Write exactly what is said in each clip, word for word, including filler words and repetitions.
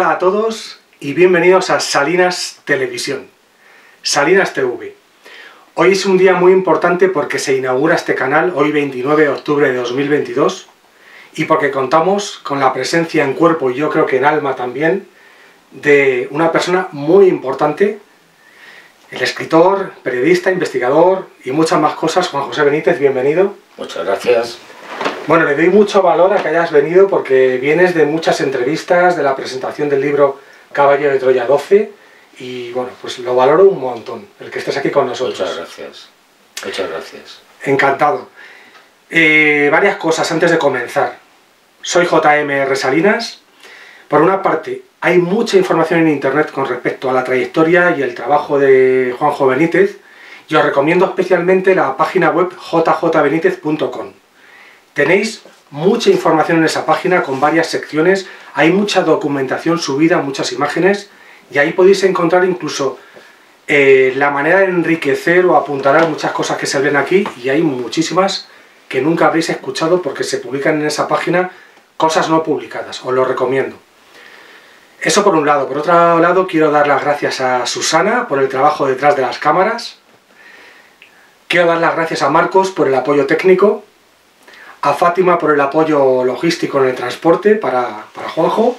Hola a todos y bienvenidos a Salinas Televisión, Salinas T V. Hoy es un día muy importante porque se inaugura este canal, hoy veintinueve de octubre de dos mil veintidós, y porque contamos con la presencia en cuerpo, y yo creo que en alma también, de una persona muy importante, el escritor, periodista, investigador y muchas más cosas, Juan José Benítez, bienvenido. Muchas gracias. Bueno, le doy mucho valor a que hayas venido porque vienes de muchas entrevistas, de la presentación del libro Caballo de Troya doce, y bueno, pues lo valoro un montón, el que estés aquí con nosotros. Muchas gracias, muchas gracias. Encantado. Eh, varias cosas antes de comenzar. Soy J M R Salinas. Por una parte, hay mucha información en internet con respecto a la trayectoria y el trabajo de Juanjo Benítez, y os recomiendo especialmente la página web j j benitez punto com. Tenéis mucha información en esa página con varias secciones, hay mucha documentación subida, muchas imágenes, y ahí podéis encontrar incluso eh, la manera de enriquecer o apuntalar muchas cosas que se ven aquí, y hay muchísimas que nunca habréis escuchado porque se publican en esa página cosas no publicadas, os lo recomiendo. Eso por un lado. Por otro lado, quiero dar las gracias a Susana por el trabajo detrás de las cámaras, quiero dar las gracias a Marcos por el apoyo técnico, a Fátima por el apoyo logístico en el transporte para, para Juanjo,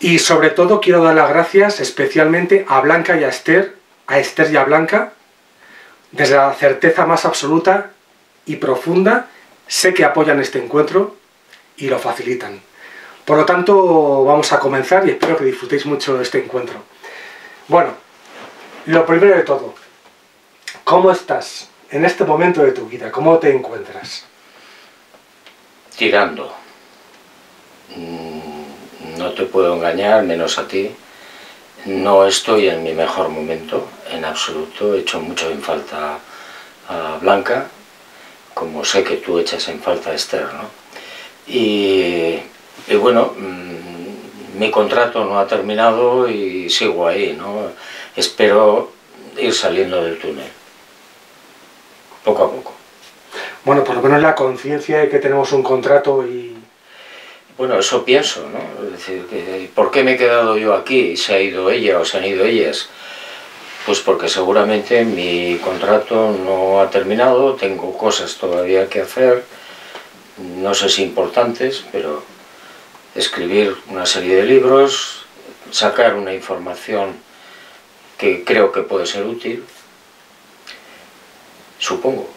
y sobre todo quiero dar las gracias especialmente a Blanca y a Esther, a Esther y a Blanca. Desde la certeza más absoluta y profunda, sé que apoyan este encuentro y lo facilitan. Por lo tanto, vamos a comenzar y espero que disfrutéis mucho de este encuentro. Bueno, lo primero de todo, ¿cómo estás en este momento de tu vida? ¿Cómo te encuentras? Tirando. No te puedo engañar, menos a ti. No estoy en mi mejor momento, en absoluto. He hecho mucho en falta a Blanca, como sé que tú echas en falta a Esther, ¿no? Y, y bueno, mi contrato no ha terminado y sigo ahí, ¿no? Espero ir saliendo del túnel, poco a poco. Bueno, por lo menos la conciencia de que tenemos un contrato y... Bueno, eso pienso, ¿no? Es decir, ¿por qué me he quedado yo aquí y se ha ido ella o se han ido ellas? Pues porque seguramente mi contrato no ha terminado, tengo cosas todavía que hacer, no sé si importantes, pero escribir una serie de libros, sacar una información que creo que puede ser útil, supongo.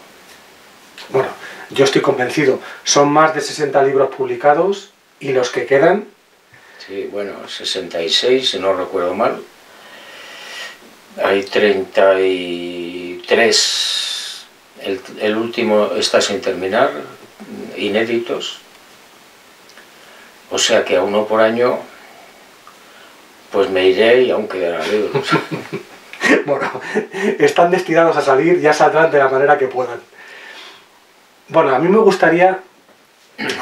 Bueno, yo estoy convencido, son más de sesenta libros publicados, y los que quedan... Sí, bueno, sesenta y seis, si no recuerdo mal. Hay treinta y tres, el, el último está sin terminar, inéditos. O sea que a uno por año, pues me iré y aún quedarán libros. Bueno, están destinados a salir, ya saldrán de la manera que puedan. Bueno, a mí me gustaría,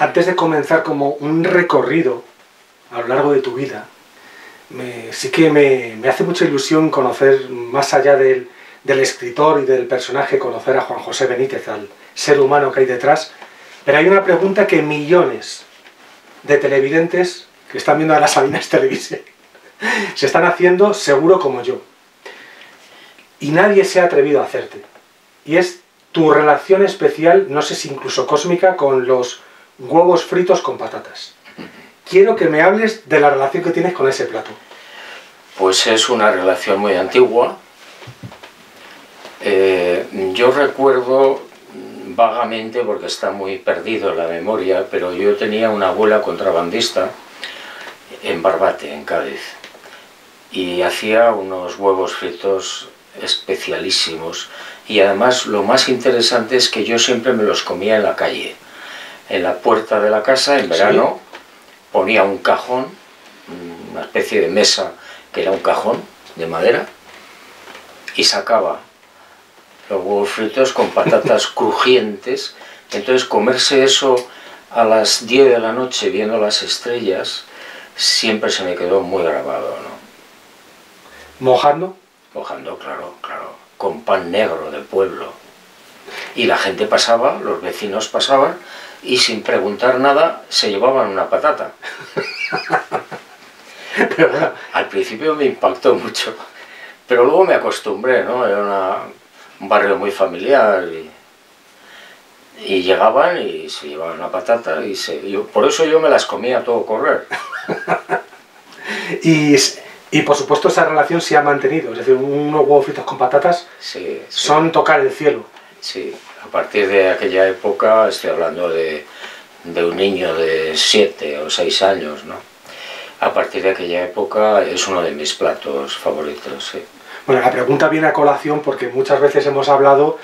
antes de comenzar como un recorrido a lo largo de tu vida, me, sí que me, me hace mucha ilusión conocer, más allá del, del escritor y del personaje, conocer a Juan José Benítez, al ser humano que hay detrás, pero hay una pregunta que millones de televidentes que están viendo a las Salinas Televisión se están haciendo seguro como yo, y nadie se ha atrevido a hacerte, y es tu relación especial, no sé si incluso cósmica, con los huevos fritos con patatas. Quiero que me hables de la relación que tienes con ese plato. Pues es una relación muy antigua. Eh, yo recuerdo vagamente, porque está muy perdido la memoria, pero yo tenía una abuela contrabandista en Barbate, en Cádiz, y hacía unos huevos fritos especialísimos. Y además lo más interesante es que yo siempre me los comía en la calle, en la puerta de la casa en verano. ¿Sí? Ponía un cajón, una especie de mesa que era un cajón de madera, y sacaba los huevos fritos con patatas crujientes. Entonces comerse eso a las diez de la noche viendo las estrellas siempre se me quedó muy grabado, ¿no? ¿Mojando? Mojando, claro, claro. Con pan negro del pueblo, y la gente pasaba, los vecinos pasaban, y sin preguntar nada se llevaban una patata. Pero bueno, al principio me impactó mucho, pero luego me acostumbré, ¿no? Era una, un barrio muy familiar y, y llegaban y se llevaban una patata y se, yo, por eso yo me las comía a todo correr. y, y por supuesto esa relación se ha mantenido, es decir, unos huevos fritos con patatas sí, sí. son tocar el cielo. Sí, a partir de aquella época, estoy hablando de, de un niño de siete o seis años, ¿no? A partir de aquella época es uno de mis platos favoritos, sí. Bueno, la pregunta viene a colación porque muchas veces hemos hablado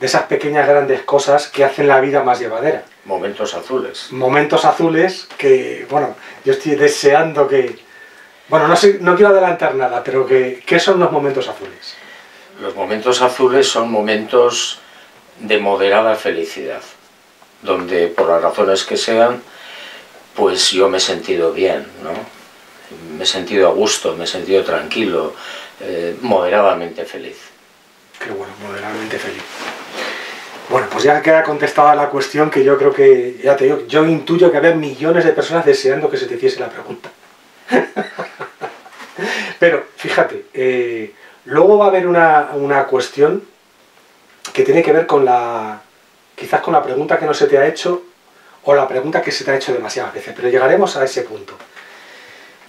de esas pequeñas grandes cosas que hacen la vida más llevadera. Momentos azules. Momentos azules que, bueno, yo estoy deseando que... Bueno, no sé, no quiero adelantar nada, pero que, ¿qué son los momentos azules? Los momentos azules son momentos de moderada felicidad, donde por las razones que sean, pues yo me he sentido bien, ¿no? Me he sentido a gusto, me he sentido tranquilo, eh, moderadamente feliz. Qué bueno, moderadamente feliz. Bueno, pues ya queda contestada la cuestión que yo creo que, ya te digo, yo intuyo que había millones de personas deseando que se te hiciese la pregunta. Pero, fíjate, eh, luego va a haber una, una cuestión que tiene que ver con la, quizás con la pregunta que no se te ha hecho, o la pregunta que se te ha hecho demasiadas veces, pero llegaremos a ese punto.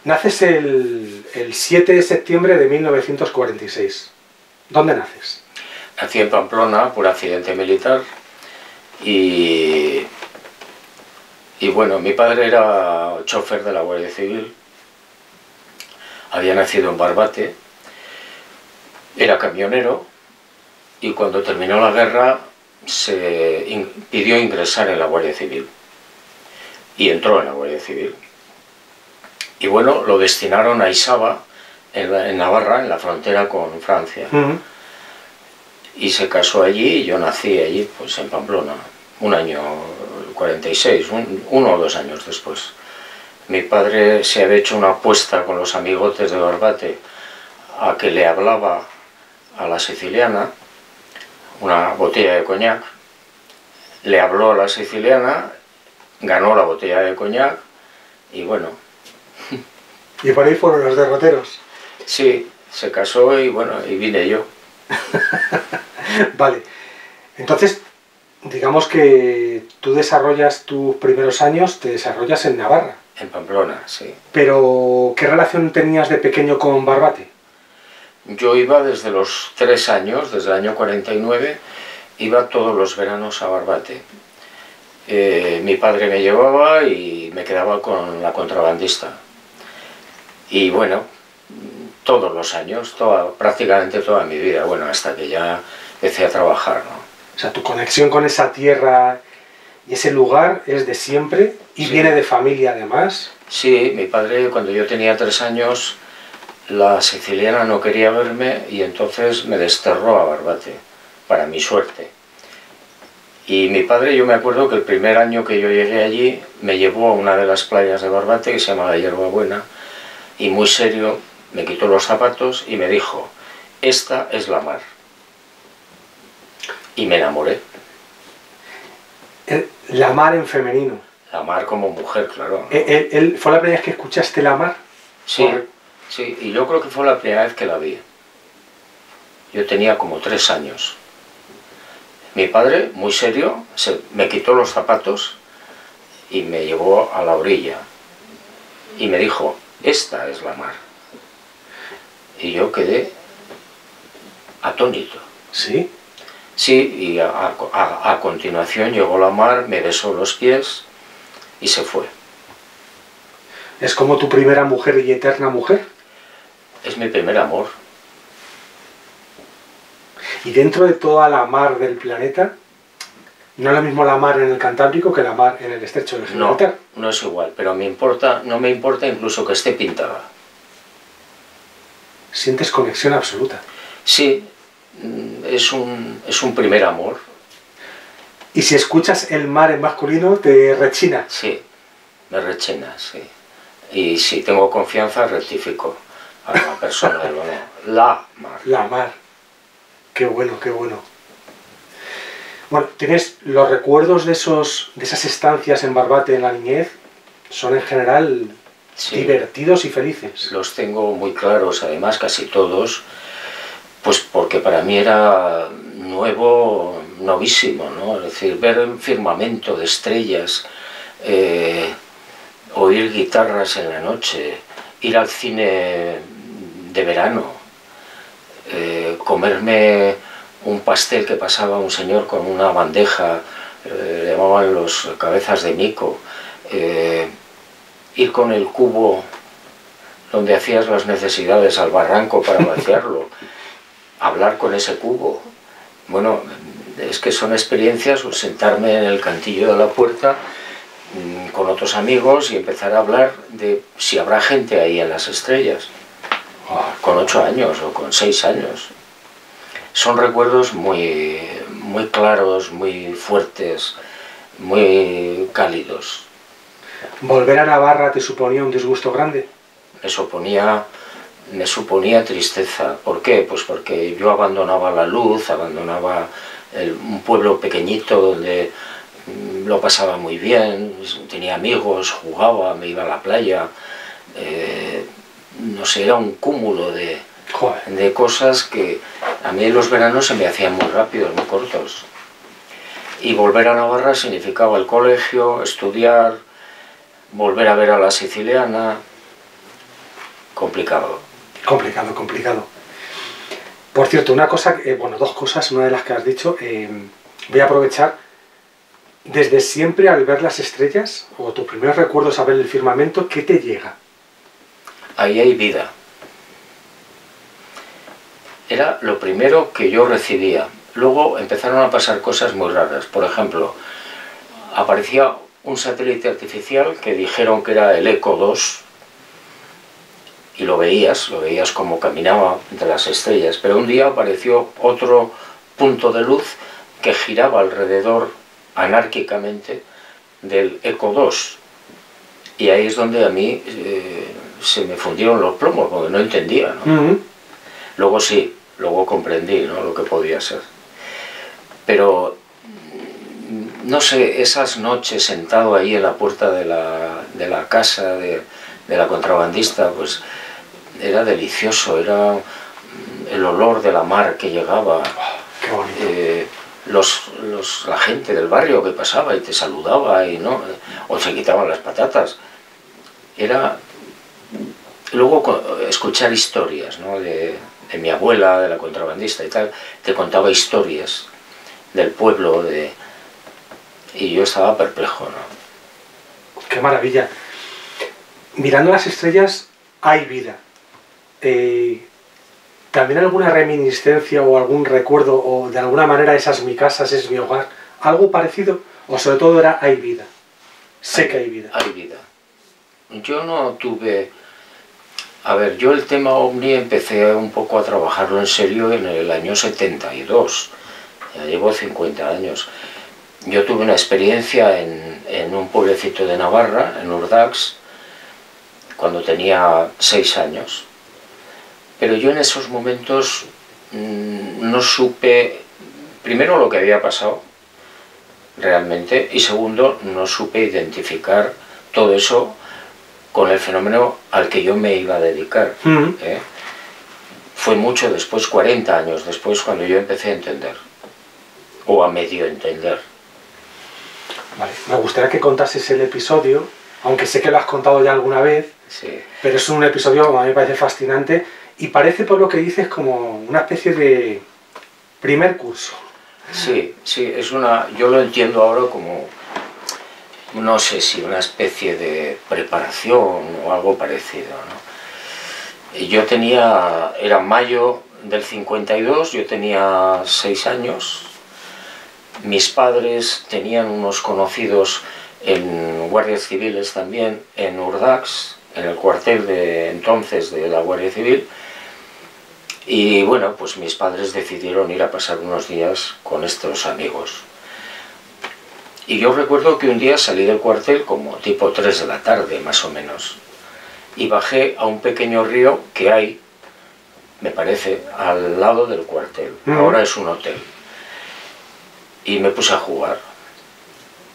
Naces el, el siete de septiembre de mil novecientos cuarenta y seis. ¿Dónde naces? Nací en Pamplona por accidente militar y, y bueno, mi padre era chofer de la Guardia Civil, había nacido en Barbate, era camionero y cuando terminó la guerra se in, pidió ingresar en la Guardia Civil. Y entró en la Guardia Civil. Y bueno, lo destinaron a Isaba, en, la, en Navarra, en la frontera con Francia. Uh-huh. Y se casó allí, y yo nací allí, pues en Pamplona, un año, cuarenta y seis, un, uno o dos años después. Mi padre se había hecho una apuesta con los amigotes de Barbate a que le hablaba a la siciliana, una botella de coñac, le habló a la siciliana, ganó la botella de coñac y bueno... Y por ahí fueron los derroteros. Sí, se casó y bueno, y vine yo. Vale, entonces digamos que tú desarrollas tus primeros años, te desarrollas en Navarra. En Pamplona, sí. Pero, ¿qué relación tenías de pequeño con Barbate? Yo iba desde los tres años, desde el año cuarenta y nueve, iba todos los veranos a Barbate. Eh, mi padre me llevaba y me quedaba con la contrabandista. Y bueno, todos los años, toda, prácticamente toda mi vida, bueno, hasta que ya empecé a trabajar, ¿no? O sea, tu conexión con esa tierra y ese lugar es de siempre y sí. Viene de familia además. Sí, mi padre cuando yo tenía tres años... La siciliana no quería verme y entonces me desterró a Barbate, para mi suerte. Y mi padre, yo me acuerdo que el primer año que yo llegué allí, me llevó a una de las playas de Barbate, que se llama la Hierbabuena, y muy serio, me quitó los zapatos y me dijo, esta es la mar. Y me enamoré. La mar en femenino. La mar como mujer, claro, ¿no? ¿El, el, ¿Fue la primera vez que escuchaste la mar? Sí. Por... Sí, y yo creo que fue la primera vez que la vi. Yo tenía como tres años. Mi padre, muy serio, se, me quitó los zapatos y me llevó a la orilla. Y me dijo, esta es la mar. Y yo quedé atónito. ¿Sí? Sí, y a, a, a continuación llegó la mar, me besó los pies y se fue. ¿Es como tu primera mujer y eterna mujer? Es mi primer amor. Y dentro de toda la mar del planeta, ¿no es lo mismo la mar en el Cantábrico que la mar en el estrecho de Gibraltar? No, no es igual, pero me importa, no me importa incluso que esté pintada. ¿Sientes conexión absoluta? Sí, es un, es un primer amor. ¿Y si escuchas el mar en masculino, te rechina? Sí, me rechina, sí. Y si tengo confianza, rectifico a la persona del honor. La mar. La mar. Qué bueno, qué bueno. Bueno, tienes los recuerdos de, esos, de esas estancias en Barbate en la niñez, son en general sí, divertidos y felices. Los tengo muy claros, además, casi todos, pues porque para mí era nuevo, novísimo, ¿no? Es decir, ver un firmamento de estrellas, eh, oír guitarras en la noche, ir al cine de verano, eh, comerme un pastel que pasaba un señor con una bandeja, eh, le llamaban los cabezas de mico, eh, ir con el cubo donde hacías las necesidades al barranco para vaciarlo, hablar con ese cubo. Bueno, es que son experiencias, sentarme en el cantillo de la puerta mmm, con otros amigos y empezar a hablar de si habrá gente ahí en las estrellas, con ocho años o con seis años. Son recuerdos muy, muy claros, muy fuertes, muy cálidos. ¿Volver a Navarra te suponía un disgusto grande? Me suponía, me suponía tristeza. ¿Por qué? Pues porque yo abandonaba la luz, abandonaba el, un pueblo pequeñito donde lo pasaba muy bien, tenía amigos, jugaba, me iba a la playa. Eh, no sé, era un cúmulo de, de cosas que a mí los veranos se me hacían muy rápidos, muy cortos. Y volver a Navarra significaba el colegio, estudiar, volver a ver a la siciliana. Complicado. Complicado, complicado. Por cierto, una cosa, eh, bueno, dos cosas, una de las que has dicho, eh, voy a aprovechar. Desde siempre al ver las estrellas, o tus primeros recuerdos a ver el firmamento, ¿qué te llega? Ahí hay vida. Era lo primero que yo recibía. Luego empezaron a pasar cosas muy raras. Por ejemplo, aparecía un satélite artificial que dijeron que era el Eco dos, y lo veías, lo veías como caminaba entre las estrellas, pero un día apareció otro punto de luz que giraba alrededor anárquicamente del Eco dos, y ahí es donde a mí eh, se me fundieron los plomos, porque no entendía, ¿no? Uh-huh. Luego sí, luego comprendí, ¿no?, lo que podía ser, pero no sé, esas noches sentado ahí en la puerta de la, de la casa de, de la contrabandista, pues era delicioso, era el olor de la mar que llegaba, oh, qué bonito. Eh, los, los, la gente del barrio que pasaba y te saludaba, y no, o se quitaban las patatas. Era luego escuchar historias, ¿no?, de, de mi abuela, de la contrabandista y tal, te contaba historias del pueblo de... Y yo estaba perplejo, ¿no? ¡Qué maravilla! Mirando las estrellas hay vida. Eh, ¿También alguna reminiscencia o algún recuerdo, o de alguna manera esa es mi casa, ese es mi hogar? ¿Algo parecido? O sobre todo era hay vida. Sé hay, que hay vida. Hay vida. Yo no tuve... A ver, yo el tema ovni empecé un poco a trabajarlo en serio en el año setenta y dos. Ya llevo cincuenta años. Yo tuve una experiencia en, en un pueblecito de Navarra, en Urdax, cuando tenía seis años. Pero yo en esos momentos mmm, no supe, primero, lo que había pasado realmente, y segundo, no supe identificar todo eso con el fenómeno al que yo me iba a dedicar. Mm-hmm. ¿eh? Fue mucho después, cuarenta años después, cuando yo empecé a entender, o a medio entender. Vale. Me gustaría que contases el episodio, aunque sé que lo has contado ya alguna vez, sí, pero es un episodio que a mí me parece fascinante y parece, por lo que dices, como una especie de primer curso. Sí, sí, es una, yo lo entiendo ahora como, no sé si una especie de preparación o algo parecido, ¿no? Yo tenía, era mayo del cincuenta y dos, yo tenía seis años. Mis padres tenían unos conocidos en guardias civiles también, en Urdax, en el cuartel de entonces de la Guardia Civil, y bueno, pues mis padres decidieron ir a pasar unos días con estos amigos. Y yo recuerdo que un día salí del cuartel como tipo tres de la tarde, más o menos, y bajé a un pequeño río que hay, me parece, al lado del cuartel, ahora es un hotel. Y me puse a jugar,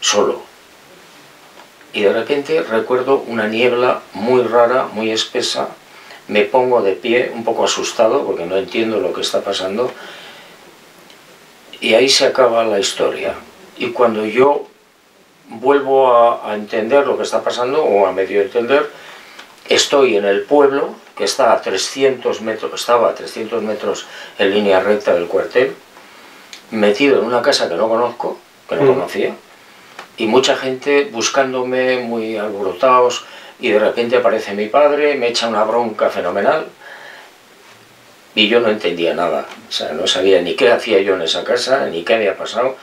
solo. y de repente recuerdo una niebla muy rara, muy espesa, me pongo de pie, un poco asustado porque no entiendo lo que está pasando, y ahí se acaba la historia. Y cuando yo vuelvo a, a entender lo que está pasando, o a medio entender, estoy en el pueblo, que está a trescientos metros, estaba a trescientos metros en línea recta del cuartel, metido en una casa que no conozco, que no conocía, y mucha gente buscándome, muy alborotados, y de repente aparece mi padre, me echa una bronca fenomenal, y yo no entendía nada, o sea, no sabía ni qué hacía yo en esa casa, ni qué había pasado.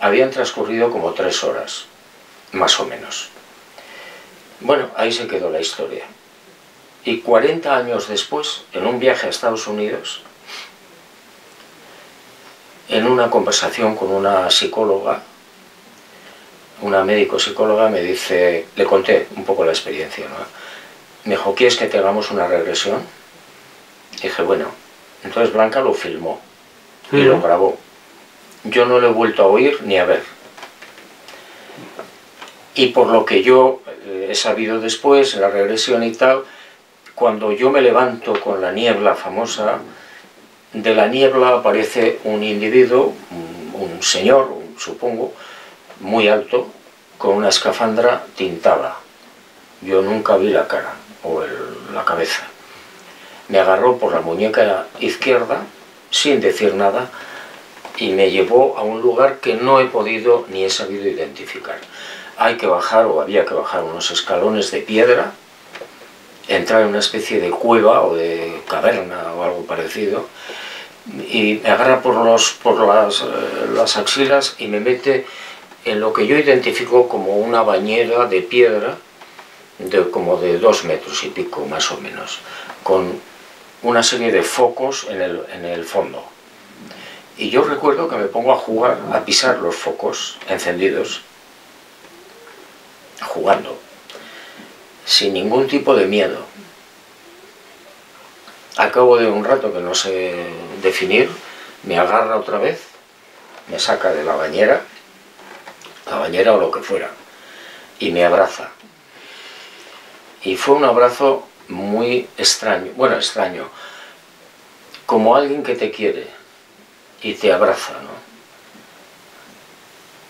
Habían transcurrido como tres horas, más o menos. Bueno, ahí se quedó la historia. Y cuarenta años después, en un viaje a Estados Unidos, en una conversación con una psicóloga, una médico-psicóloga, me dice, le conté un poco la experiencia, ¿no? Me dijo, ¿quieres que te hagamos una regresión? Dije, bueno, entonces Blanca lo filmó y ¿sí? lo grabó. Yo no lo he vuelto a oír ni a ver. Y por lo que yo he sabido después, en la regresión y tal, cuando yo me levanto con la niebla famosa, de la niebla aparece un individuo, un, un señor, supongo, muy alto, con una escafandra tintada. Yo nunca vi la cara o el, la cabeza. Me agarró por la muñeca izquierda, sin decir nada, y me llevó a un lugar que no he podido ni he sabido identificar. Hay que bajar, o había que bajar, unos escalones de piedra, entrar en una especie de cueva o de caverna o algo parecido, y me agarra por, los, por las, las axilas y me mete en lo que yo identifico como una bañera de piedra, de, como de dos metros y pico más o menos, con una serie de focos en el, en el fondo. Y yo recuerdo que me pongo a jugar, a pisar los focos encendidos, jugando, sin ningún tipo de miedo. Al cabo de un rato que no sé definir, me agarra otra vez, me saca de la bañera, la bañera o lo que fuera, y me abraza. Y fue un abrazo muy extraño, bueno, extraño, como alguien que te quiere y te abraza, ¿no?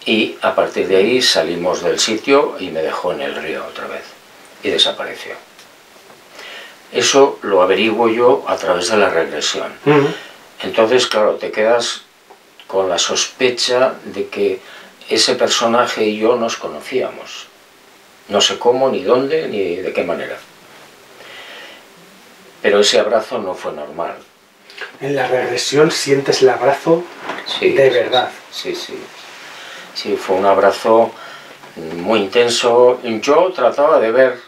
Y a partir de ahí salimos del sitio y me dejó en el río otra vez, y desapareció. Eso lo averiguo yo a través de la regresión. Uh-huh. Entonces, claro, te quedas con la sospecha de que ese personaje y yo nos conocíamos. No sé cómo, ni dónde, ni de qué manera. Pero ese abrazo no fue normal. En la regresión sientes el abrazo, sí, de verdad. Sí, sí. Sí, fue un abrazo muy intenso. Yo trataba de ver,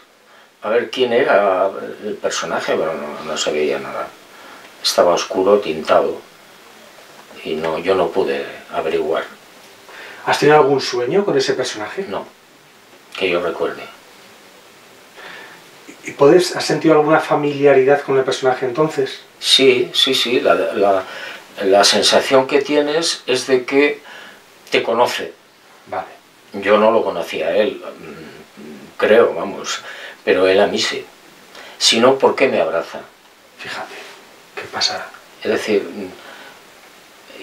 a ver quién era el personaje, pero no, no se veía nada. Estaba oscuro, tintado, y no, yo no pude averiguar. ¿Has tenido algún sueño con ese personaje? No, que yo recuerde. ¿Y puedes, has sentido alguna familiaridad con el personaje entonces? Sí, sí, sí. La, la, la sensación que tienes es de que te conoce. Vale. Yo no lo conocía a él, creo, vamos, pero él a mí sí. Si no, ¿por qué me abraza? Fíjate, ¿qué pasará? Es decir,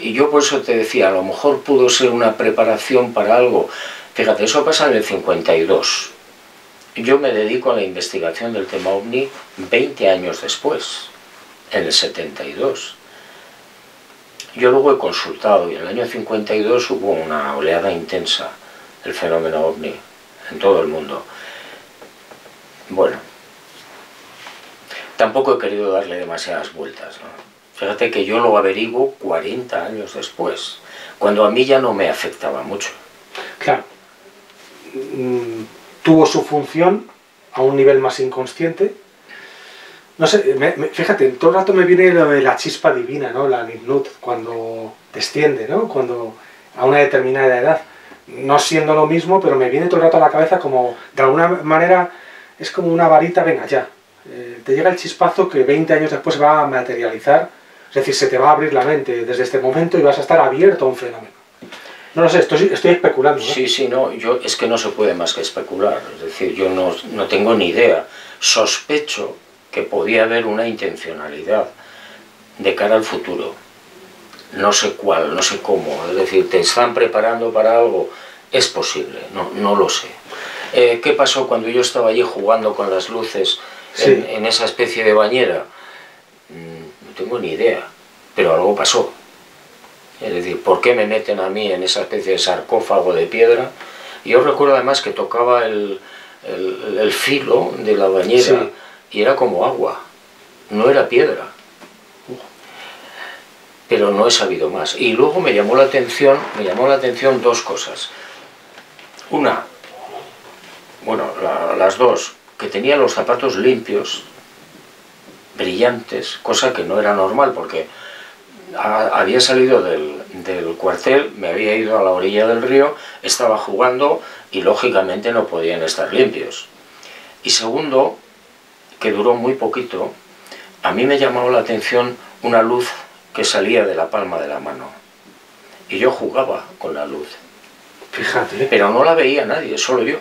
y yo por eso te decía, a lo mejor pudo ser una preparación para algo. Fíjate, eso pasa en el cincuenta y dos. Yo me dedico a la investigación del tema ovni veinte años después, en el setenta y dos. Yo luego he consultado y en el año cincuenta y dos hubo una oleada intensa del fenómeno ovni en todo el mundo. Bueno, tampoco he querido darle demasiadas vueltas, ¿no? Fíjate que yo lo averiguo cuarenta años después, cuando a mí ya no me afectaba mucho. Claro. Tuvo su función a un nivel más inconsciente. No sé, me, me, fíjate, todo el rato me viene lo de la chispa divina, ¿no? La Nidnut, cuando desciende, ¿no? Cuando a una determinada edad, no siendo lo mismo, pero me viene todo el rato a la cabeza como, de alguna manera, es como una varita, venga, ya. Eh, te llega el chispazo que veinte años después va a materializar, es decir, se te va a abrir la mente desde este momento y vas a estar abierto a un fenómeno. No lo sé, estoy, estoy especulando, ¿no? Sí, sí, no, yo, es que no se puede más que especular. Es decir, yo no, no tengo ni idea. Sospecho que podía haber una intencionalidad de cara al futuro. No sé cuál, no sé cómo. Es decir, te están preparando para algo. Es posible, no, no lo sé. Eh, ¿Qué pasó cuando yo estaba allí jugando con las luces sí. en, en esa especie de bañera? No tengo ni idea, pero algo pasó. Es decir, ¿por qué me meten a mí en esa especie de sarcófago de piedra? Yo recuerdo además que tocaba el, el, el filo de la bañera sí. y era como agua, no era piedra. Pero no he sabido más. Y luego me llamó la atención, me llamó la atención dos cosas. Una, bueno, la, las dos, que tenía los zapatos limpios, brillantes, cosa que no era normal porque... A, había salido del, del cuartel, me había ido a la orilla del río, estaba jugando y lógicamente no podían estar limpios. Y segundo, que duró muy poquito, a mí me llamó la atención una luz que salía de la palma de la mano. Y yo jugaba con la luz. Fíjate. Pero no la veía nadie, solo yo.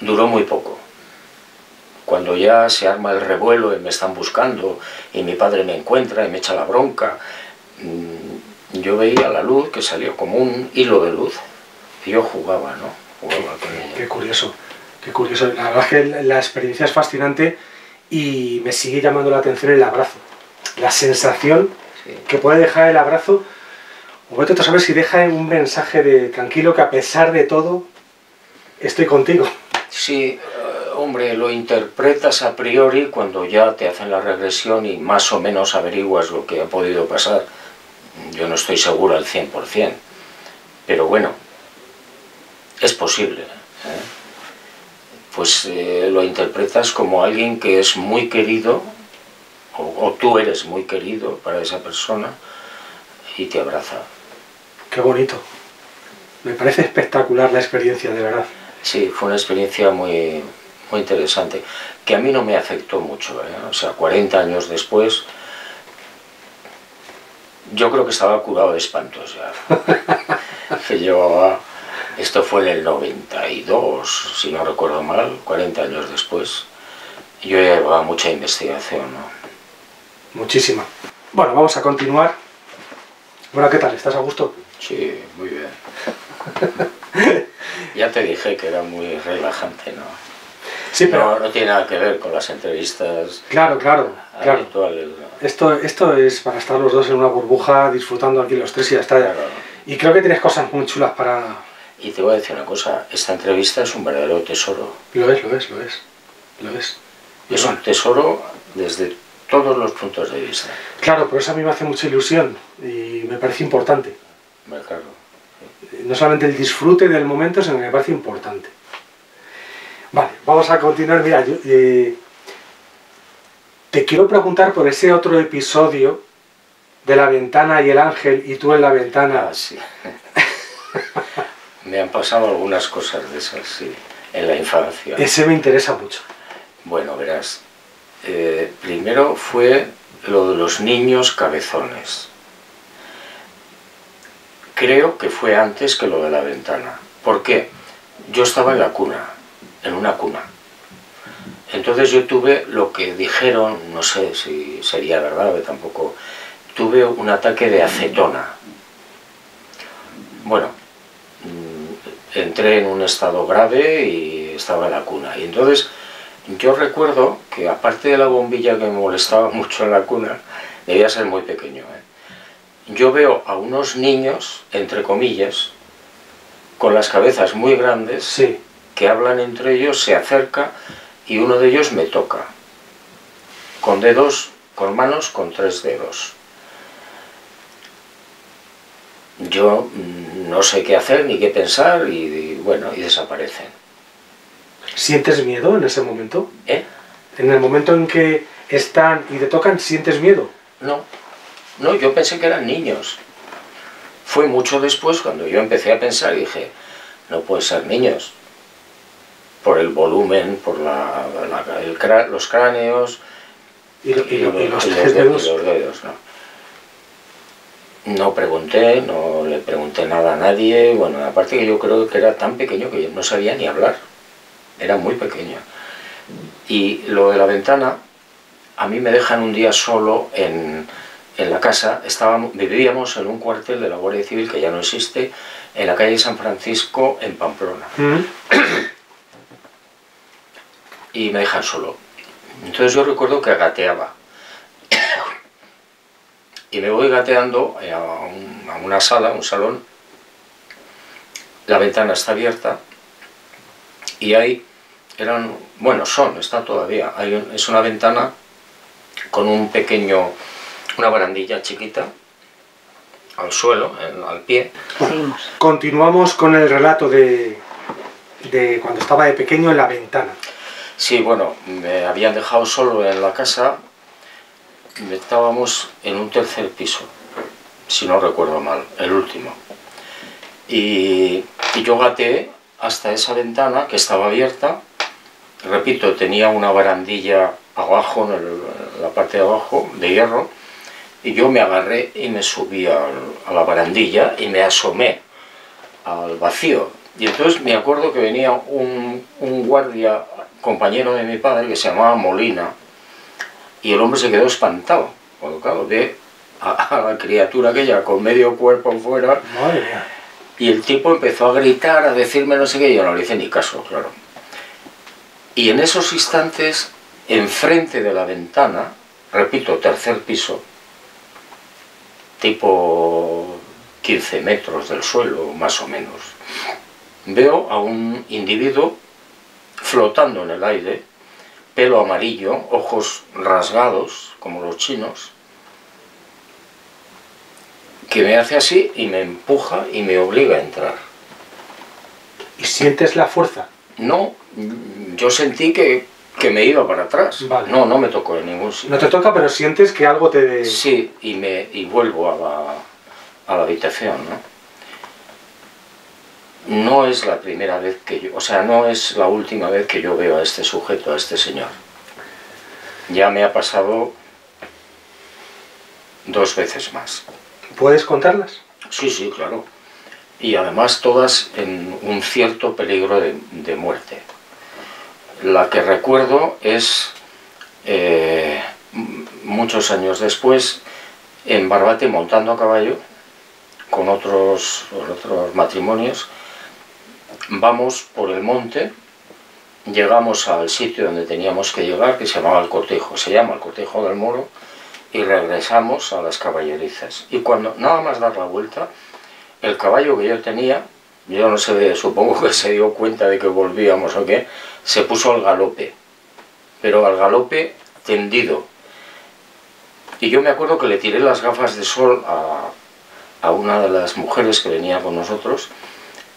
Duró muy poco. Cuando ya se arma el revuelo y me están buscando, y mi padre me encuentra y me echa la bronca, yo veía la luz que salió como un hilo de luz, y yo jugaba, ¿no? Jugaba con ella. Qué curioso, qué curioso. La verdad es que la experiencia es fascinante y me sigue llamando la atención el abrazo. La sensación sí. que puede dejar el abrazo, o vete a saber si deja un mensaje de tranquilo, que a pesar de todo, estoy contigo. Sí. Hombre, lo interpretas a priori cuando ya te hacen la regresión y más o menos averiguas lo que ha podido pasar. Yo no estoy seguro al cien por cien, pero bueno, es posible, ¿eh? Pues eh, lo interpretas como alguien que es muy querido, o, o tú eres muy querido para esa persona, y te abraza. Qué bonito. Me parece espectacular la experiencia, de verdad. Sí, fue una experiencia muy... muy interesante, que a mí no me afectó mucho, ¿eh? O sea, cuarenta años después, yo creo que estaba curado de espantos ya. Que llevaba, esto fue en el noventa y dos, si no recuerdo mal, cuarenta años después, yo ya llevaba mucha investigación, ¿no? Muchísima. Bueno, vamos a continuar. Bueno, ¿qué tal? ¿Estás a gusto? Sí, muy bien. Ya te dije que era muy relajante, ¿no? Sí, pero no, no tiene nada que ver con las entrevistas claro, claro, habituales. Claro. Esto, esto es para estar los dos en una burbuja, disfrutando aquí los tres y ya está. Claro. Y creo que tienes cosas muy chulas para... Y te voy a decir una cosa, esta entrevista es un verdadero tesoro. Lo es, lo es, lo es. Lo es. Es un tesoro desde todos los puntos de vista. Claro, pero eso a mí me hace mucha ilusión y me parece importante. Claro. No solamente el disfrute del momento, sino que me parece importante. Vale, vamos a continuar. Mira, yo, eh, te quiero preguntar por ese otro episodio de la ventana y el ángel y tú en la ventana. Ah, sí. Me han pasado algunas cosas de esas, sí, en la infancia. Ese me interesa mucho. Bueno, verás, eh, primero fue lo de los niños cabezones. Creo que fue antes que lo de la ventana. ¿Por qué? Yo estaba en la cuna. en una cuna. Entonces yo tuve lo que dijeron, no sé si sería verdad, que tampoco, tuve un ataque de acetona. Bueno, entré en un estado grave y estaba en la cuna. Y entonces yo recuerdo que aparte de la bombilla que me molestaba mucho en la cuna, debía ser muy pequeño, ¿eh? Yo veo a unos niños, entre comillas, con las cabezas muy grandes, sí. que hablan entre ellos, se acerca y uno de ellos me toca. Con dedos, con manos, con tres dedos. Yo no sé qué hacer ni qué pensar y, y bueno, y desaparecen. ¿Sientes miedo en ese momento? ¿Eh? En el momento en que están y te tocan, ¿sientes miedo? No, no, yo pensé que eran niños. Fue mucho después cuando yo empecé a pensar y dije, no pueden ser niños. Por el volumen, por la, la, el crá, los cráneos y, y, y, y, los, y, los, y los dedos. Y los dedos, ¿no? No pregunté, no le pregunté nada a nadie, bueno, aparte que yo creo que era tan pequeño que yo no sabía ni hablar, era muy pequeño. Y lo de la ventana, a mí me dejan un día solo en, en la casa, estábamos, vivíamos en un cuartel de la Guardia Civil que ya no existe, en la calle San Francisco, en Pamplona. ¿Mm? Y me dejan solo. Entonces yo recuerdo que gateaba. Y me voy gateando a, un, a una sala, a un salón, la ventana está abierta y ahí eran, bueno, son, está todavía, hay un, es una ventana con un pequeño, una barandilla chiquita al suelo, en, al pie. Bueno, continuamos con el relato de, de cuando estaba de pequeño en la ventana. Sí, bueno, me habían dejado solo en la casa. Estábamos en un tercer piso, si no recuerdo mal, el último. Y, y yo gateé hasta esa ventana que estaba abierta. Repito, tenía una barandilla abajo, en, el, en la parte de abajo, de hierro. Y yo me agarré y me subí a, a la barandilla y me asomé al vacío. Y entonces me acuerdo que venía un, un guardia, compañero de mi padre, que se llamaba Molina. Y el hombre se quedó espantado, cuando claro, ve a, a la criatura aquella con medio cuerpo fuera. Madre mía. Y el tipo empezó a gritar, a decirme no sé qué, y yo no le hice ni caso, claro. Y en esos instantes, enfrente de la ventana, repito, tercer piso, tipo quince metros del suelo, más o menos, veo a un individuo flotando en el aire, pelo amarillo, ojos rasgados, como los chinos, que me hace así y me empuja y me obliga a entrar. ¿Y sientes la fuerza? No, yo sentí que, que me iba para atrás. Vale. No, no me tocó en ningún sitio. No te toca, pero sientes que algo te... De... Sí, y, me, y vuelvo a la, a la habitación, ¿no? No es la primera vez que yo, o sea, no es la última vez que yo veo a este sujeto, a este señor. Ya me ha pasado dos veces más. ¿Puedes contarlas? Sí, sí, claro. Y además todas en un cierto peligro de, de muerte. La que recuerdo es, eh, muchos años después, en Barbate montando a caballo, con otros, con otros matrimonios. Vamos por el monte, llegamos al sitio donde teníamos que llegar, que se llamaba el cortejo, se llama el cortejo del Moro, y regresamos a las caballerizas. Y cuando nada más dar la vuelta, el caballo que yo tenía, yo no sé, supongo que se dio cuenta de que volvíamos o qué, se puso al galope, pero al galope tendido. Y yo me acuerdo que le tiré las gafas de sol a, a una de las mujeres que venía con nosotros.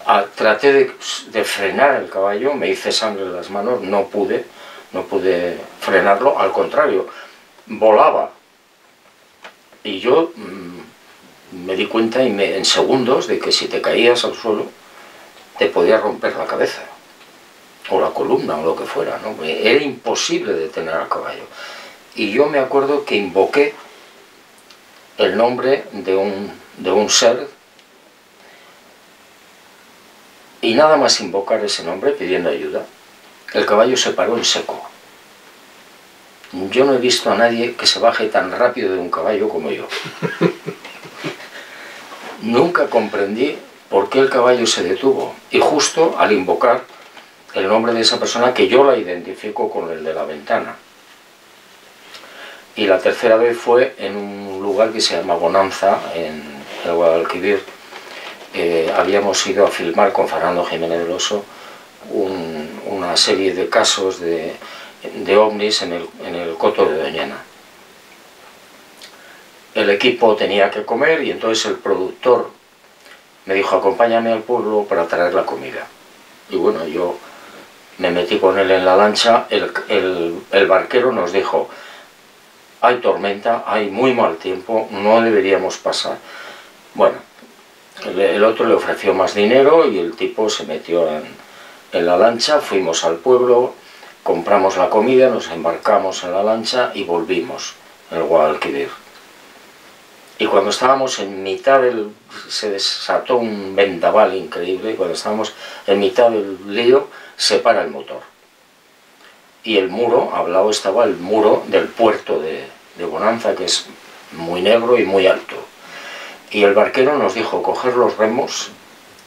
A, traté de, de frenar el caballo, me hice sangre en las manos, no pude, no pude frenarlo, al contrario, volaba. Y yo mmm, me di cuenta y me, en segundos de que si te caías al suelo te podía romper la cabeza, o la columna, o lo que fuera, ¿no? Era imposible detener al caballo. Y yo me acuerdo que invoqué el nombre de un, de un ser. Y nada más invocar ese nombre, pidiendo ayuda, el caballo se paró en seco. Yo no he visto a nadie que se baje tan rápido de un caballo como yo. Nunca comprendí por qué el caballo se detuvo. Y justo al invocar el nombre de esa persona, que yo la identifico con el de la ventana. Y la tercera vez fue en un lugar que se llama Bonanza, en el Guadalquivir. Eh, habíamos ido a filmar con Fernando Jiménez del Oso un, una serie de casos de, de ovnis en el, en el coto de Doñana. El equipo tenía que comer y entonces el productor me dijo, acompáñame al pueblo para traer la comida. Y bueno, yo me metí con él en la lancha, el, el, el barquero nos dijo, hay tormenta, hay muy mal tiempo, no deberíamos pasar. Bueno. El otro le ofreció más dinero y el tipo se metió en, en la lancha, fuimos al pueblo, compramos la comida, nos embarcamos en la lancha y volvimos, en el Guadalquivir. Y cuando estábamos en mitad del... se desató un vendaval increíble, y cuando estábamos en mitad del lío, se para el motor. Y el muro, al lado estaba el muro del puerto de, de Bonanza, que es muy negro y muy alto. Y el barquero nos dijo coger los remos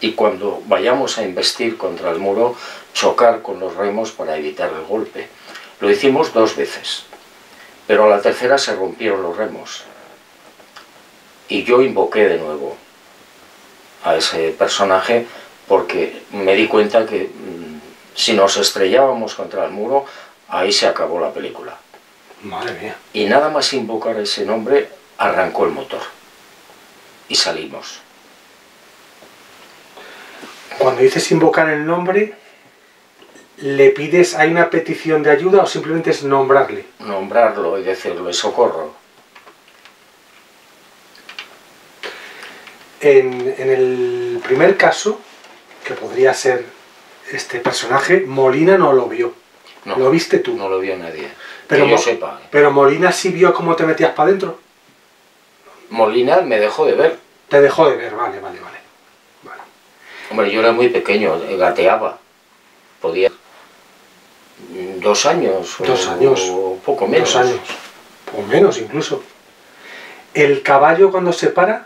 y cuando vayamos a investir contra el muro, chocar con los remos para evitar el golpe. Lo hicimos dos veces, pero a la tercera se rompieron los remos. Y yo invoqué de nuevo a ese personaje porque me di cuenta que si nos estrellábamos contra el muro, ahí se acabó la película. Madre mía. Y nada más invocar a ese nombre, arrancó el motor. Y salimos. Cuando dices invocar el nombre, ¿le pides, hay una petición de ayuda o simplemente es nombrarle? Nombrarlo y decirle socorro. En, en el primer caso, que podría ser este personaje, Molina no lo vio. No, ¿lo viste tú? No lo vio nadie. Pero, que yo sepa. Pero Molina sí vio cómo te metías para adentro. Molina me dejó de ver. Te dejó de ver, vale, vale, vale. vale. Hombre, yo era muy pequeño, gateaba. Podía... Dos años. Dos años. O poco menos. Dos años. O menos incluso. El caballo cuando se para...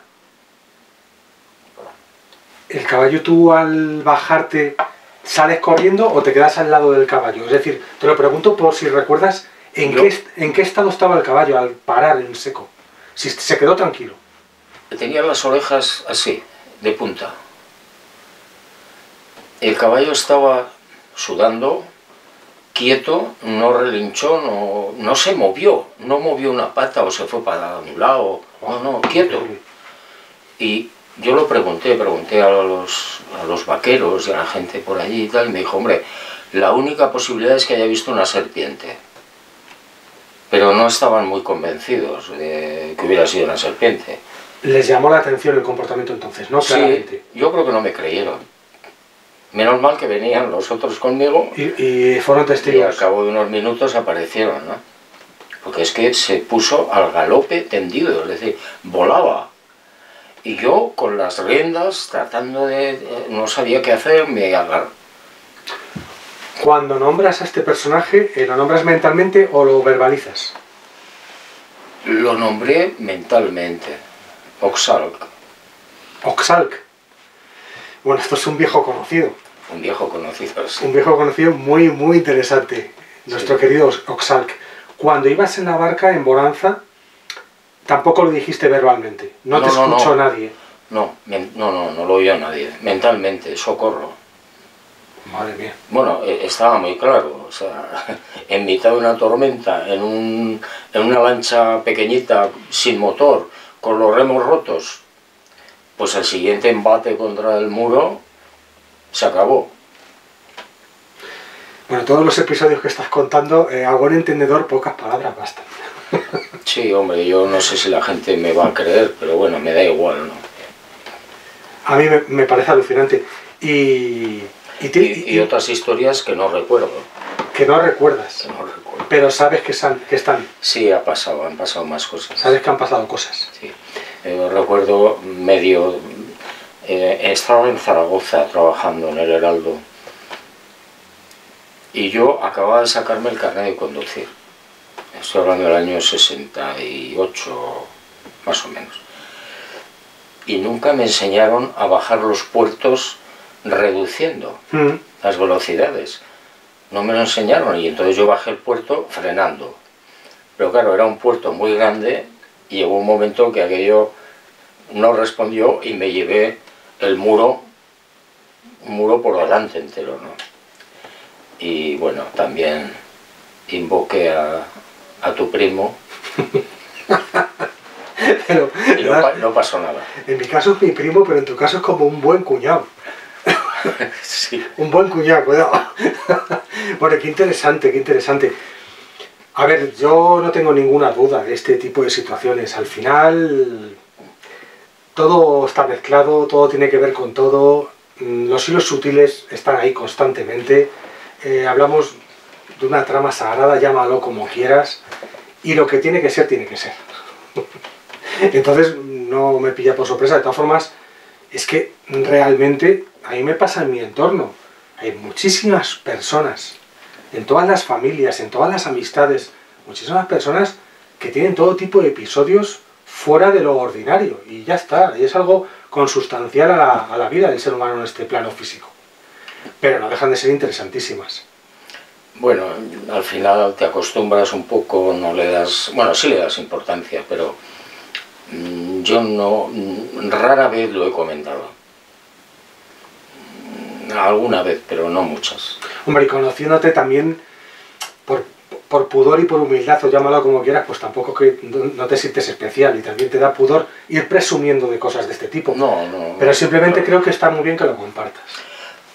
¿El caballo tú al bajarte sales corriendo o te quedas al lado del caballo? Es decir, te lo pregunto por si recuerdas en, no. qué, en qué estado estaba el caballo al parar en seco. Si se quedó tranquilo. Tenía las orejas así, de punta. El caballo estaba sudando, quieto, no relinchó, no, no se movió. No movió una pata o se fue para un lado. No, no, quieto. Y... yo lo pregunté, pregunté a los, a los vaqueros y a la gente por allí y tal, y me dijo, hombre, la única posibilidad es que haya visto una serpiente. Pero no estaban muy convencidos de que hubiera sido una serpiente. ¿Les llamó la atención el comportamiento entonces, no? Claramente. Sí, yo creo que no me creyeron. Menos mal que venían los otros conmigo. Y, y fueron testigos. Y al cabo de unos minutos aparecieron, ¿no? Porque es que se puso al galope tendido, es decir, volaba. Y yo, con las riendas, tratando de... no sabía qué hacer, me agarré. Cuando nombras a este personaje, ¿lo nombras mentalmente o lo verbalizas? Lo nombré mentalmente. Oxalk. Oxalk. Bueno, esto es un viejo conocido. Un viejo conocido, sí. Un viejo conocido muy, muy interesante. Nuestro sí. querido Oxalk. Cuando ibas en la barca, en Bonanza... tampoco lo dijiste verbalmente, no, no te no, escuchó no. nadie. No, no, no, no lo oyó nadie, mentalmente, socorro. Madre mía. Bueno, estaba muy claro, o sea, en mitad de una tormenta, en, un, en una lancha pequeñita, sin motor, con los remos rotos, pues el siguiente embate contra el muro se acabó. Bueno, todos los episodios que estás contando, eh, a buen entendedor, pocas palabras bastan. Sí, hombre, yo no sé si la gente me va a creer, pero bueno, me da igual, ¿no? A mí me, me parece alucinante. Y, y, te, y, y, y otras historias que no recuerdo. ¿Que no recuerdas? Que no recuerdo. Pero sabes que, san, que están. Sí, ha pasado, han pasado más cosas. Sabes que han pasado cosas. Sí. Eh, recuerdo medio... Eh, estaba en Zaragoza trabajando en el Heraldo. Y yo acababa de sacarme el carnet de conducir. Estoy hablando del año sesenta y ocho, más o menos. Y nunca me enseñaron a bajar los puertos reduciendo mm. las velocidades. No me lo enseñaron y entonces yo bajé el puerto frenando. Pero claro, era un puerto muy grande y llegó un momento que aquello no respondió y me llevé el muro, un muro por delante entero, ¿no? Y bueno, también invoqué a... a tu primo. Pero, y no, la, no pasó nada. En mi caso es mi primo, pero en tu caso es como un buen cuñado. Sí. Un buen cuñado, cuidado. Bueno, qué interesante, qué interesante. A ver, yo no tengo ninguna duda de este tipo de situaciones. Al final, todo está mezclado, todo tiene que ver con todo. Los hilos sutiles están ahí constantemente. Eh, hablamos... de una trama sagrada, llámalo como quieras, y lo que tiene que ser, tiene que ser. Entonces, no me pilla por sorpresa. De todas formas, es que realmente a mí me pasa en mi entorno. Hay muchísimas personas, en todas las familias, en todas las amistades, muchísimas personas que tienen todo tipo de episodios fuera de lo ordinario. Y ya está, y es algo consustancial a la, a la vida del ser humano en este plano físico. Pero no dejan de ser interesantísimas. Bueno, al final te acostumbras un poco, no le das... Bueno, sí le das importancia, pero yo no... Rara vez lo he comentado. Alguna vez, pero no muchas. Hombre, y conociéndote también por, por pudor y por humildad, o llámalo como quieras, pues tampoco que no te sientes especial, y también te da pudor ir presumiendo de cosas de este tipo. No, no. Pero simplemente no. Creo que está muy bien que lo compartas.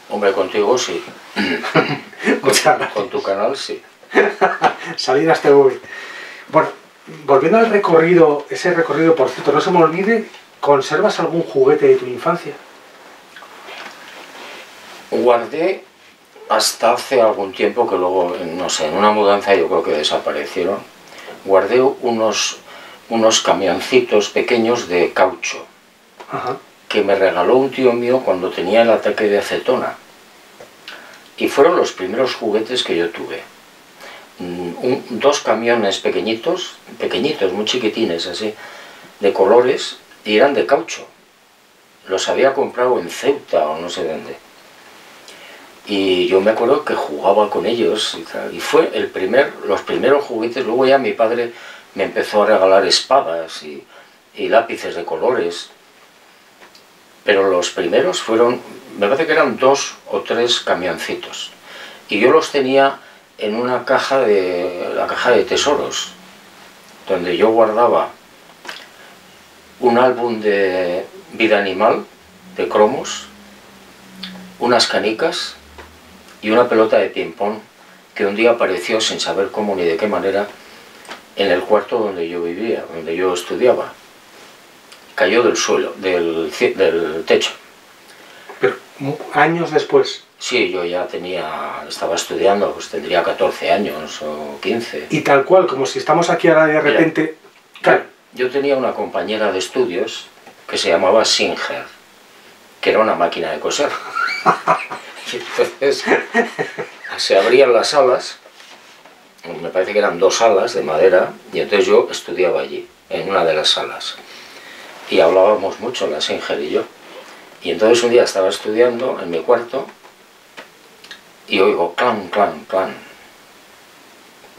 Hombre, contigo sí. con, con tu canal sí. Salinas T V. Bueno, volviendo al recorrido, ese recorrido, por cierto, no se me olvide, ¿conservas algún juguete de tu infancia? Guardé hasta hace algún tiempo, que luego, no sé, en una mudanza yo creo que desaparecieron. Guardé unos, unos camioncitos pequeños de caucho. Ajá. Que me regaló un tío mío cuando tenía el ataque de acetona. Y fueron los primeros juguetes que yo tuve. Un, dos camiones pequeñitos, pequeñitos, muy chiquitines así, de colores, y eran de caucho. Los había comprado en Ceuta o no sé dónde. Y yo me acuerdo que jugaba con ellos y tal. Y fue el primer, los primeros juguetes. Luego ya mi padre me empezó a regalar espadas y, y lápices de colores. Pero los primeros fueron, me parece que eran dos o tres camioncitos. Y yo los tenía en una caja de, la caja de tesoros, donde yo guardaba un álbum de vida animal, de cromos, unas canicas, y una pelota de ping-pong que un día apareció sin saber cómo ni de qué manera en el cuarto donde yo vivía, donde yo estudiaba. Cayó del suelo, del, del techo. Pero años después. Sí, yo ya tenía, estaba estudiando, pues tendría catorce años o quince. Y tal cual, como si estamos aquí ahora de repente... Mira, claro. Yo, yo tenía una compañera de estudios que se llamaba Singer, que era una máquina de coser. Y entonces se abrían las alas, me parece que eran dos alas de madera, y entonces yo estudiaba allí, en una de las salas. Y hablábamos mucho, la Singer y yo. Y entonces un día estaba estudiando en mi cuarto y oigo clan, clan, clan.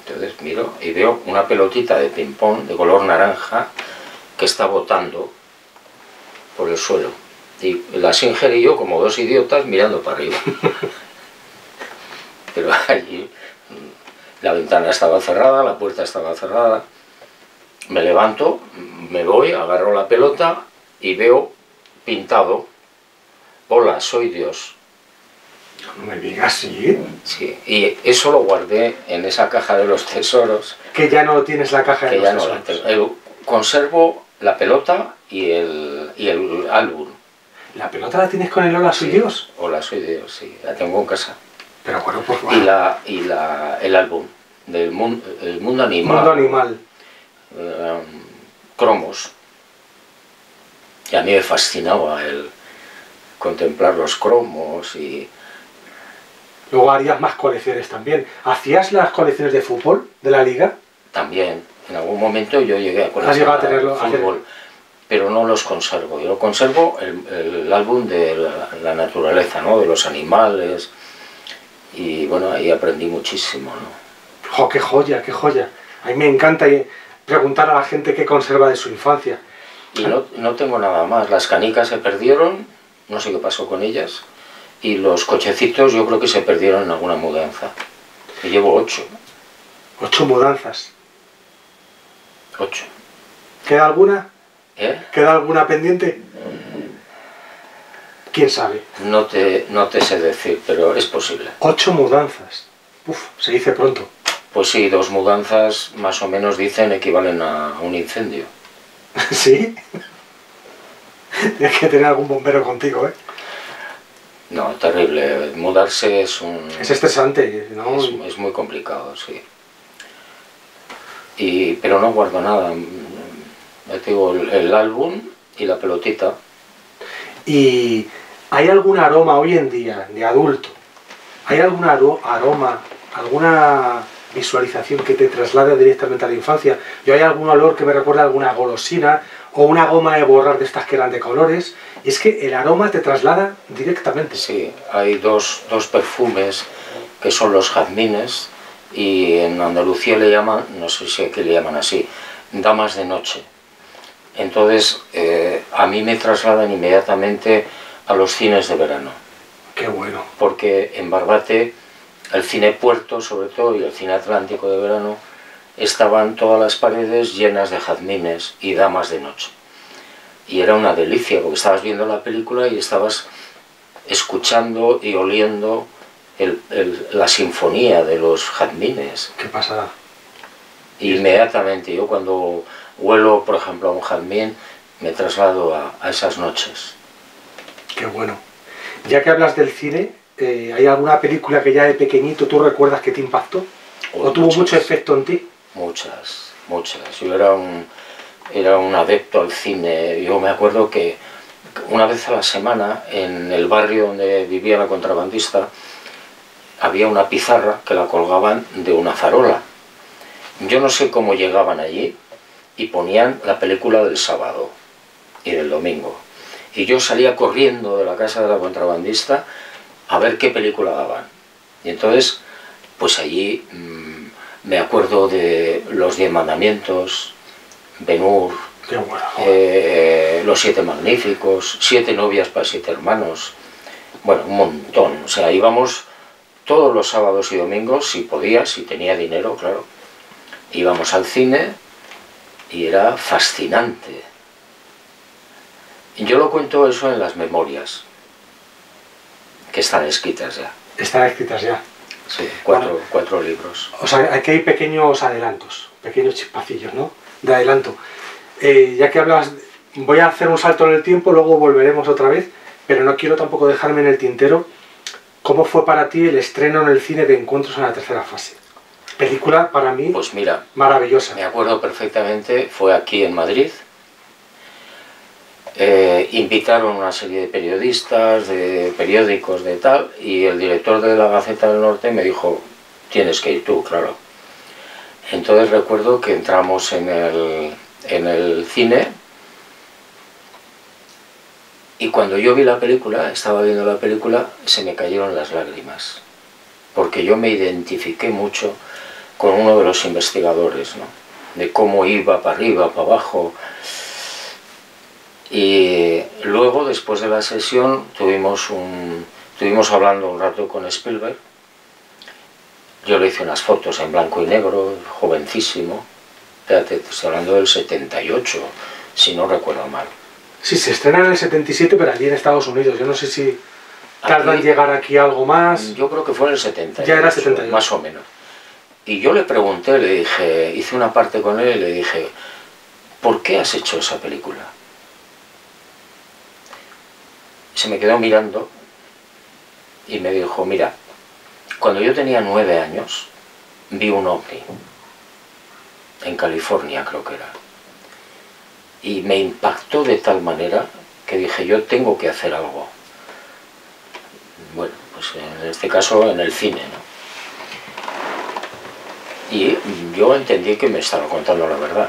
Entonces miro y veo una pelotita de ping-pong de color naranja que está botando por el suelo. Y la Singer y yo, como dos idiotas, mirando para arriba. Pero allí la ventana estaba cerrada, la puerta estaba cerrada. Me levanto, me voy, agarro la pelota y veo pintado: hola, soy Dios. No me digas, sí. Sí, y eso lo guardé en esa caja de los tesoros. Que ya no tienes la caja de los tesoros. Que ya no la tengo. Conservo la pelota y el, y el álbum. ¿La pelota la tienes con el hola, soy Dios? Hola, soy Dios, sí, la tengo en casa. Pero bueno, por favor. Y, la, y la, el álbum del mundo, el mundo animal. Mundo animal. Uh, cromos. Y a mí me fascinaba el contemplar los cromos y... Luego harías más colecciones también. ¿Hacías las colecciones de fútbol de la liga? También. En algún momento yo llegué a coleccionar el fútbol, pero no los conservo. Yo conservo el, el álbum de la, la naturaleza, ¿no? De los animales. Y bueno, ahí aprendí muchísimo, ¿no? ¡Jo, qué joya, qué joya! A mí me encanta preguntar a la gente qué conserva de su infancia. Y no, no tengo nada más. Las canicas se perdieron, no sé qué pasó con ellas, y los cochecitos yo creo que se perdieron en alguna mudanza. Y llevo ocho. ¿Ocho mudanzas? Ocho. ¿Queda alguna? ¿Eh? ¿Queda alguna pendiente? ¿Quién sabe? No te, no te sé decir, pero es posible. Ocho mudanzas. Uf, se dice pronto. Pues sí, dos mudanzas más o menos dicen equivalen a un incendio. ¿Sí? Tienes que tener algún bombero contigo, ¿eh? No, terrible. Mudarse es un... Es estresante, ¿no? Es, es muy complicado, sí. Y, pero no guardo nada. Digo, el, el álbum y la pelotita. ¿Y hay algún aroma hoy en día, de adulto, hay algún aroma, alguna visualización que te traslade directamente a la infancia? Yo hay algún olor que me recuerda a alguna golosina o una goma de borrar de estas que eran de colores. Y es que el aroma te traslada directamente. Sí, hay dos, dos perfumes que son los jazmines, y en Andalucía le llaman, no sé si aquí le llaman así, damas de noche. Entonces eh, a mí me trasladan inmediatamente a los cines de verano. Qué bueno. Porque en Barbate, el cine Puerto sobre todo y el cine Atlántico de verano, estaban todas las paredes llenas de jazmines y damas de noche. Y era una delicia, porque estabas viendo la película y estabas escuchando y oliendo el, el, la sinfonía de los jazmines. ¿Qué pasada? Inmediatamente, yo cuando huelo, por ejemplo, a un jazmín, me traslado a, a esas noches. Qué bueno. Ya que hablas del cine, eh, ¿hay alguna película que ya de pequeñito tú recuerdas que te impactó? ¿O, ¿O tuvo muchas, mucho efecto en ti? Muchas, muchas. Yo era un... Era un adepto al cine. Yo me acuerdo que una vez a la semana, en el barrio donde vivía la contrabandista, había una pizarra que la colgaban de una farola. Yo no sé cómo llegaban allí y ponían la película del sábado y del domingo. Y yo salía corriendo de la casa de la contrabandista a ver qué película daban. Y entonces, pues allí mmm, me acuerdo de Los Diez Mandamientos, Ben-Hur, bueno. eh, Los Siete Magníficos, Siete Novias para Siete Hermanos, bueno, un montón. O sea, íbamos todos los sábados y domingos, si podía, si tenía dinero, claro. Íbamos al cine y era fascinante. Yo lo cuento eso en las memorias, que están escritas ya. Están escritas ya. Sí, cuatro, bueno, cuatro libros. O sea, aquí hay pequeños adelantos, pequeños chispacillos, ¿no? De adelanto. Eh, ya que hablas, voy a hacer un salto en el tiempo, luego volveremos otra vez, pero no quiero tampoco dejarme en el tintero. ¿Cómo fue para ti el estreno en el cine de Encuentros en la Tercera Fase? Película para mí, pues mira, maravillosa. Me acuerdo perfectamente, fue aquí en Madrid. Eh, invitaron una serie de periodistas, de periódicos, de tal, y el director de la Gaceta del Norte me dijo, tienes que ir tú, claro. Entonces recuerdo que entramos en el, en el cine, y cuando yo vi la película, estaba viendo la película, se me cayeron las lágrimas, porque yo me identifiqué mucho con uno de los investigadores, ¿no? De cómo iba para arriba, para abajo. Y luego, después de la sesión, tuvimos un, estuvimos hablando un rato con Spielberg. Yo le hice unas fotos en blanco y negro, jovencísimo. Espérate, estoy hablando del setenta y ocho, si no recuerdo mal. Sí, se estrena en el setenta y siete, pero allí en Estados Unidos. Yo no sé si tardan en llegar aquí algo más. Yo creo que fue en el setenta y ocho, ya era setenta y ocho, más o menos. Y yo le pregunté, le dije, hice una parte con él y le dije, ¿por qué has hecho esa película? Se me quedó mirando y me dijo, mira, cuando yo tenía nueve años, vi un ovni, en California creo que era, y me impactó de tal manera que dije, yo tengo que hacer algo. Bueno, pues en este caso en el cine, ¿no? Y yo entendí que me estaba contando la verdad,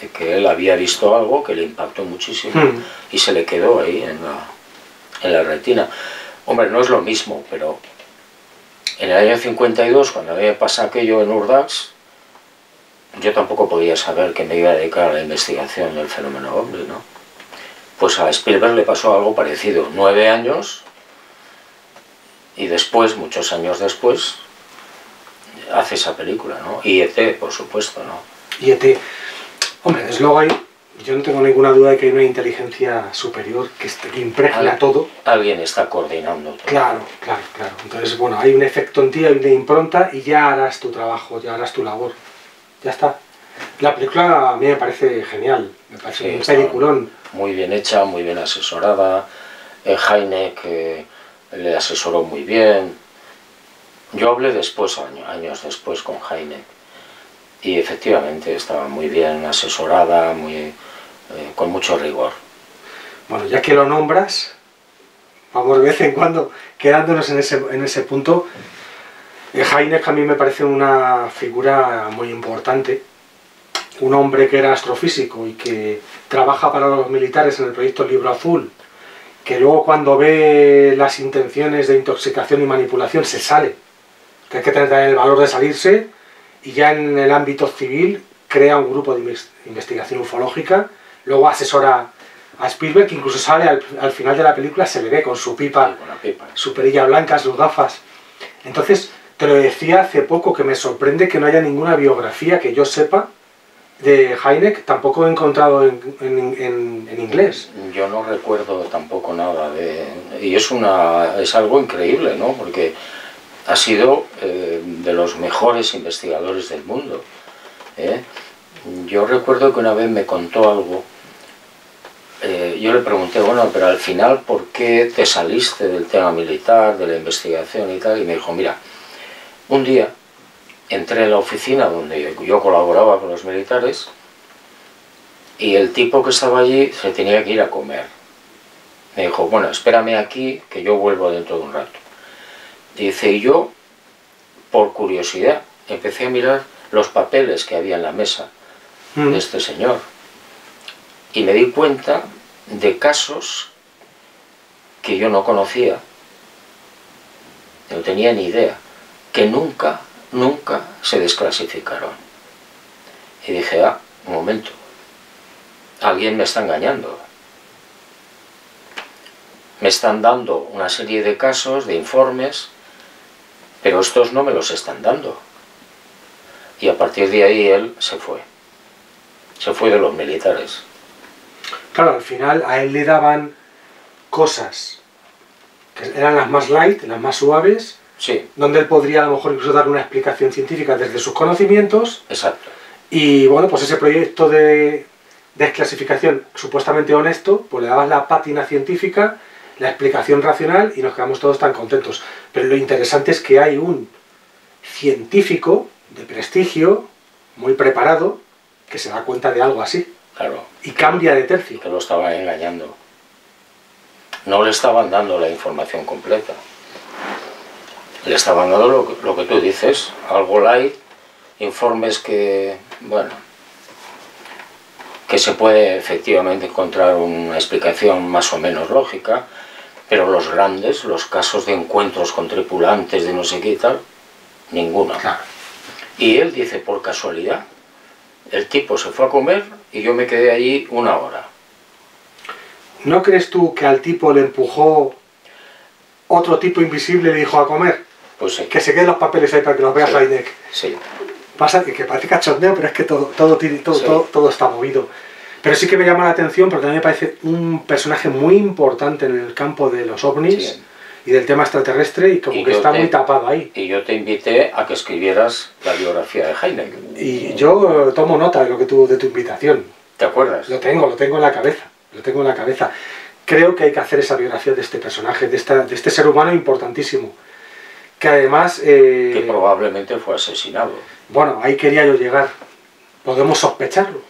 de que él había visto algo que le impactó muchísimo y se le quedó ahí en la, en la retina. Hombre, no es lo mismo, pero... En el año cincuenta y dos, cuando había pasado aquello en Urdax, yo tampoco podía saber que me iba a dedicar a la investigación del fenómeno ovni, ¿no? Pues a Spielberg le pasó algo parecido, nueve años, y después, muchos años después, hace esa película, ¿no? Y E T, por supuesto, ¿no? Y E T, hombre, desde luego hay, yo no tengo ninguna duda de que hay una inteligencia superior que, que impregna Al, todo. Alguien está coordinando todo. Claro, claro, claro. Entonces, bueno, hay un efecto en ti, hay una impronta y ya harás tu trabajo, ya harás tu labor. Ya está. La película a mí me parece genial, me parece sí, un peliculón. Muy bien hecha, muy bien asesorada. Eh, Hynek eh, le asesoró muy bien. Yo hablé después, año, años después, con Hynek. Y efectivamente estaba muy bien asesorada, muy, eh, con mucho rigor. Bueno, ya que lo nombras, vamos de vez en cuando quedándonos en ese, en ese punto. Hynek a mí me parece una figura muy importante, un hombre que era astrofísico y que trabaja para los militares en el proyecto Libro Azul, que luego cuando ve las intenciones de intoxicación y manipulación se sale, que hay que tener el valor de salirse, y ya en el ámbito civil crea un grupo de investigación ufológica, luego asesora a Spielberg, que incluso sale al, al final de la película, se le ve con su pipa, sí, con la pipa, su perilla blanca, sus gafas. Entonces, te lo decía hace poco, que me sorprende que no haya ninguna biografía que yo sepa de Hynek, tampoco he encontrado en, en, en, en inglés. Yo no recuerdo tampoco nada de... Y es, una, es algo increíble, ¿no? Porque ha sido eh, de los mejores investigadores del mundo, ¿eh? Yo recuerdo que una vez me contó algo. Eh, yo le pregunté, bueno, pero al final, ¿por qué te saliste del tema militar, de la investigación y tal? Y me dijo, mira, un día entré en la oficina donde yo colaboraba con los militares y el tipo que estaba allí se tenía que ir a comer. Me dijo, bueno, espérame aquí que yo vuelvo dentro de un rato. Dice, y yo, por curiosidad, empecé a mirar los papeles que había en la mesa de este señor y me di cuenta de casos que yo no conocía, no tenía ni idea, que nunca, nunca se desclasificaron. Y dije, ah, un momento, alguien me está engañando. Me están dando una serie de casos, de informes, pero estos no me los están dando. Y a partir de ahí él se fue. Se fue de los militares. Claro, al final a él le daban cosas que eran las más light, las más suaves, sí, donde él podría a lo mejor incluso dar una explicación científica desde sus conocimientos. Exacto. Y bueno, pues ese proyecto de desclasificación supuestamente honesto, pues le dabas la pátina científica, la explicación racional y nos quedamos todos tan contentos. Pero lo interesante es que hay un científico de prestigio, muy preparado, que se da cuenta de algo así. Claro. Y cambia de tercio. Que lo estaban engañando. No le estaban dando la información completa. Le estaban dando lo que, lo que tú dices, algo light, informes que, bueno, que se puede efectivamente encontrar una explicación más o menos lógica, pero los grandes, los casos de encuentros con tripulantes de no sé qué y tal, ninguna. Claro. Y él dice, por casualidad, el tipo se fue a comer y yo me quedé allí una hora. ¿No crees tú que al tipo le empujó otro tipo invisible, le dijo, a comer? Pues sí. Que se queden los papeles ahí para que los veas, sí. Hynek. Sí. Pasa que, que parece cachondeo, pero es que todo, todo, todo, sí. todo, todo está movido. Pero sí que me llama la atención porque a mí me parece un personaje muy importante en el campo de los ovnis, sí, y del tema extraterrestre, y como y que está te, muy tapado ahí. Y yo te invité a que escribieras la biografía de Hynek. Y yo tomo nota de lo que tú, de tu invitación. ¿Te acuerdas? Lo tengo, lo tengo en la cabeza. Lo tengo en la cabeza. Creo que hay que hacer esa biografía de este personaje, de, esta, de este ser humano importantísimo. Que además... Eh, que probablemente fue asesinado. Bueno, ahí quería yo llegar. ¿Podemos sospecharlo?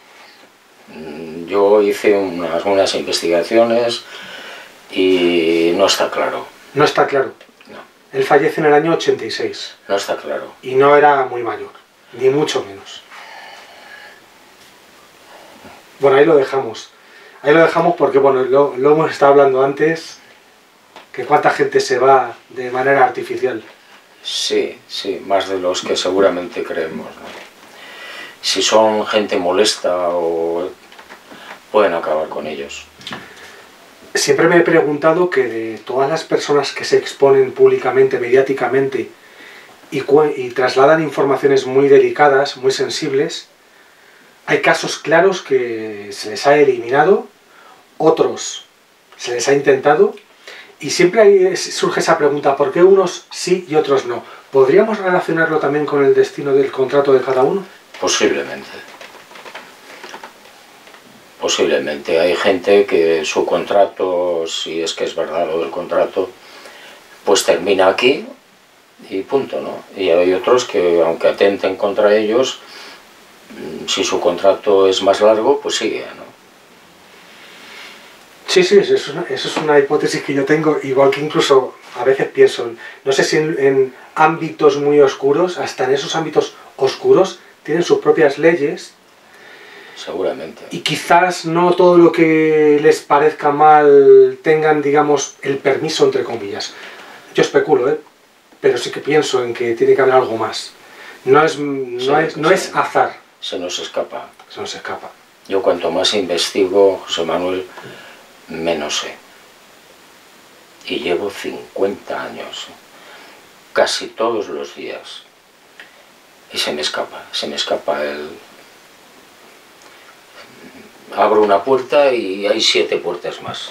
Yo hice unas, unas investigaciones y no está claro. ¿No está claro? No. Él fallece en el año ochenta y seis. No está claro. Y no era muy mayor, ni mucho menos. Bueno, ahí lo dejamos. Ahí lo dejamos porque, bueno, lo, lo hemos estado hablando antes, que cuánta gente se va de manera artificial. Sí, sí, más de los que seguramente creemos, ¿no? Si son gente molesta o pueden acabar con ellos. Siempre me he preguntado que de todas las personas que se exponen públicamente, mediáticamente, y, y trasladan informaciones muy delicadas, muy sensibles, hay casos claros que se les ha eliminado, otros se les ha intentado, y siempre hay, surge esa pregunta, ¿por qué unos sí y otros no? ¿Podríamos relacionarlo también con el destino del contrato de cada uno? Posiblemente. Posiblemente. Hay gente que su contrato, si es que es verdad lo del contrato, pues termina aquí y punto, ¿no? Y hay otros que, aunque atenten contra ellos, si su contrato es más largo, pues sigue, ¿no? Sí, sí, eso es, una, eso es una hipótesis que yo tengo, igual que incluso a veces pienso, no sé si en, en ámbitos muy oscuros, hasta en esos ámbitos oscuros, tienen sus propias leyes. Seguramente. Y quizás no todo lo que les parezca mal tengan, digamos, el permiso, entre comillas. Yo especulo, ¿eh? Pero sí que pienso en que tiene que haber algo más. No es, no sí, es, no es azar. Se nos escapa. Se nos escapa. Yo cuanto más investigo, José Manuel, menos sé. Y llevo cincuenta años, casi todos los días. Y se me escapa, se me escapa el... Abro una puerta y hay siete puertas más.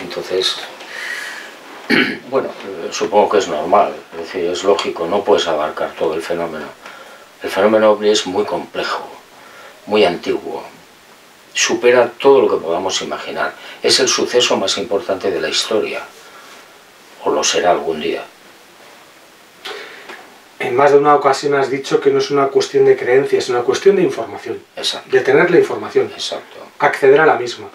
Entonces, bueno, supongo que es normal, es decir, es lógico, no puedes abarcar todo el fenómeno. El fenómeno ovni es muy complejo, muy antiguo, supera todo lo que podamos imaginar. Es el suceso más importante de la historia, o lo será algún día. En más de una ocasión has dicho que no es una cuestión de creencia, es una cuestión de información. Exacto. De tener la información. Exacto. Acceder a la misma.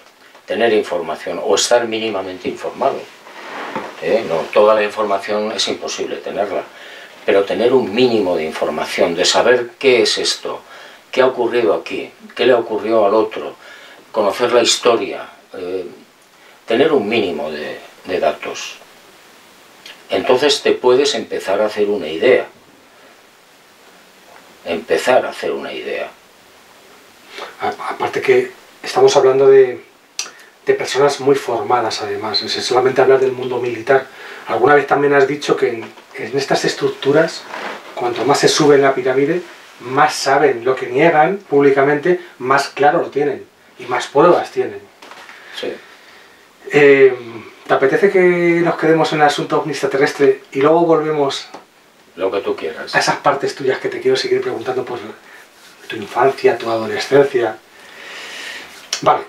Tener información o estar mínimamente informado. ¿Eh? No, toda la información es imposible tenerla. Pero tener un mínimo de información, de saber qué es esto, qué ha ocurrido aquí, qué le ocurrió al otro, conocer la historia, eh, tener un mínimo de, de datos. Entonces te puedes empezar a hacer una idea. empezar a hacer una idea. Aparte que estamos hablando de, de personas muy formadas, además, es solamente hablar del mundo militar. Alguna vez también has dicho que en, en estas estructuras, cuanto más se sube en la pirámide, más saben lo que niegan públicamente, más claro lo tienen y más pruebas tienen. Sí. Eh, ¿Te apetece que nos quedemos en el asunto ovni extraterrestre y luego volvemos? Lo que tú quieras. A esas partes tuyas que te quiero seguir preguntando, pues, tu infancia, tu adolescencia... Vale,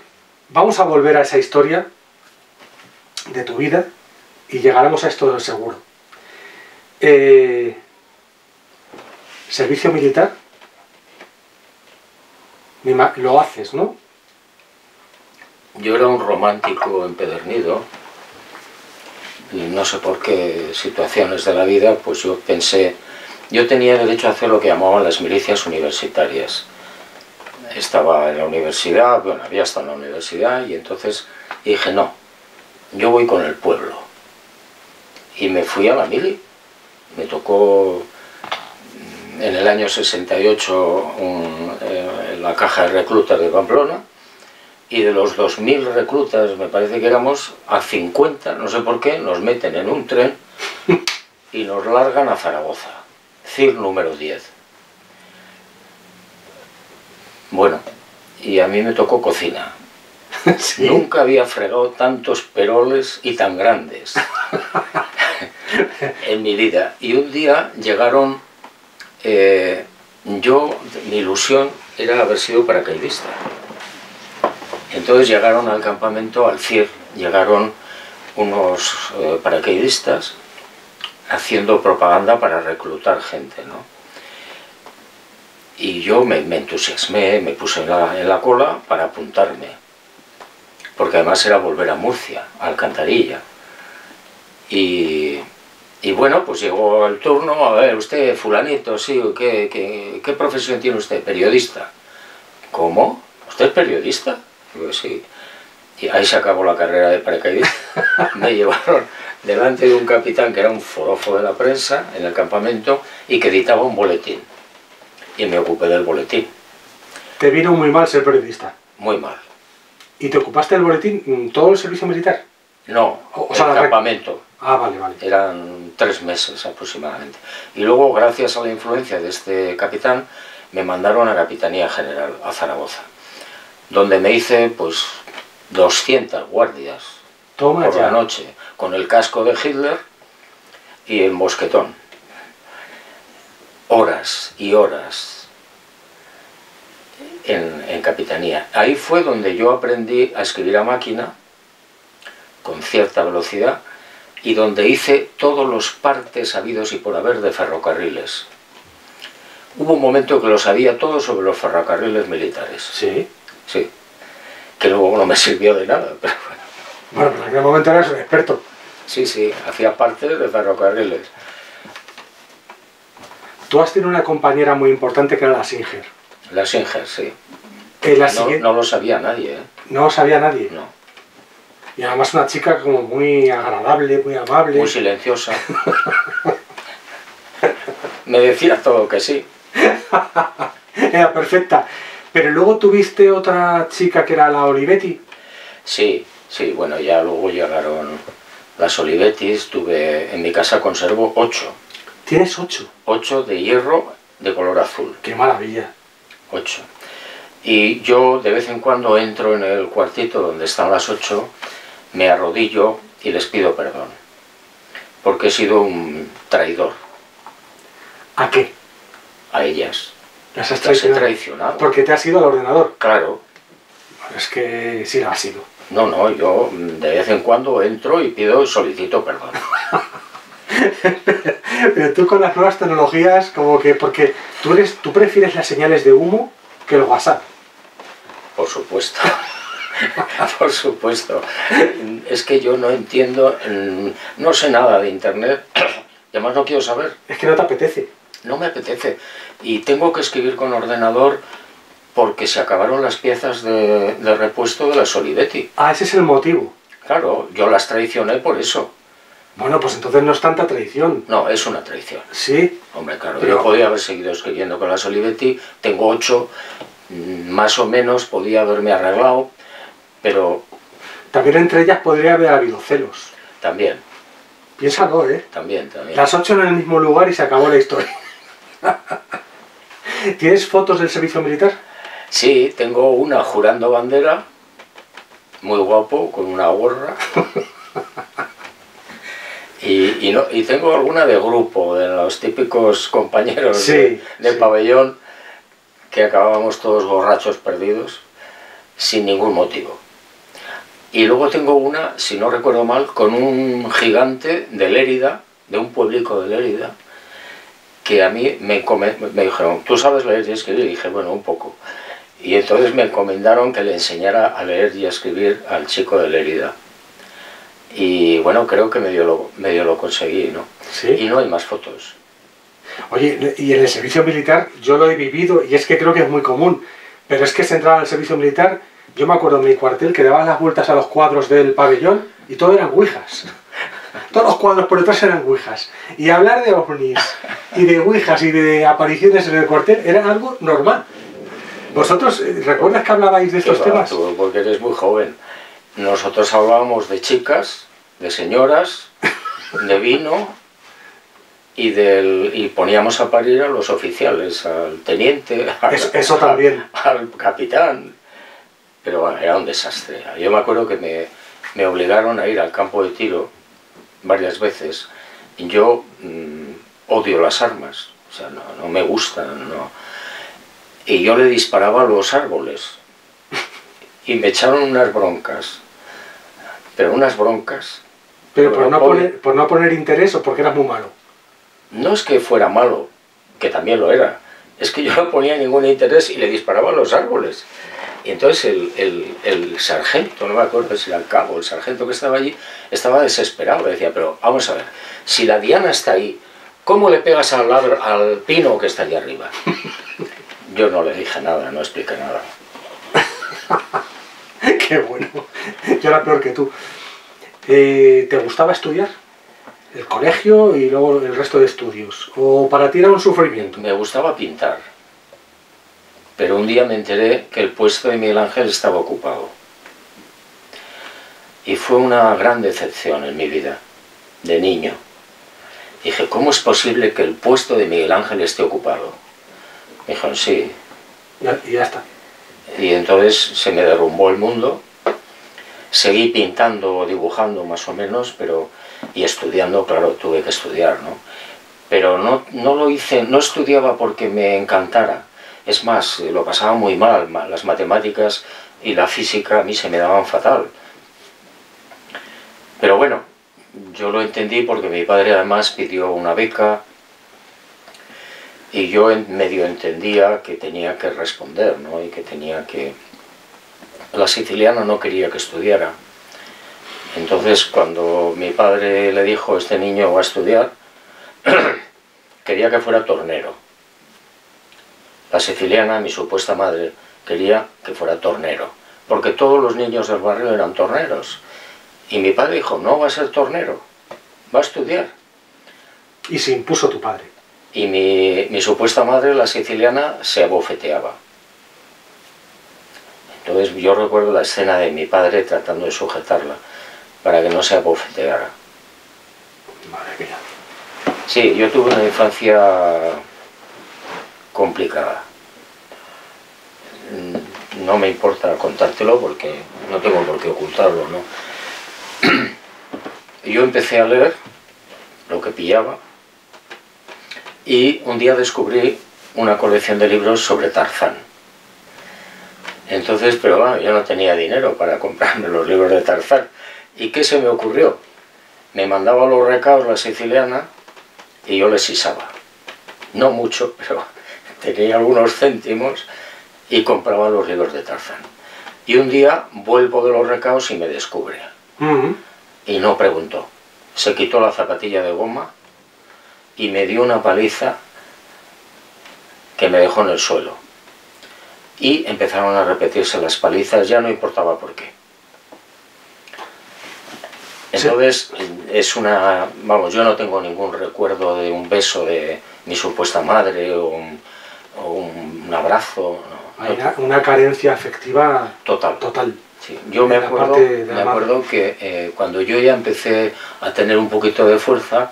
vamos a volver a esa historia de tu vida y llegaremos a esto del seguro. Eh, ¿Servicio militar? Lo haces, ¿no? Yo era un romántico empedernido. Y no sé por qué situaciones de la vida, pues yo pensé... Yo tenía derecho a hacer lo que llamaban las milicias universitarias. Estaba en la universidad, bueno, había estado en la universidad, y entonces dije, no, yo voy con el pueblo. Y me fui a la mili. Me tocó en el año sesenta y ocho un, eh, la caja de reclutas de Pamplona, y de los dos mil reclutas, me parece que éramos, a cincuenta, no sé por qué, nos meten en un tren y nos largan a Zaragoza, C I R número diez. Bueno, y a mí me tocó cocina. ¿Sí? Nunca había fregado tantos peroles y tan grandes en mi vida. Y un día llegaron, eh, yo, mi ilusión era haber sido paracaidista. Entonces llegaron al campamento, al C I R, llegaron unos eh, paracaidistas haciendo propaganda para reclutar gente, ¿no? Y yo me, me entusiasmé, me puse en la, en la cola para apuntarme, porque además era volver a Murcia, a Alcantarilla. Y, y bueno, pues llegó el turno, a ver, usted, fulanito, sí, ¿qué, qué, qué profesión tiene usted? Periodista. ¿Cómo? ¿Usted es periodista? Pues sí. Y ahí se acabó la carrera de paracaidista. Me llevaron delante de un capitán que era un forofo de la prensa en el campamento y que editaba un boletín. Y me ocupé del boletín. ¿Te vino muy mal ser periodista? Muy mal. ¿Y te ocupaste del boletín todo el servicio militar? No, o, o sea, el campamento. Ah, vale, vale. Eran tres meses aproximadamente. Y luego, gracias a la influencia de este capitán, me mandaron a Capitanía General, a Zaragoza, donde me hice pues doscientas guardias. Toma por ya. La noche, con el casco de Hitler y el mosquetón. Horas y horas en, en Capitanía. Ahí fue donde yo aprendí a escribir a máquina, con cierta velocidad, y donde hice todos los partes habidos y por haber de ferrocarriles. Hubo un momento que lo sabía todo sobre los ferrocarriles militares. ¿Sí? Sí, que luego no me sirvió de nada. Pero bueno. Bueno, en aquel momento eras un experto. Sí, sí, hacía parte de ferrocarriles. Tú has tenido una compañera muy importante que era la Singer. La Singer, sí. Eh, la no, siguiente... no lo sabía nadie, ¿eh? No lo sabía nadie. No. Y además una chica como muy agradable, muy amable. Muy silenciosa. Me decía todo que sí. Era perfecta. Pero luego tuviste otra chica que era la Olivetti. Sí, sí, bueno, ya luego llegaron las Olivettis. Tuve, en mi casa conservo ocho. ¿Tienes ocho? Ocho de hierro de color azul. ¡Qué maravilla! Ocho. Y yo de vez en cuando entro en el cuartito donde están las ocho, me arrodillo y les pido perdón. Porque he sido un traidor. ¿A qué? A ellas. Las has traicionado. Las he traicionado. Porque te has ido al ordenador. Claro. Es que sí la has ido. No, no, yo de vez en cuando entro y pido y solicito perdón. Pero tú con las nuevas tecnologías, como que porque tú eres, tú prefieres las señales de humo que el WhatsApp. Por supuesto. Por supuesto. Es que yo no entiendo, no sé nada de internet. Y además no quiero saber. Es que no te apetece. No me apetece. Y tengo que escribir con ordenador porque se acabaron las piezas de, de repuesto de la Olivetti. Ah, ese es el motivo. Claro, yo las traicioné por eso. Bueno, pues entonces no es tanta traición. No, es una traición. Sí. Hombre, claro, pero... yo podía haber seguido escribiendo con la Olivetti, tengo ocho, más o menos podía haberme arreglado, pero... También entre ellas podría haber habido celos. También. Piénsalo, ¿eh? También, también. Las ocho en el mismo lugar y se acabó la historia. ¿Tienes fotos del servicio militar? Sí, tengo una jurando bandera, muy guapo, con una gorra. Y, y, no, y tengo alguna de grupo, de los típicos compañeros sí, de, de sí. pabellón, que acabábamos todos borrachos perdidos, sin ningún motivo. Y luego tengo una, si no recuerdo mal, con un gigante de Lérida, de un pueblico de Lérida, que a mí me, encomend... me dijeron, ¿tú sabes leer y escribir? Y dije, bueno, un poco. Y entonces me encomendaron que le enseñara a leer y a escribir al chico de Lérida. Y bueno, creo que medio lo, medio lo conseguí, ¿no? ¿Sí? Y no hay más fotos. Oye, y en el servicio militar yo lo he vivido, y es que creo que es muy común, pero es que se entraba al servicio militar, yo me acuerdo en mi cuartel que daban las vueltas a los cuadros del pabellón y todo eran ouijas. Todos los cuadros por detrás eran ouijas. Y hablar de ovnis y de ouijas y de apariciones en el cuartel era algo normal. ¿Vosotros recuerdas que hablabais de estos temas? Tú, porque eres muy joven. Nosotros hablábamos de chicas, de señoras, de vino y, del, y poníamos a parir a los oficiales, al teniente, al, eso, eso también. Al, al capitán. Pero bueno, era un desastre. Yo me acuerdo que me, me obligaron a ir al campo de tiro varias veces. Yo mmm, odio las armas, o sea, no, no me gustan. No. Y yo le disparaba a los árboles. Y me echaron unas broncas, pero unas broncas. Pero por no poner, por no poner interés o porque eras muy malo. No es que fuera malo, que también lo era. Es que yo no ponía ningún interés y le disparaba a los árboles. Y entonces el, el, el sargento, no me acuerdo si era el cabo, el sargento que estaba allí, estaba desesperado. Le decía, pero vamos a ver, si la diana está ahí, ¿cómo le pegas al, al pino que está allí arriba? Yo no le dije nada, no expliqué nada. Qué bueno, yo era peor que tú. Eh, ¿Te gustaba estudiar? ¿El colegio y luego el resto de estudios? ¿O para ti era un sufrimiento? Me gustaba pintar, pero un día me enteré que el puesto de Miguel Ángel estaba ocupado. Y fue una gran decepción en mi vida, de niño. Dije, ¿cómo es posible que el puesto de Miguel Ángel esté ocupado? Me dijeron, sí. Ya, y ya está. Y entonces se me derrumbó el mundo. Seguí pintando, dibujando más o menos, pero y estudiando, claro, tuve que estudiar, ¿no? Pero no, no lo hice, no estudiaba porque me encantara. Es más, lo pasaba muy mal, las matemáticas y la física a mí se me daban fatal. Pero bueno, yo lo entendí porque mi padre además pidió una beca y yo medio entendía que tenía que responder, ¿no? Y que tenía que, la siciliana no quería que estudiara. Entonces, cuando mi padre le dijo, este niño va a estudiar, quería que fuera tornero. La siciliana, mi supuesta madre, quería que fuera tornero, porque todos los niños del barrio eran torneros. Y mi padre dijo, no va a ser tornero, va a estudiar. Y se impuso tu padre. Y mi, mi supuesta madre, la siciliana, se abofeteaba. Entonces yo recuerdo la escena de mi padre tratando de sujetarla para que no se abofeteara. Madre mía. Sí, yo tuve una infancia complicada. No me importa contártelo porque no tengo por qué ocultarlo, ¿no? Yo empecé a leer lo que pillaba y un día descubrí una colección de libros sobre Tarzán. Entonces, pero bueno, yo no tenía dinero para comprarme los libros de Tarzán. ¿Y qué se me ocurrió? Me mandaba los recados la siciliana y yo les sisaba. No mucho, pero tenía algunos céntimos y compraba los libros de Tarzán. Y un día vuelvo de los recados y me descubre. Uh-huh. Y no preguntó. Se quitó la zapatilla de goma y me dio una paliza que me dejó en el suelo. Y empezaron a repetirse las palizas, ya no importaba por qué. Entonces, es una... Vamos, yo no tengo ningún recuerdo de un beso de mi supuesta madre o un, o un abrazo. No. Hay una, una carencia afectiva total. total. Sí. Yo me acuerdo, me acuerdo que eh, cuando yo ya empecé a tener un poquito de fuerza,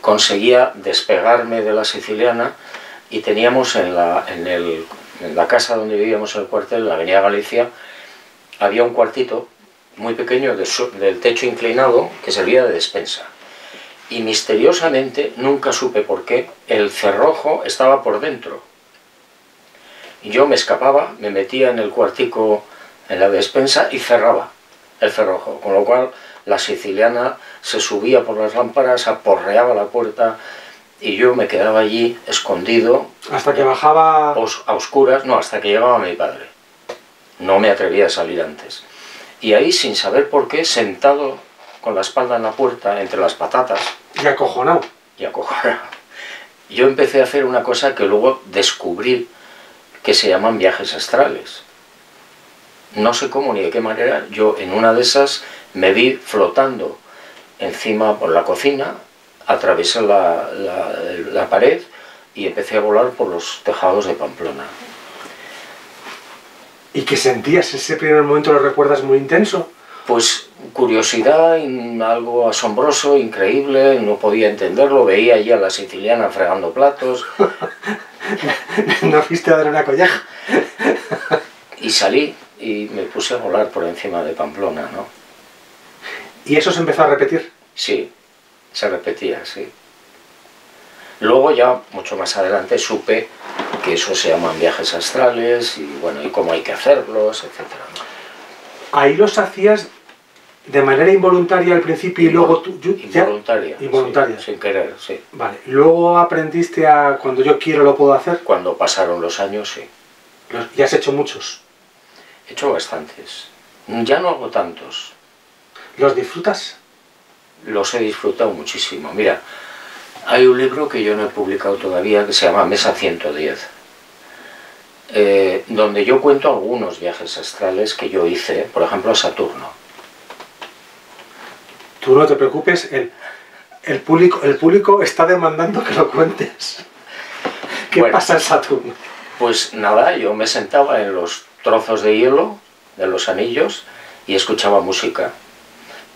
conseguía despegarme de la siciliana y teníamos en la, en el... en la casa donde vivíamos, en el cuartel, en la avenida Galicia, había un cuartito muy pequeño de su, del techo inclinado que servía de despensa. Y misteriosamente, nunca supe por qué, el cerrojo estaba por dentro. Y yo me escapaba, me metía en el cuartico, en la despensa, y cerraba el cerrojo. Con lo cual, la siciliana se subía por las lámparas, aporreaba la puerta... Y yo me quedaba allí, escondido... ¿Hasta que bajaba...? Os, a oscuras, no, hasta que llegaba mi padre. No me atrevía a salir antes. Y ahí, sin saber por qué, sentado con la espalda en la puerta, entre las patatas... Y acojonado. Y acojonado. Yo empecé a hacer una cosa que luego descubrí, que se llaman viajes astrales. No sé cómo ni de qué manera, yo en una de esas me vi flotando encima por la cocina... Atravesé la, la, la pared y empecé a volar por los tejados de Pamplona. ¿Y qué sentías? ¿Ese primer momento lo recuerdas muy intenso? Pues curiosidad, algo asombroso, increíble, no podía entenderlo. Veía allí a la siciliana fregando platos. ¿No fuiste a dar una colleja? Y salí y me puse a volar por encima de Pamplona, ¿no? ¿Y eso se empezó a repetir? Sí. Se repetía, sí. Luego ya, mucho más adelante, supe que eso se llaman viajes astrales y bueno, y cómo hay que hacerlos, etcétera. ¿Ahí los hacías de manera involuntaria al principio y Invol luego tú...? Yo, involuntaria. Ya, involuntaria. Sí, sin querer, sí. Vale. ¿Luego aprendiste a cuando yo quiero lo puedo hacer? Cuando pasaron los años, sí. ¿Y has hecho muchos? He hecho bastantes. Ya no hago tantos. ¿Los disfrutas? Los he disfrutado muchísimo. Mira, hay un libro que yo no he publicado todavía que se llama Mesa ciento diez, eh, donde yo cuento algunos viajes astrales que yo hice, por ejemplo, a Saturno. Tú no te preocupes, el, el, público, el público está demandando que lo cuentes. ¿Qué bueno, pasa en Saturno? Pues nada, yo me sentaba en los trozos de hielo, de los anillos, y escuchaba música.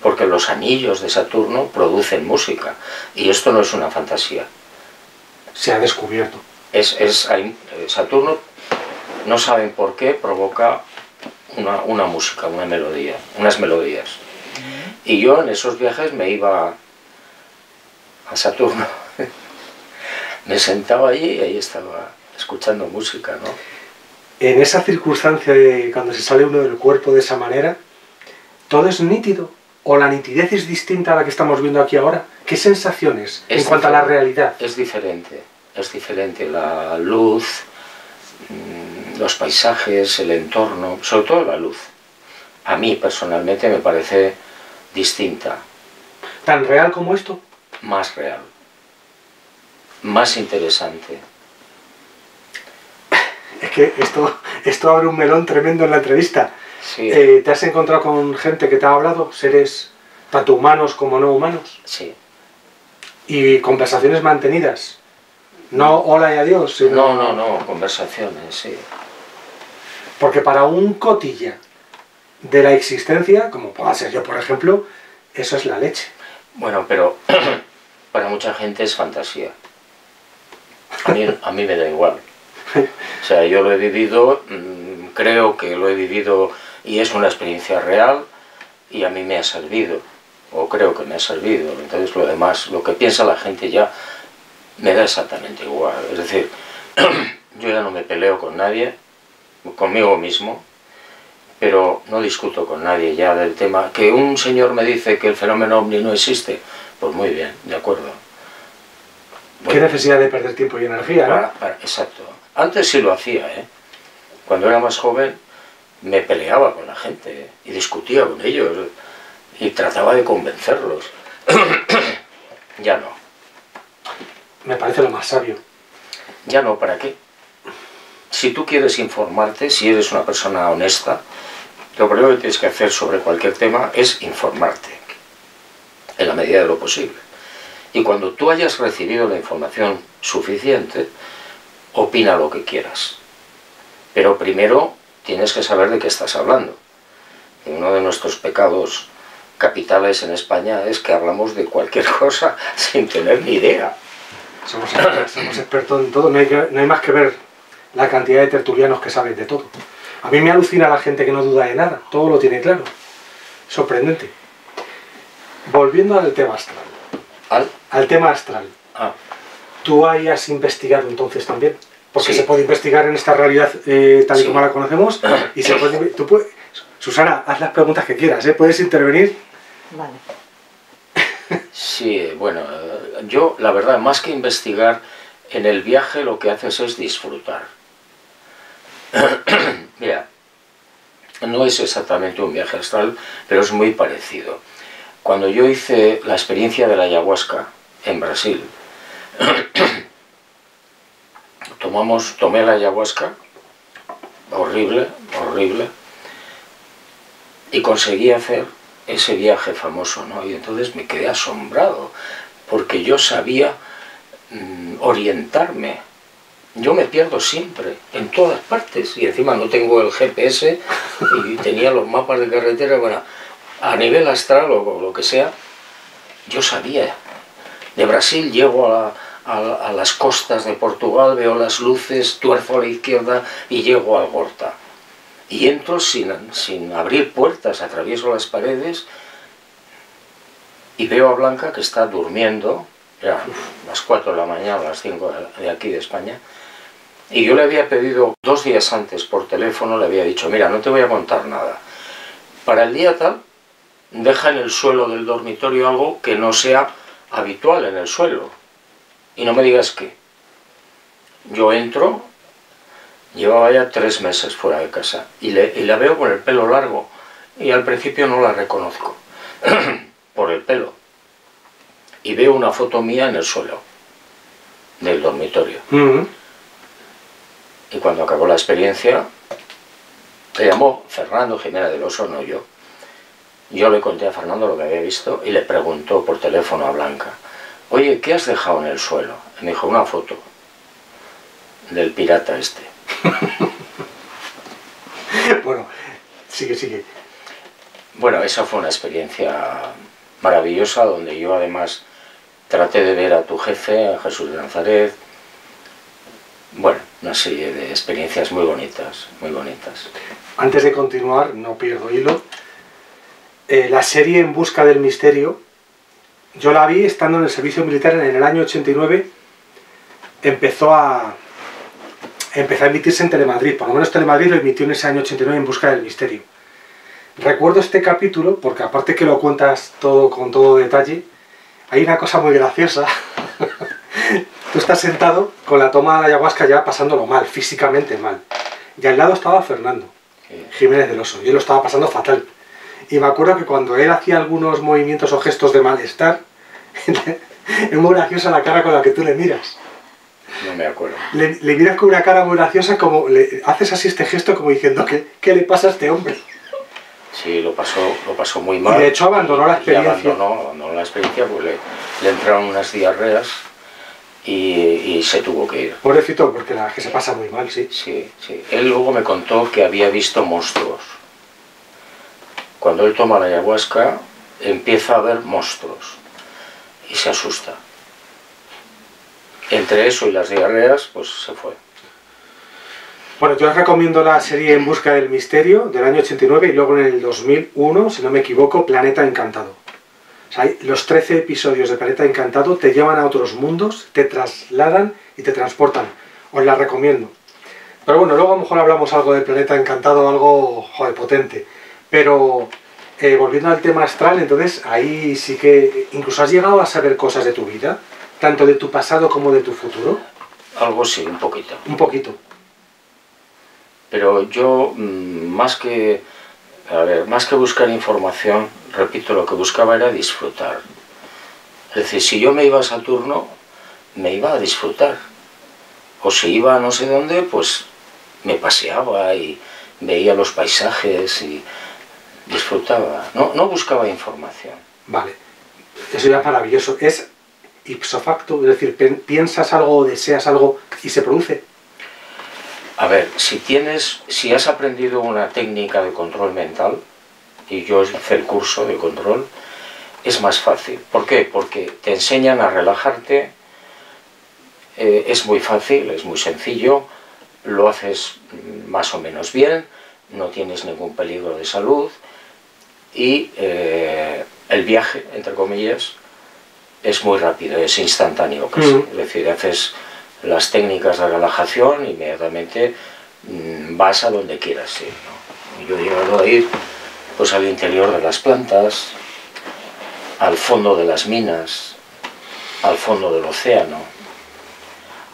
Porque los anillos de Saturno producen música, y esto no es una fantasía. Se ha descubierto. Es, es, Saturno, no saben por qué, provoca una, una música, una melodía, unas melodías. Y yo en esos viajes me iba a Saturno, me sentaba allí y ahí estaba escuchando música, ¿no? En esa circunstancia de cuando se sale uno del cuerpo de esa manera, todo es nítido. ¿O la nitidez es distinta a la que estamos viendo aquí ahora? ¿Qué sensaciones en cuanto a la realidad? Es diferente, es diferente la luz, los paisajes, el entorno, sobre todo la luz. a mí personalmente me parece distinta. ¿Tan real como esto? Más real. Más interesante. Es que esto, esto abre un melón tremendo en la entrevista. Sí. Eh, ¿Te has encontrado con gente que te ha hablado? ¿Seres tanto humanos como no humanos? Sí. ¿Y conversaciones mantenidas? No hola y adiós, sino... No, no, no, conversaciones, sí. Porque para un cotilla de la existencia, como pueda ser yo, por ejemplo, eso es la leche. Bueno, pero para mucha gente es fantasía. A mí, a mí me da igual. O sea, yo lo he vivido, creo que lo he vivido y es una experiencia real y a mí me ha servido, o creo que me ha servido. Entonces lo demás, lo que piensa la gente ya me da exactamente igual. Es decir, yo ya no me peleo con nadie, conmigo mismo, pero no discuto con nadie ya del tema. Que un señor me dice que el fenómeno ovni no existe, pues muy bien, de acuerdo. Bueno, qué necesidad de perder tiempo y energía, para, ¿no? Para, exacto. Antes sí lo hacía, ¿eh? Cuando era más joven me peleaba con la gente y discutía con ellos y trataba de convencerlos. Ya no. Me parece lo más sabio. Ya no, ¿para qué? Si tú quieres informarte, si eres una persona honesta, lo primero que tienes que hacer sobre cualquier tema es informarte, en la medida de lo posible. Y cuando tú hayas recibido la información suficiente, opina lo que quieras. Pero primero tienes que saber de qué estás hablando. Y uno de nuestros pecados capitales en España es que hablamos de cualquier cosa sin tener ni idea. Somos, somos expertos en todo, no hay, que, no hay más que ver la cantidad de tertulianos que saben de todo. A mí me alucina la gente que no duda de nada, todo lo tiene claro. Sorprendente. Volviendo al tema astral. ¿Al? Al tema astral. Ah. ¿Tú hayas investigado entonces también? Porque sí. Se puede investigar en esta realidad eh, tal y sí. como la conocemos. Y se puede, tú puedes, Susana, haz las preguntas que quieras, ¿eh? Puedes intervenir. Vale. Sí, bueno, yo la verdad, más que investigar, en el viaje lo que haces es disfrutar. Mira, no es exactamente un viaje astral, pero es muy parecido. Cuando yo hice la experiencia de la ayahuasca en Brasil, tomamos, tomé la ayahuasca, horrible, horrible, y conseguí hacer ese viaje famoso, ¿no? Y entonces me quedé asombrado, porque yo sabía mm, orientarme. Yo me pierdo siempre, en todas partes, y encima no tengo el G P S, y tenía los mapas de carretera, bueno, a nivel astral o lo que sea, yo sabía. De Brasil llego a, a, a las costas de Portugal, veo las luces, tuerzo a la izquierda y llego al Gorta. Y entro sin, sin abrir puertas, atravieso las paredes y veo a Blanca que está durmiendo, eran las cuatro de la mañana, las cinco de aquí de España, y yo le había pedido dos días antes por teléfono, le había dicho, mira, no te voy a contar nada, para el día tal, deja en el suelo del dormitorio algo que no sea habitual en el suelo. Y no me digas qué. Yo entro, llevaba ya tres meses fuera de casa, y, le, y la veo con el pelo largo, y al principio no la reconozco, por el pelo. Y veo una foto mía en el suelo, del dormitorio. Uh-huh. Y cuando acabó la experiencia, le llamó Fernando Jiménez del Oso, no yo. Yo le conté a Fernando lo que había visto y le preguntó por teléfono a Blanca, oye, ¿qué has dejado en el suelo? Y me dijo, una foto del pirata este. Bueno, sigue, sigue. Bueno, esa fue una experiencia maravillosa donde yo además traté de ver a tu jefe, a Jesús de Nazaret. Bueno, una serie de experiencias muy bonitas, muy bonitas. Antes de continuar, no pierdo hilo. Eh, la serie En busca del misterio, yo la vi estando en el servicio militar en el año ochenta y nueve, empezó a, empezó a emitirse en Telemadrid, por lo menos Telemadrid lo emitió en ese año ochenta y nueve, En busca del misterio. Recuerdo este capítulo, porque aparte que lo cuentas todo con todo detalle, hay una cosa muy graciosa. Tú estás sentado con la toma de la ayahuasca ya pasándolo mal, físicamente mal, y al lado estaba Fernando Jiménez del Oso, y él lo estaba pasando fatal. y me acuerdo que cuando él hacía algunos movimientos o gestos de malestar, es muy graciosa la cara con la que tú le miras. No me acuerdo. Le, le miras con una cara muy graciosa, como le, haces así este gesto como diciendo, ¿qué, qué le pasa a este hombre? Sí, lo pasó, lo pasó muy mal. Y de hecho abandonó la experiencia. Abandonó, abandonó la experiencia, pues le, le entraron unas diarreas y, y se tuvo que ir. Pobrecito, porque la que se pasa muy mal, sí. Sí, sí. Él luego me contó que había visto monstruos. Cuando él toma la ayahuasca, empieza a ver monstruos y se asusta. Entre eso y las diarreas, pues se fue. Bueno, yo os recomiendo la serie En busca del misterio, del año ochenta y nueve, y luego en el dos mil uno, si no me equivoco, Planeta Encantado. O sea, los trece episodios de Planeta Encantado te llevan a otros mundos, te trasladan y te transportan. Os la recomiendo. Pero bueno, luego a lo mejor hablamos algo de Planeta Encantado, algo, joder, potente. Pero eh, volviendo al tema astral, entonces ahí sí que incluso has llegado a saber cosas de tu vida. ¿Tanto de tu pasado como de tu futuro? Algo sí, un poquito. Un poquito. Pero yo, más que, a ver, más que buscar información, repito, lo que buscaba era disfrutar. Es decir, si yo me iba a Saturno, me iba a disfrutar. O si iba a no sé dónde, pues me paseaba y veía los paisajes y disfrutaba. No, no buscaba información. Vale. Eso ya es maravilloso. Es ipso facto, es decir, piensas algo, deseas algo y se produce. A ver, si tienes, si has aprendido una técnica de control mental, y yo hice el curso de control, es más fácil. ¿Por qué? Porque te enseñan a relajarte, eh, es muy fácil, es muy sencillo, lo haces más o menos bien, no tienes ningún peligro de salud, y eh, el viaje, entre comillas, es muy rápido, es instantáneo casi. Uh-huh. Es decir, haces las técnicas de relajación y inmediatamente mmm, vas a donde quieras ir, ¿no? Yo he llegado a ir pues, al interior de las plantas, al fondo de las minas, al fondo del océano,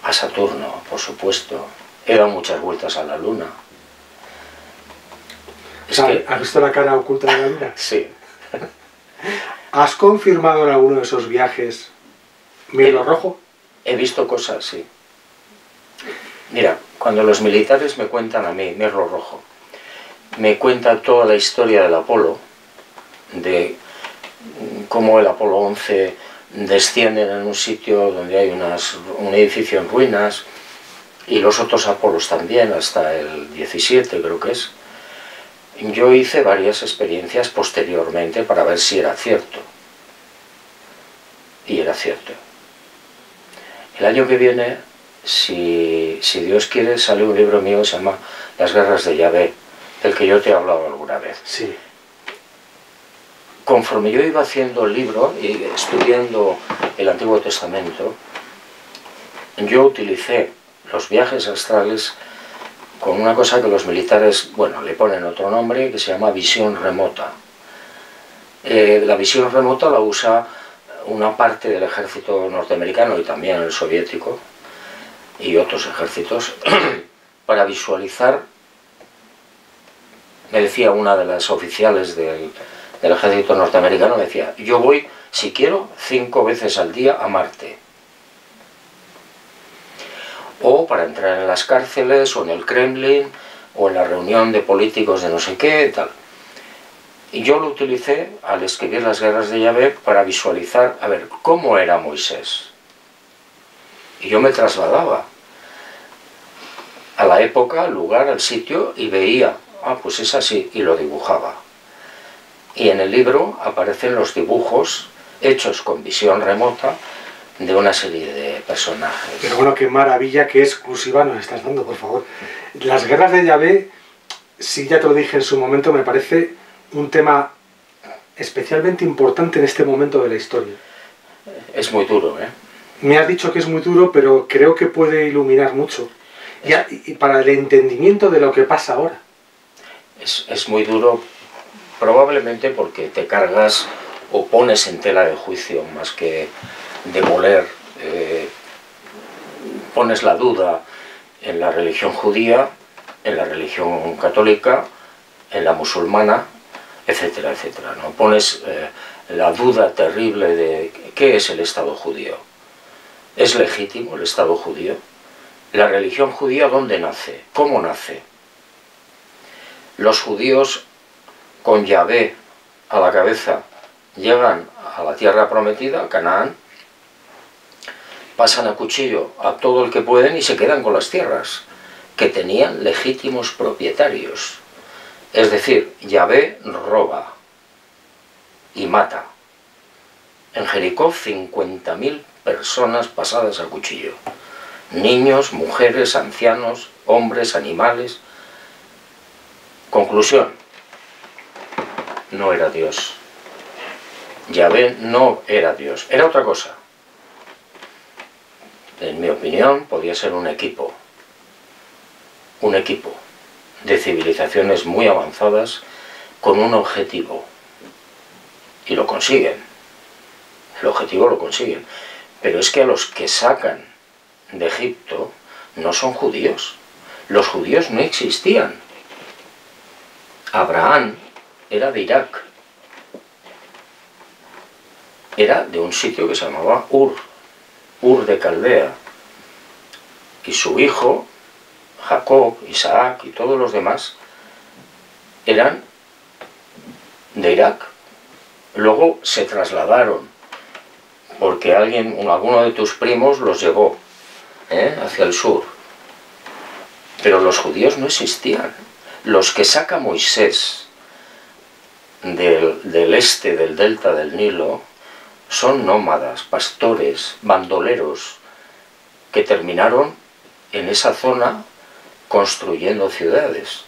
a Saturno, por supuesto. He dado muchas vueltas a la Luna. Es ¿Has que... visto la cara oculta de la Luna? Sí. ¿Has confirmado en alguno de esos viajes Mirlo Rojo? He visto cosas, sí. Mira, cuando los militares me cuentan a mí, Mirlo Rojo, me cuenta toda la historia del Apolo, de cómo el Apolo once descienden en un sitio donde hay unas, un edificio en ruinas, y los otros Apolos también, hasta el diecisiete creo que es. Yo hice varias experiencias posteriormente para ver si era cierto. Y era cierto. El año que viene, si, si Dios quiere, sale un libro mío que se llama Las guerras de Yahvé, del que yo te he hablado alguna vez. Sí. Conforme yo iba haciendo el libro y estudiando el Antiguo Testamento, yo utilicé los viajes astrales con una cosa que los militares, bueno, le ponen otro nombre, que se llama visión remota. Eh, la visión remota la usa una parte del ejército norteamericano y también el soviético y otros ejércitos para visualizar, me decía una de las oficiales del, del ejército norteamericano, me decía, yo voy, si quiero, cinco veces al día a Marte. O para entrar en las cárceles, o en el Kremlin, o en la reunión de políticos de no sé qué, tal. Y yo lo utilicé al escribir Las guerras de Yahvé para visualizar, a ver, cómo era Moisés. Y yo me trasladaba a la época, al lugar, al sitio, y veía, ah, pues es así, y lo dibujaba. Y en el libro aparecen los dibujos hechos con visión remota, de una serie de personajes. Pero bueno, qué maravilla, qué exclusiva nos estás dando, por favor. Las guerras de Yahvé, sí, ya te lo dije en su momento, me parece un tema especialmente importante en este momento de la historia. Es muy duro, ¿eh? Me has dicho que es muy duro, pero creo que puede iluminar mucho. Ya, y para el entendimiento de lo que pasa ahora. Es, es muy duro, probablemente porque te cargas o pones en tela de juicio más que demoler, eh, pones la duda en la religión judía, en la religión católica, en la musulmana, etcétera, etcétera, ¿no? Pones eh, la duda terrible de qué es el Estado judío. ¿Es legítimo el Estado judío? ¿La religión judía dónde nace? ¿Cómo nace? Los judíos, con Yahvé a la cabeza, llegan a la tierra prometida, Canaán, pasan a cuchillo a todo el que pueden y se quedan con las tierras, que tenían legítimos propietarios. Es decir, Yahvé roba y mata. En Jericó, cincuenta mil personas pasadas a cuchillo. Niños, mujeres, ancianos, hombres, animales. Conclusión. No era Dios. Yahvé no era Dios. Era otra cosa. En mi opinión, podía ser un equipo. Un equipo de civilizaciones muy avanzadas con un objetivo. Y lo consiguen. El objetivo lo consiguen. Pero es que a los que sacan de Egipto no son judíos. Los judíos no existían. Abraham era de Irak. Era de un sitio que se llamaba Ur, Ur de Caldea. Y su hijo, Jacob, Isaac y todos los demás, eran de Irak. Luego se trasladaron, porque alguien, alguno de tus primos los llevó ¿eh? hacia el sur. Pero los judíos no existían. Los que saca Moisés del, del este del delta del Nilo son nómadas, pastores, bandoleros, que terminaron en esa zona construyendo ciudades,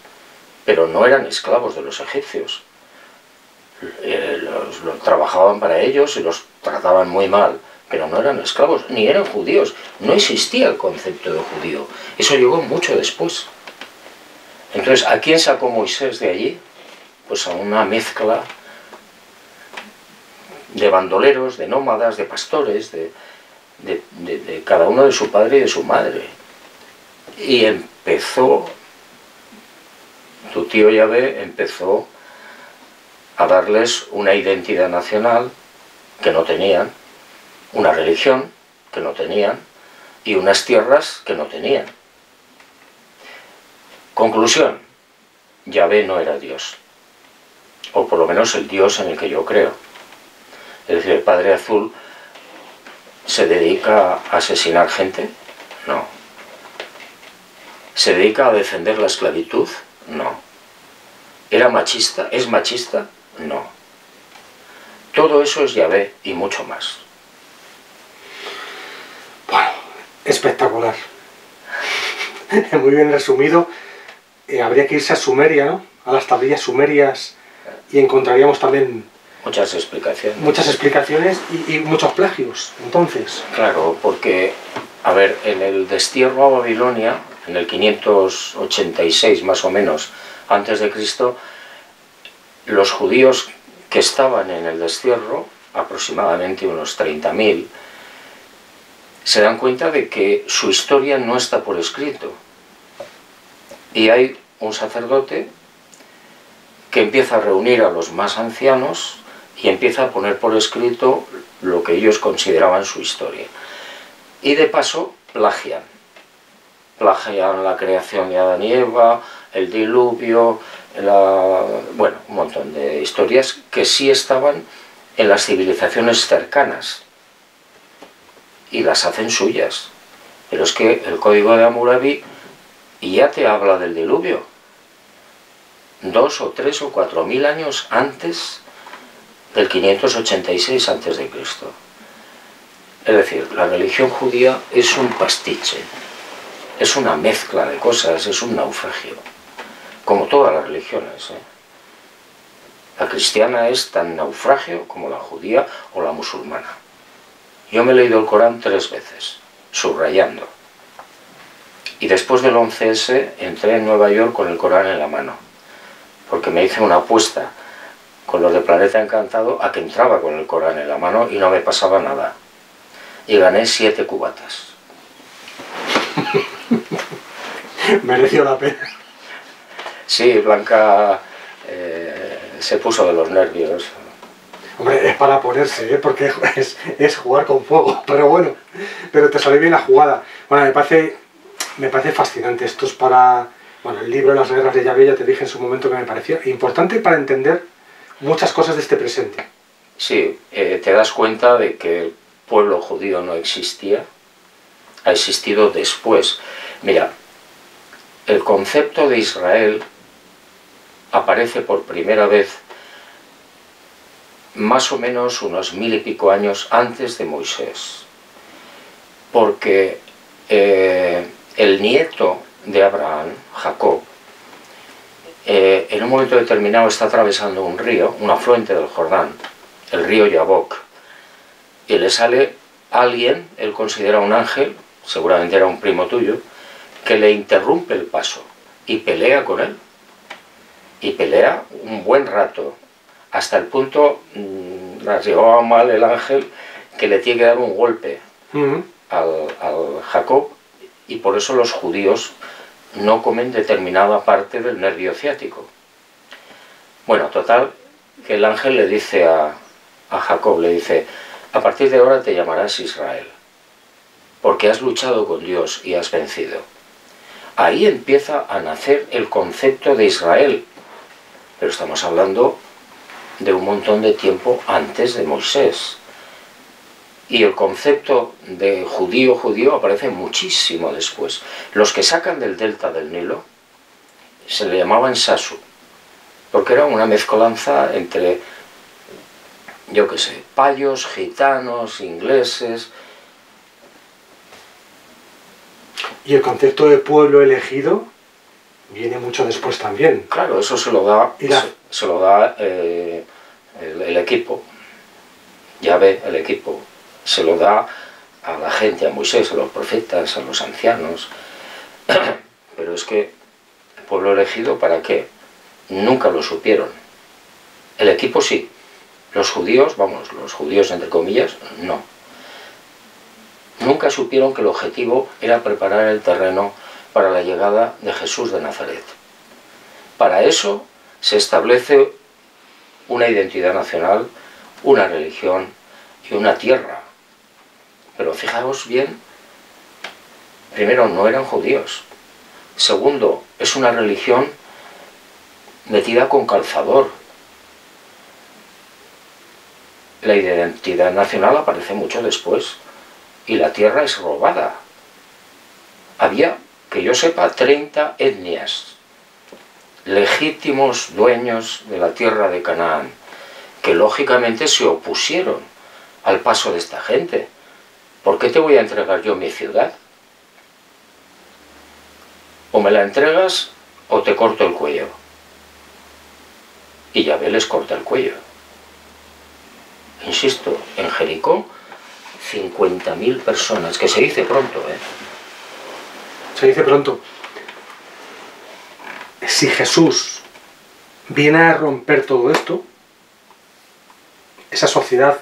pero no eran esclavos de los egipcios. Eh, los, los trabajaban para ellos y los trataban muy mal, pero no eran esclavos, ni eran judíos. No existía el concepto de judío. Eso llegó mucho después. Entonces, ¿a quién sacó Moisés de allí? Pues a una mezcla de bandoleros, de nómadas, de pastores, de, de, de, de cada uno de su padre y de su madre. Y empezó, tu tío Yahvé empezó a darles una identidad nacional que no tenían, una religión que no tenían y unas tierras que no tenían. Conclusión, Yahvé no era Dios, o por lo menos el Dios en el que yo creo. Es decir, el Padre Azul se dedica a asesinar gente, no. ¿Se dedica a defender la esclavitud? No. ¿Era machista? ¿Es machista? No. Todo eso es Yahvé y mucho más. Bueno, espectacular. Muy bien resumido. Eh, habría que irse a Sumeria, ¿no? A las tablillas sumerias, y encontraríamos también muchas explicaciones. Muchas explicaciones y, y muchos plagios, entonces. Claro, porque, a ver, en el destierro a Babilonia, en el quinientos ochenta y seis más o menos antes de Cristo, los judíos que estaban en el destierro, aproximadamente unos treinta mil, se dan cuenta de que su historia no está por escrito. Y hay un sacerdote que empieza a reunir a los más ancianos y empieza a poner por escrito lo que ellos consideraban su historia. Y de paso plagian. Plagian la creación de Adán y Eva, el diluvio, la... bueno, un montón de historias que sí estaban en las civilizaciones cercanas y las hacen suyas. Pero es que el código de Hammurabi ya te habla del diluvio, dos o tres o cuatro mil años antes del quinientos ochenta y seis antes de Cristo. Es decir, la religión judía es un pastiche. Es una mezcla de cosas, es un naufragio, como todas las religiones, ¿eh? La cristiana es tan naufragio como la judía o la musulmana. Yo me he leído el Corán tres veces, subrayando. Y después del once ese entré en Nueva York con el Corán en la mano, porque me hice una apuesta con los de Planeta Encantado a que entraba con el Corán en la mano y no me pasaba nada. Y gané siete cubatas. Mereció la pena. Sí, Blanca eh, se puso de los nervios. Hombre, es para ponerse, ¿eh? Porque es, es jugar con fuego, pero bueno, pero te sale bien la jugada. Bueno, me parece, me parece fascinante. Esto es para... Bueno, el libro Las guerras de Yahvé, ya te dije en su momento que me parecía importante para entender muchas cosas de este presente. Sí, eh, te das cuenta de que el pueblo judío no existía, ha existido después. Mira, el concepto de Israel aparece por primera vez más o menos unos mil y pico años antes de Moisés, porque eh, el nieto de Abraham, Jacob, eh, en un momento determinado está atravesando un río, un afluente del Jordán, el río Yabok, y le sale alguien, él considera un ángel, seguramente era un primo tuyo, que le interrumpe el paso y pelea con él, y pelea un buen rato, hasta el punto, mmm, las llevaba mal el ángel, que le tiene que dar un golpe uh-huh. al, al Jacob, y por eso los judíos no comen determinada parte del nervio ciático. Bueno, total, que el ángel le dice a, a Jacob, le dice, a partir de ahora te llamarás Israel, porque has luchado con Dios y has vencido. Ahí empieza a nacer el concepto de Israel, pero estamos hablando de un montón de tiempo antes de Moisés. Y el concepto de judío, judío, aparece muchísimo después. Los que sacan del delta del Nilo se le llamaban Sasu, porque era una mezcolanza entre, yo qué sé, payos, gitanos, ingleses. Y el concepto de pueblo elegido viene mucho después también. Claro, eso se lo da, la... se, se lo da eh, el, el equipo, Yahvé, el equipo. Se lo da a la gente, a Moisés, a los profetas, a los ancianos. Pero es que el pueblo elegido, ¿para qué? Nunca lo supieron. El equipo sí. Los judíos, vamos, los judíos entre comillas, no. Nunca supieron que el objetivo era preparar el terreno para la llegada de Jesús de Nazaret. Para eso se establece una identidad nacional, una religión y una tierra. Pero fijaos bien, primero, no eran judíos. Segundo, es una religión metida con calzador. La identidad nacional aparece mucho después, y la tierra es robada. Había, que yo sepa, treinta etnias, legítimos dueños de la tierra de Canaán, que lógicamente se opusieron al paso de esta gente. ¿Por qué te voy a entregar yo mi ciudad? O me la entregas o te corto el cuello. Y Yahvé les corta el cuello. Insisto, en Jericó, cincuenta mil personas, que se dice pronto, ¿eh? Se dice pronto. Si Jesús viene a romper todo esto, esa sociedad,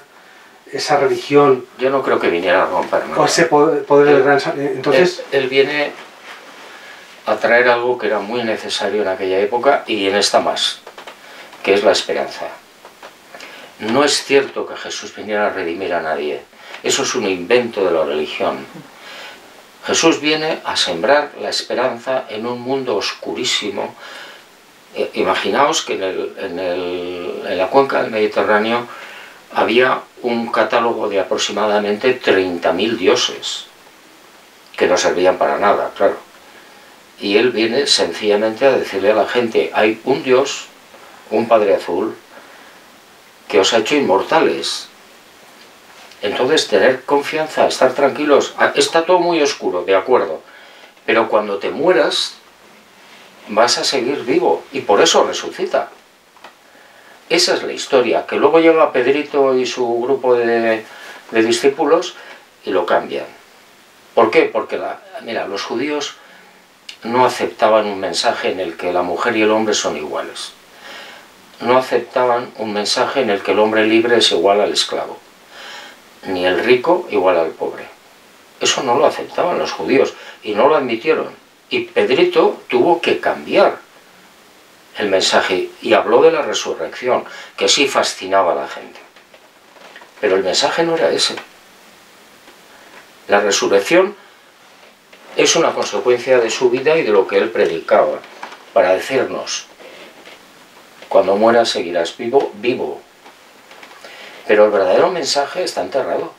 esa religión... Yo no creo que viniera a romper nada. O ese poder, poder él, del gran... Entonces... Él, él viene a traer algo que era muy necesario en aquella época y en esta más, que es la esperanza. No es cierto que Jesús viniera a redimir a nadie. Eso es un invento de la religión. Jesús viene a sembrar la esperanza en un mundo oscurísimo. Eh, imaginaos que en, el, en, el, en la cuenca del Mediterráneo había un catálogo de aproximadamente treinta mil dioses, que no servían para nada, claro. Y él viene sencillamente a decirle a la gente, hay un Dios, un Padre Azul, que os ha hecho inmortales. Entonces, tener confianza, estar tranquilos, está todo muy oscuro, de acuerdo, pero cuando te mueras, vas a seguir vivo, y por eso resucita. Esa es la historia, que luego llega Pedrito y su grupo de, de discípulos y lo cambian. ¿Por qué? Porque la, mira, los judíos no aceptaban un mensaje en el que la mujer y el hombre son iguales. No aceptaban un mensaje en el que el hombre libre es igual al esclavo, ni el rico igual al pobre. Eso no lo aceptaban los judíos y no lo admitieron. Y Pedrito tuvo que cambiar. el mensaje y habló de la resurrección, que sí fascinaba a la gente. Pero el mensaje no era ese. La resurrección es una consecuencia de su vida y de lo que él predicaba, para decirnos, cuando mueras seguirás vivo, vivo. Pero el verdadero mensaje está enterrado.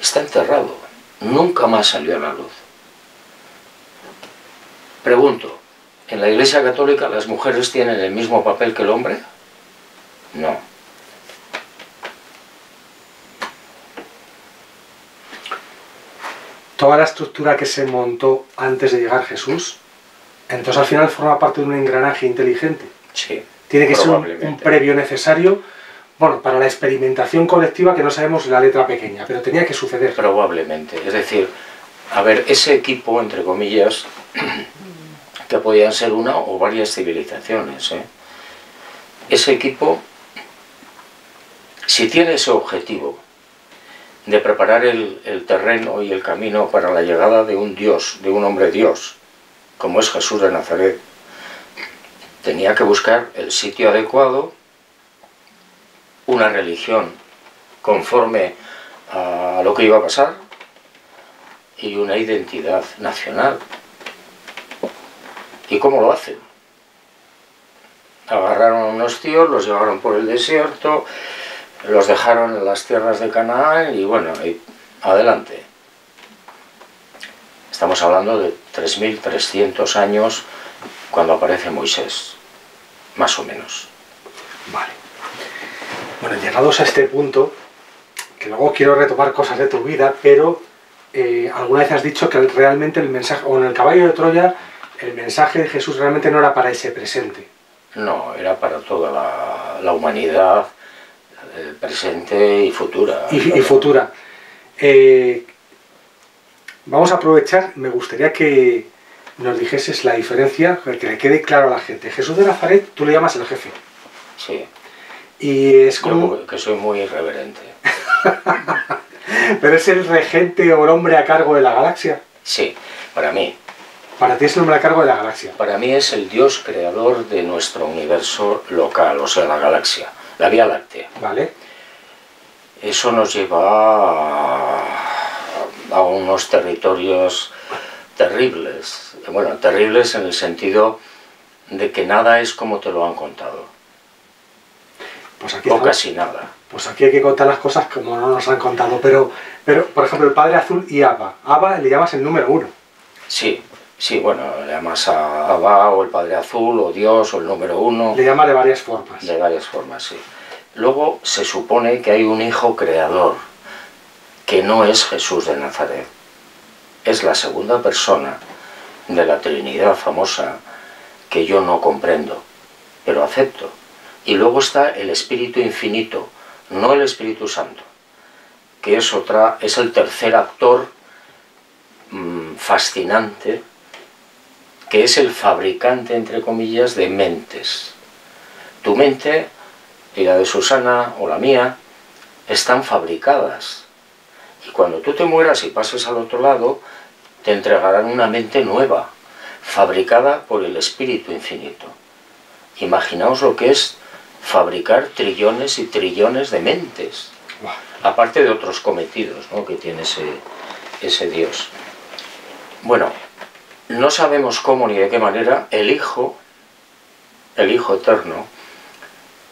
Está enterrado. Nunca más salió a la luz. Pregunto, ¿en la Iglesia Católica las mujeres tienen el mismo papel que el hombre? No. Toda la estructura que se montó antes de llegar Jesús, entonces al final forma parte de un engranaje inteligente. Sí, tiene que ser un, un previo necesario, bueno, para la experimentación colectiva que no sabemos la letra pequeña, pero tenía que suceder. Probablemente, es decir, a ver, ese equipo, entre comillas, que podían ser una o varias civilizaciones, ¿eh? Ese equipo, si tiene ese objetivo de preparar el, el terreno y el camino para la llegada de un Dios, de un hombre Dios, como es Jesús de Nazaret, tenía que buscar el sitio adecuado, una religión conforme a lo que iba a pasar y una identidad nacional. ¿Y cómo lo hacen? Agarraron a unos tíos, los llevaron por el desierto, los dejaron en las tierras de Canaán y bueno, y adelante. Estamos hablando de tres mil trescientos años cuando aparece Moisés, más o menos. Vale. Bueno, llegados a este punto, que luego quiero retomar cosas de tu vida, pero eh, alguna vez has dicho que realmente el mensaje, o en el Caballo de Troya, el mensaje de Jesús realmente no era para ese presente. No, era para toda la, la humanidad, eh, presente y futura. Y, y futura. Eh, Vamos a aprovechar, me gustaría que nos dijeses la diferencia, que le quede claro a la gente. Jesús de Nazaret, tú le llamas el jefe. Sí. Y es como... Yo, que soy muy irreverente. ¿Pero es el regente o el hombre a cargo de la galaxia? Sí, para mí. Para ti es el hombre a cargo de la galaxia. Para mí es el Dios creador de nuestro universo local, o sea, la galaxia, la Vía Láctea. Vale. Eso nos lleva a... a unos territorios terribles, bueno, terribles en el sentido de que nada es como te lo han contado, pues aquí o casi nada. Pues aquí hay que contar las cosas como no nos han contado, pero, pero por ejemplo, el Padre Azul y Abba, Abba le llamas el número uno. Sí, sí, bueno, le llamas a Abba o el Padre Azul o Dios o el número uno. Le llamas de varias formas. De varias formas, sí. Luego se supone que hay un hijo creador, que no es Jesús de Nazaret, es la segunda persona de la Trinidad famosa que yo no comprendo, pero acepto. Y luego está el Espíritu Infinito, no el Espíritu Santo, que es, otra, es el tercer actor mmm, fascinante, que es el fabricante, entre comillas, de mentes. Tu mente y la de Susana o la mía están fabricadas. Y cuando tú te mueras y pases al otro lado, te entregarán una mente nueva, fabricada por el Espíritu Infinito. Imaginaos lo que es fabricar trillones y trillones de mentes, aparte de otros cometidos, ¿no?, que tiene ese, ese Dios. Bueno, no sabemos cómo ni de qué manera el Hijo, el Hijo Eterno,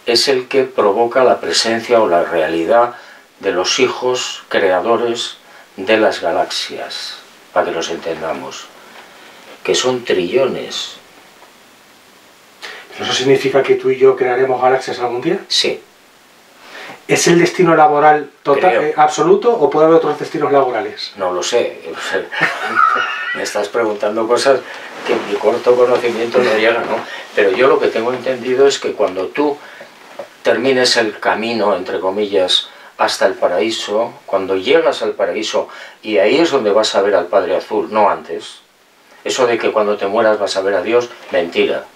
es el que provoca la presencia o la realidad de los hijos creadores de las galaxias, para que los entendamos, que son trillones. ¿Eso significa que tú y yo crearemos galaxias algún día? Sí. ¿Es el destino laboral total, eh, absoluto, o puede haber otros destinos laborales? No lo sé. Me estás preguntando cosas que mi corto conocimiento no llega, ¿no? Pero yo lo que tengo entendido es que cuando tú termines el camino, entre comillas, hasta el paraíso, cuando llegas al paraíso, y ahí es donde vas a ver al Padre Azul, no antes. Eso de que cuando te mueras vas a ver a Dios, mentira.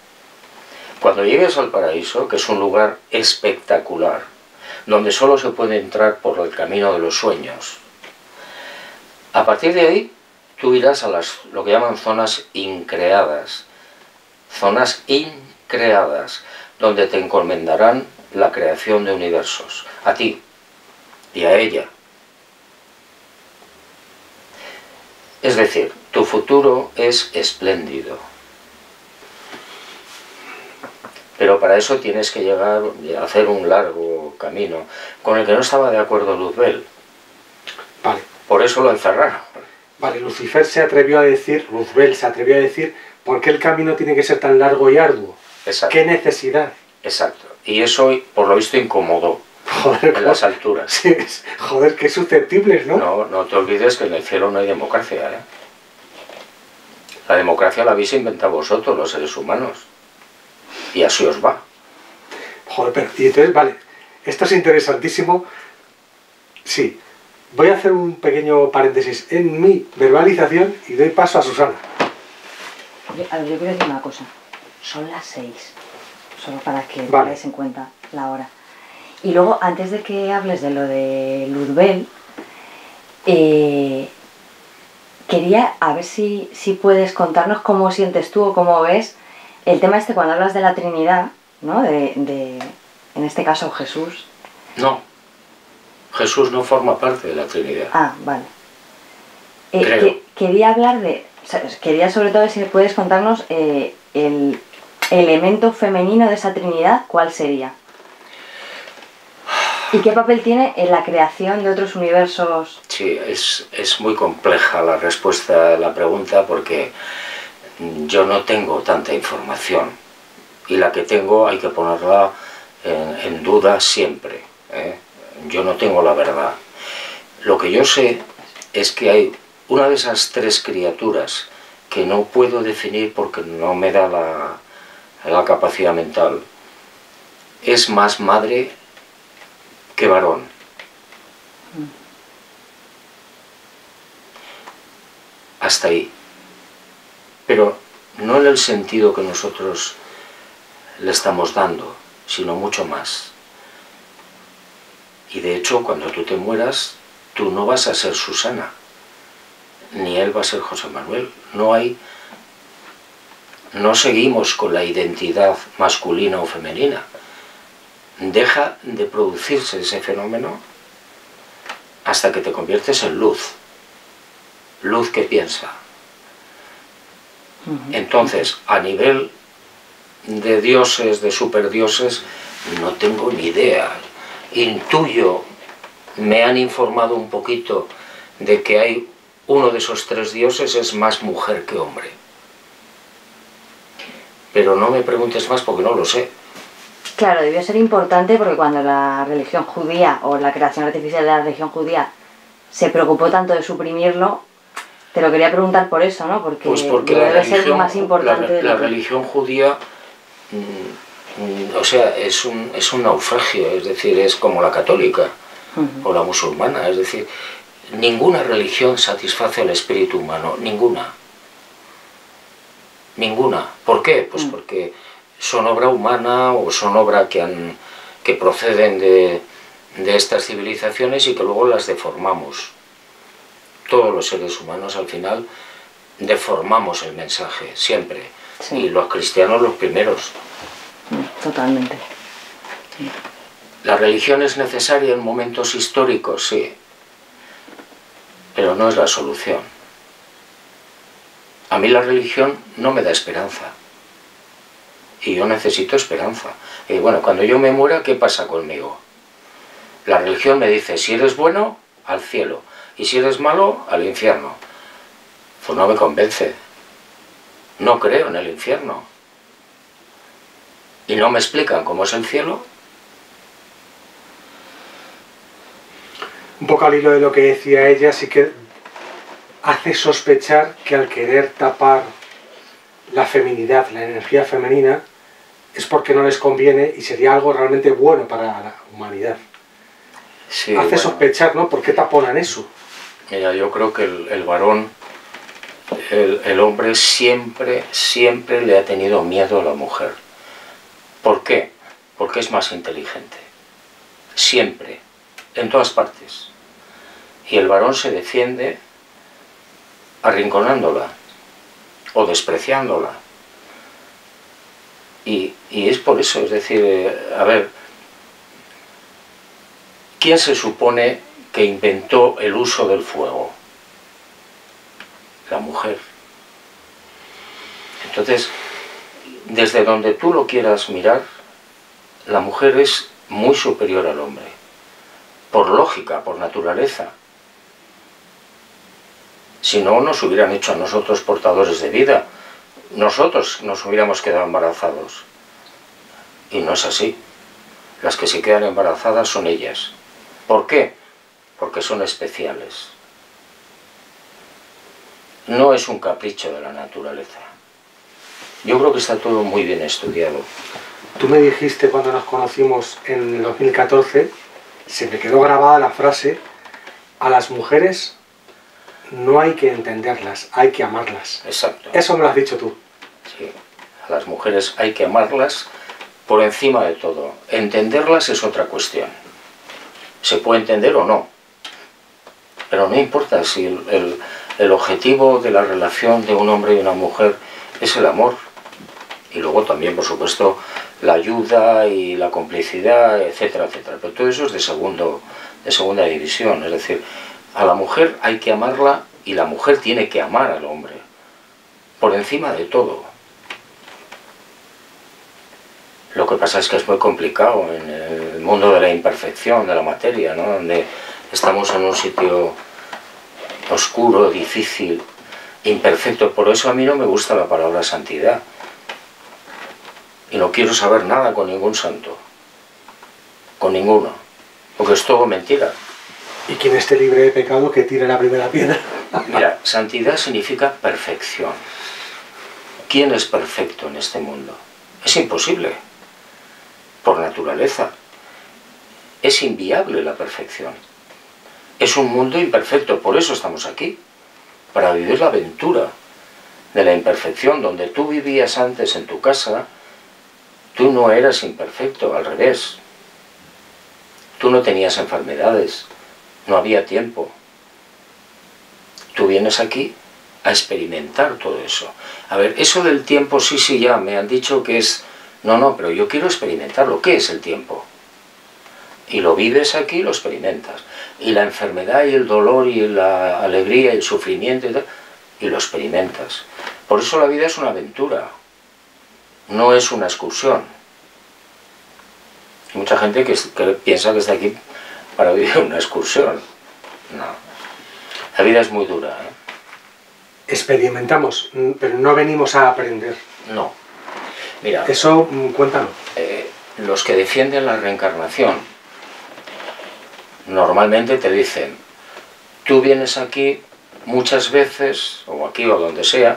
Cuando llegues al paraíso, que es un lugar espectacular, donde solo se puede entrar por el camino de los sueños, a partir de ahí tú irás a las, lo que llaman zonas increadas, zonas increadas, donde te encomendarán la creación de universos, a ti y a ella. Es decir, tu futuro es espléndido. Pero para eso tienes que llegar a hacer un largo camino, con el que no estaba de acuerdo Luzbel. Vale. Por eso lo encerraron. Vale, Lucifer se atrevió a decir, Luzbel se atrevió a decir, ¿por qué el camino tiene que ser tan largo y arduo? Exacto. ¿Qué necesidad? Exacto. Y eso, por lo visto, incomodó. Joder, en las alturas. Sí, joder, qué susceptibles, ¿no? No, no te olvides que en el cielo no hay democracia, ¿eh? La democracia la habéis inventado vosotros, los seres humanos. Y así os va. Joder, pero, y entonces, vale, esto es interesantísimo. Sí, voy a hacer un pequeño paréntesis en mi verbalización y doy paso a Susana. A ver, yo quiero decir una cosa. Son las seis, solo para que vale. tengáis en cuenta la hora. Y luego, antes de que hables de lo de Luzbel, eh, quería a ver si, si puedes contarnos cómo sientes tú o cómo ves el tema este cuando hablas de la Trinidad, ¿no? De, de, en este caso, Jesús. No, Jesús no forma parte de la Trinidad. Ah, vale. Eh, Creo. Que, quería hablar de... O sea, quería sobre todo si puedes contarnos eh, el elemento femenino de esa Trinidad, ¿cuál sería? ¿Y qué papel tiene en la creación de otros universos? Sí, es, es muy compleja la respuesta a la pregunta porque yo no tengo tanta información y la que tengo hay que ponerla en, en duda siempre, ¿eh? Yo no tengo la verdad. Lo que yo sé es que hay una de esas tres criaturas que no puedo definir porque no me da la, la capacidad mental. Es más madre que varón. Hasta ahí. Pero no en el sentido que nosotros le estamos dando, sino mucho más. Y de hecho, cuando tú te mueras, tú no vas a ser Susana, ni él va a ser José Manuel. No hay... No seguimos con la identidad masculina o femenina. Deja de producirse ese fenómeno hasta que te conviertes en luz, luz que piensa. Entonces, a nivel de dioses, de superdioses, no tengo ni idea. Intuyo, me han informado un poquito de que hay uno de esos tres dioses es más mujer que hombre. Pero no me preguntes más porque no lo sé. Claro, debió ser importante porque cuando la religión judía o la creación artificial de la religión judía se preocupó tanto de suprimirlo, te lo quería preguntar por eso, ¿no? Porque, pues porque debe religión, ser más importante. La, la, de la religión judía, mm, mm, o sea, es un, es un naufragio, es decir, es como la católica uh-huh. o la musulmana, es decir, ninguna religión satisface al espíritu humano, ninguna. Ninguna. ¿Por qué? Pues uh-huh. porque... son obra humana o son obra que, han, que proceden de, de estas civilizaciones y que luego las deformamos. Todos los seres humanos al final deformamos el mensaje, siempre. Sí. Y los cristianos los primeros. Totalmente. La religión es necesaria en momentos históricos, sí, pero no es la solución. A mí la religión no me da esperanza. Y yo necesito esperanza. Y bueno, cuando yo me muera, ¿qué pasa conmigo? La religión me dice, si eres bueno, al cielo. Y si eres malo, al infierno. Pues no me convence. No creo en el infierno. Y no me explican cómo es el cielo. Un poco al hilo de lo que decía ella, sí que hace sospechar que al querer tapar la feminidad, la energía femenina, es porque no les conviene y sería algo realmente bueno para la humanidad. Sí, hace bueno. sospechar, ¿no? ¿Por qué taponan eso? Mira, yo creo que el, el varón, el, el hombre siempre, siempre le ha tenido miedo a la mujer. ¿Por qué? Porque es más inteligente. Siempre. En todas partes. Y el varón se defiende arrinconándola o despreciándola. Y, y es por eso, es decir, a ver, ¿quién se supone que inventó el uso del fuego? La mujer. Entonces, desde donde tú lo quieras mirar, la mujer es muy superior al hombre, por lógica, por naturaleza. Si no, nos hubieran hecho a nosotros portadores de vida, nosotros nos hubiéramos quedado embarazados. Y no es así. Las que se quedan embarazadas son ellas. ¿Por qué? Porque son especiales. No es un capricho de la naturaleza. Yo creo que está todo muy bien estudiado. Tú me dijiste cuando nos conocimos en dos mil catorce, se me quedó grabada la frase, a las mujeres no hay que entenderlas, hay que amarlas. Exacto. Eso me lo has dicho tú. Sí, a las mujeres hay que amarlas por encima de todo. Entenderlas es otra cuestión. Se puede entender o no, pero no importa si el, el, el objetivo de la relación de un hombre y una mujer es el amor. Y luego también, por supuesto, la ayuda y la complicidad, etcétera, etcétera. Pero todo eso es de, segundo, de segunda división. Es decir, a la mujer hay que amarla y la mujer tiene que amar al hombre. Por encima de todo. Lo que pasa es que es muy complicado en el mundo de la imperfección, de la materia, ¿no? Donde estamos en un sitio oscuro, difícil, imperfecto. Por eso a mí no me gusta la palabra santidad. Y no quiero saber nada con ningún santo. Con ninguno. Porque es todo mentira. Y quien esté libre de pecado, que tire la primera piedra. Mira, santidad significa perfección. ¿Quién es perfecto en este mundo? Es imposible. Por naturaleza. Es inviable la perfección. Es un mundo imperfecto. Por eso estamos aquí. Para vivir la aventura de la imperfección. Donde tú vivías antes en tu casa, tú no eras imperfecto, al revés. Tú no tenías enfermedades, no había tiempo. Tú vienes aquí a experimentar todo eso. A ver, eso del tiempo, sí, sí, ya, me han dicho que es... No, no, pero yo quiero experimentarlo. ¿Qué es el tiempo? Y lo vives aquí y lo experimentas. Y la enfermedad y el dolor y la alegría y el sufrimiento y tal, y lo experimentas. Por eso la vida es una aventura. No es una excursión. Hay mucha gente que, que piensa que está aquí para vivir una excursión. No. La vida es muy dura, ¿eh? Experimentamos, pero no venimos a aprender. No. Mira. Eso, cuéntanos. Eh, los que defienden la reencarnación, normalmente te dicen, tú vienes aquí muchas veces, o aquí o donde sea,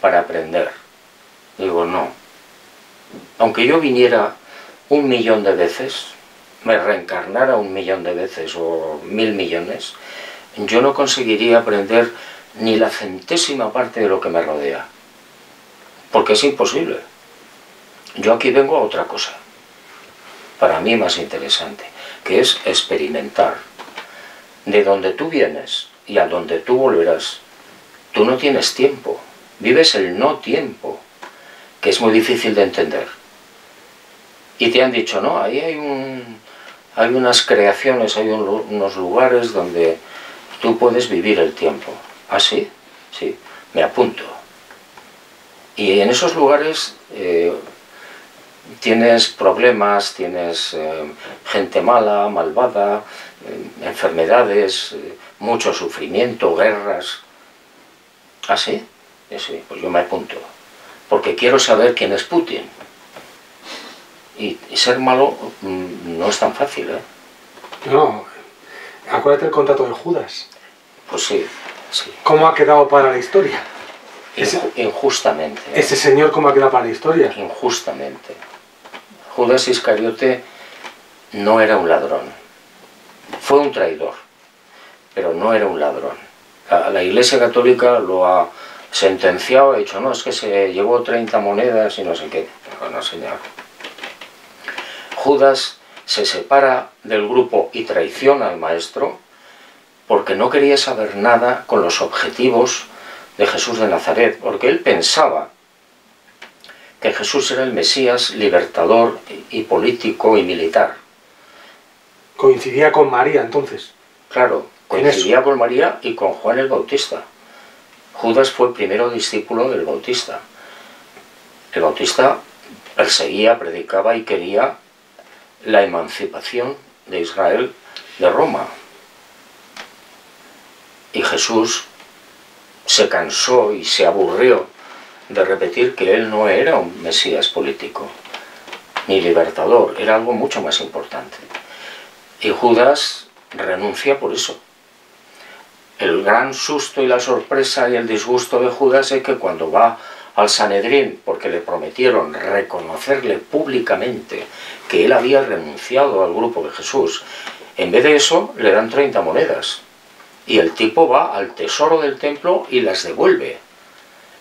para aprender. Digo, no. Aunque yo viniera un millón de veces, me reencarnara un millón de veces o mil millones, yo no conseguiría aprender ni la centésima parte de lo que me rodea. Porque es imposible. Yo aquí vengo a otra cosa, para mí más interesante, que es experimentar. De donde tú vienes y a donde tú volverás, tú no tienes tiempo, vives el no tiempo, que es muy difícil de entender. Y te han dicho, no, ahí hay, un, hay unas creaciones, hay un, unos lugares donde tú puedes vivir el tiempo. ¿Ah, sí? Sí, me apunto. Y en esos lugares eh, tienes problemas, tienes eh, gente mala, malvada, eh, enfermedades, eh, mucho sufrimiento, guerras. ¿Ah, sí? Eh, sí, pues yo me apunto. Porque quiero saber quién es Putin. Y ser malo no es tan fácil, ¿eh? No, acuérdate el contrato de Judas. Pues sí, sí. ¿Cómo ha quedado para la historia? Ese, Injustamente. ¿Eh? ¿Ese señor cómo ha quedado para la historia? Injustamente. Judas Iscariote no era un ladrón. Fue un traidor, pero no era un ladrón. La, la Iglesia Católica lo ha sentenciado, ha dicho, no, es que se llevó treinta monedas y no sé qué. Pero no, señor. Judas se separa del grupo y traiciona al maestro porque no quería saber nada con los objetivos de Jesús de Nazaret, porque él pensaba que Jesús era el Mesías libertador y político y militar. ¿Coincidía con María entonces? Claro, coincidía con María y con Juan el Bautista. Judas fue el primero discípulo del Bautista. El Bautista perseguía, predicaba y quería la emancipación de Israel de Roma. Y Jesús se cansó y se aburrió de repetir que él no era un Mesías político, ni libertador, era algo mucho más importante. Y Judas renuncia por eso. El gran susto y la sorpresa y el disgusto de Judas es que cuando va al Sanedrín, porque le prometieron reconocerle públicamente que él había renunciado al grupo de Jesús, en vez de eso le dan treinta monedas. Y el tipo va al tesoro del templo y las devuelve,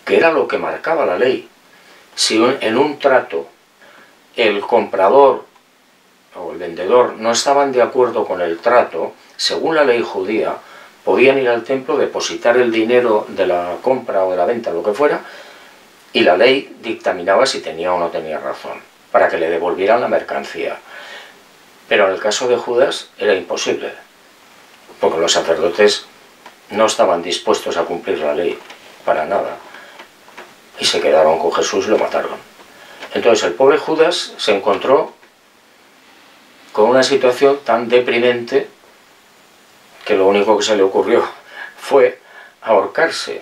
que era lo que marcaba la ley. Si en un trato el comprador o el vendedor no estaban de acuerdo con el trato, según la ley judía, podían ir al templo, depositar el dinero de la compra o de la venta, lo que fuera, y la ley dictaminaba si tenía o no tenía razón, para que le devolvieran la mercancía. Pero en el caso de Judas era imposible, porque los sacerdotes no estaban dispuestos a cumplir la ley, para nada. Y se quedaron con Jesús y lo mataron. Entonces el pobre Judas se encontró con una situación tan deprimente que lo único que se le ocurrió fue ahorcarse,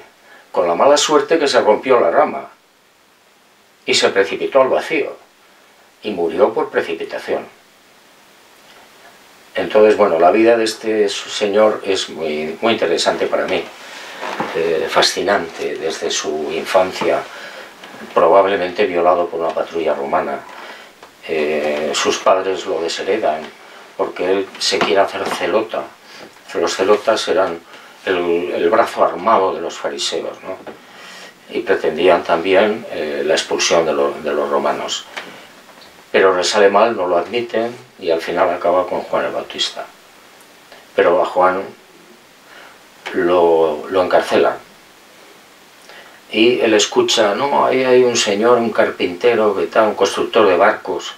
con la mala suerte que se rompió la rama y se precipitó al vacío y murió por precipitación. Entonces, bueno, la vida de este señor es muy, muy interesante para mí, eh, fascinante desde su infancia, probablemente violado por una patrulla romana. Eh, sus padres lo desheredan porque él se quiere hacer celota. Los celotas eran el, el brazo armado de los fariseos, ¿no? Y pretendían también eh, la expulsión de, lo, de los romanos. Pero le sale mal, no lo admiten y al final acaba con Juan el Bautista. Pero a Juan lo, lo encarcelan. Y él escucha, no, ahí hay un señor, un carpintero, que tal, un constructor de barcos,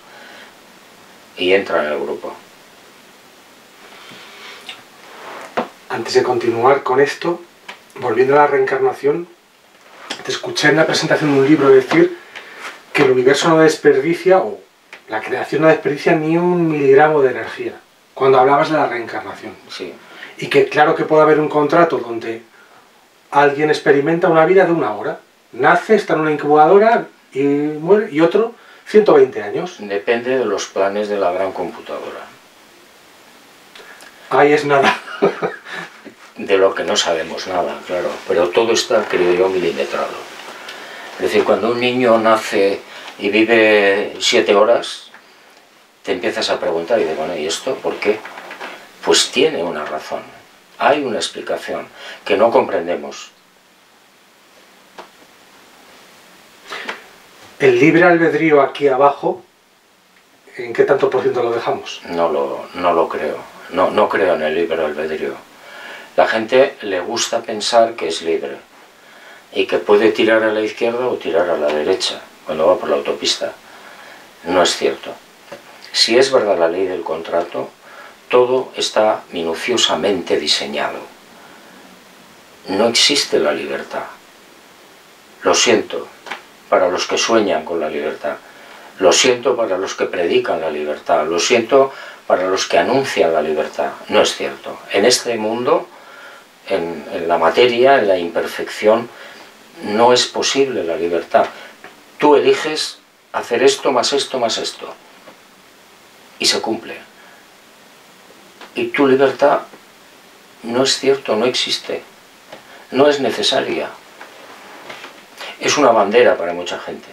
y entra en el grupo. Antes de continuar con esto, volviendo a la reencarnación, te escuché en la presentación de un libro decir que el universo no desperdicia, o la creación no desperdicia ni un miligramo de energía, cuando hablabas de la reencarnación. Sí. Y que claro que puede haber un contrato donde alguien experimenta una vida de una hora, nace, está en una incubadora y muere, y otro ciento veinte años. Depende de los planes de la gran computadora. Ahí es nada. De lo que no sabemos nada, claro, pero todo está, creo yo, milimetrado. Es decir, cuando un niño nace y vive siete horas, te empiezas a preguntar y dices, bueno, ¿y esto por qué? Pues tiene una razón, hay una explicación que no comprendemos. El libre albedrío aquí abajo, ¿en qué tanto por ciento lo dejamos? No lo, no lo creo, no, no creo en el libre albedrío. La gente le gusta pensar que es libre y que puede tirar a la izquierda o tirar a la derecha cuando va por la autopista. No es cierto. Si es verdad la ley del contrato, todo está minuciosamente diseñado. No existe la libertad. Lo siento para los que sueñan con la libertad. Lo siento para los que predican la libertad. Lo siento para los que anuncian la libertad. No es cierto. En este mundo, En, en la materia, en la imperfección, no es posible la libertad. Tú eliges hacer esto, más esto, más esto. Y se cumple. Y tu libertad no es cierto, no existe. No es necesaria. Es una bandera para mucha gente.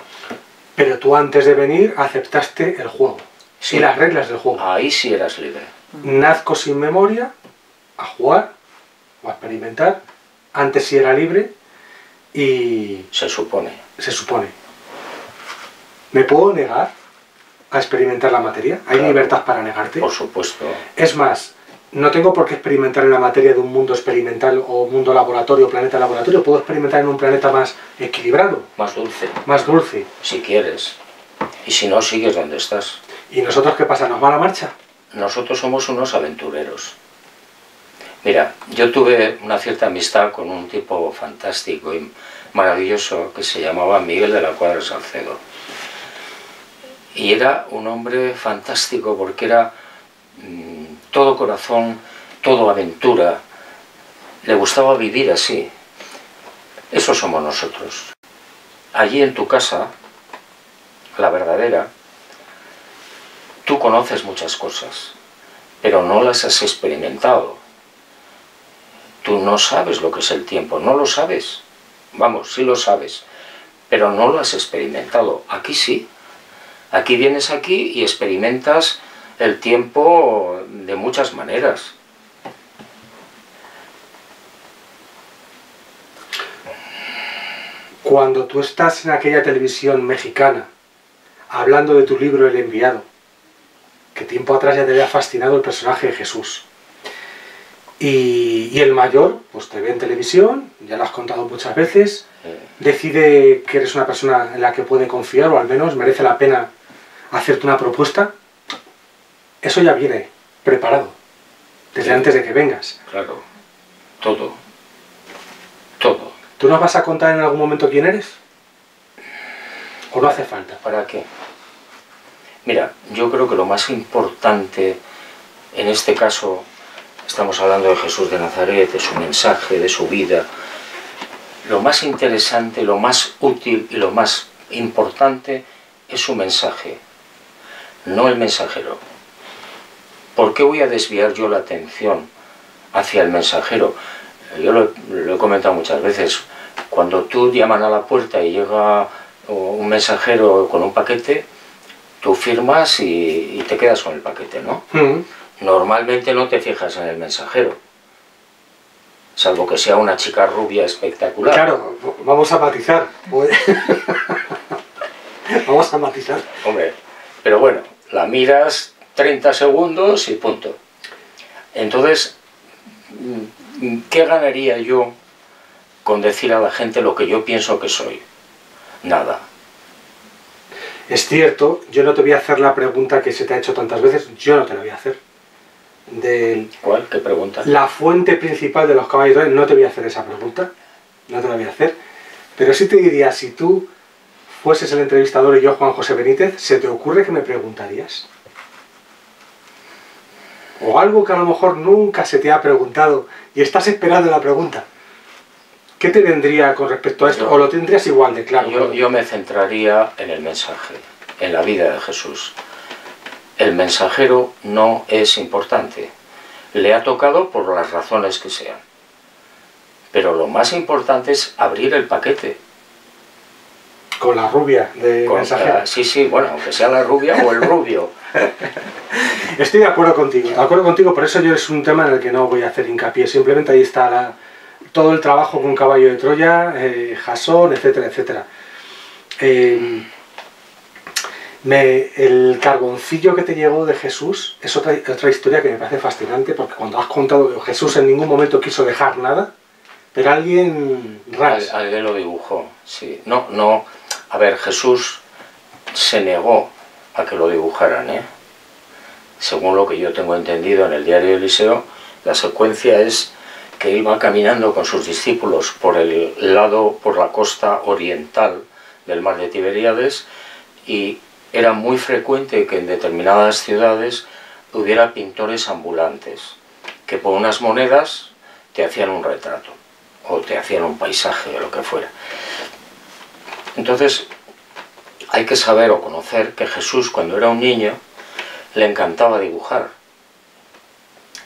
Pero tú antes de venir aceptaste el juego. Sí. Y las reglas del juego. Ahí sí eras libre. Nazco sin memoria, a jugar, a experimentar, antes sí era libre y... Se supone. Se supone. ¿Me puedo negar a experimentar la materia? ¿Hay claro, libertad para negarte? Por supuesto. Es más, no tengo por qué experimentar en la materia de un mundo experimental o mundo laboratorio, planeta laboratorio. Puedo experimentar en un planeta más equilibrado. Más dulce. Más dulce. Si quieres. Y si no, sigues donde estás. ¿Y nosotros qué pasa? ¿Nos va la marcha? Nosotros somos unos aventureros. Mira, yo tuve una cierta amistad con un tipo fantástico y maravilloso que se llamaba Miguel de la Cuadra Salcedo. Y era un hombre fantástico porque era mmm, todo corazón, todo aventura. Le gustaba vivir así. Eso somos nosotros. Allí en tu casa, la verdadera, tú conoces muchas cosas, pero no las has experimentado. Tú no sabes lo que es el tiempo, no lo sabes. Vamos, sí lo sabes, pero no lo has experimentado. Aquí sí. Aquí vienes aquí y experimentas el tiempo de muchas maneras. Cuando tú estás en aquella televisión mexicana, hablando de tu libro El Enviado, que tiempo atrás ya te había fascinado el personaje de Jesús, y, y el mayor, pues te ve en televisión, ya lo has contado muchas veces, decide que eres una persona en la que puede confiar, o al menos merece la pena hacerte una propuesta. Eso ya viene preparado, desde sí, antes de que vengas. Claro, todo, todo. ¿Tú nos vas a contar en algún momento quién eres? ¿O no hace falta? ¿Para qué? Mira, yo creo que lo más importante, en este caso, estamos hablando de Jesús de Nazaret, de su mensaje, de su vida. Lo más interesante, lo más útil y lo más importante es su mensaje, no el mensajero. ¿Por qué voy a desviar yo la atención hacia el mensajero? Yo lo, lo he comentado muchas veces. Cuando tú llaman a la puerta y llega un mensajero con un paquete, tú firmas y, y te quedas con el paquete, ¿no? Mm. Normalmente no te fijas en el mensajero, salvo que sea una chica rubia espectacular. Claro, vamos a matizar. Vamos a matizar. Hombre, pero bueno, la miras treinta segundos y punto. Entonces, ¿qué ganaría yo con decir a la gente lo que yo pienso que soy? Nada. Es cierto, yo no te voy a hacer la pregunta que se te ha hecho tantas veces, yo no te la voy a hacer. De ¿Cuál? ¿Qué pregunta? La fuente principal de los caballos, no te voy a hacer esa pregunta, no te la voy a hacer, pero sí te diría, si tú fueses el entrevistador y yo Juan José Benítez, ¿se te ocurre que me preguntarías? O algo que a lo mejor nunca se te ha preguntado y estás esperando la pregunta. ¿Qué te vendría con respecto a esto? Yo, ¿o lo tendrías igual de claro? Yo, yo me centraría en el mensaje, en la vida de Jesús. El mensajero no es importante. Le ha tocado por las razones que sean. Pero lo más importante es abrir el paquete. Con la rubia de mensajera. Sí, sí, bueno, aunque sea la rubia o el rubio. Estoy de acuerdo contigo, de acuerdo contigo, por eso yo es un tema en el que no voy a hacer hincapié, simplemente ahí está la, todo el trabajo con Caballo de Troya, eh, Jasón, etcétera, etcétera. Eh, me, el carboncillo que te llegó de Jesús es otra, otra historia que me parece fascinante, porque cuando has contado que Jesús en ningún momento quiso dejar nada, pero alguien... Ras. Al, alguien lo dibujó, sí. No, no... A ver, Jesús se negó a que lo dibujaran, ¿eh? Según lo que yo tengo entendido en el diario de Eliseo, la secuencia es que iba caminando con sus discípulos por el lado, por la costa oriental del mar de Tiberíades, y era muy frecuente que en determinadas ciudades hubiera pintores ambulantes que por unas monedas te hacían un retrato o te hacían un paisaje o lo que fuera. Entonces, hay que saber o conocer que Jesús, cuando era un niño, le encantaba dibujar.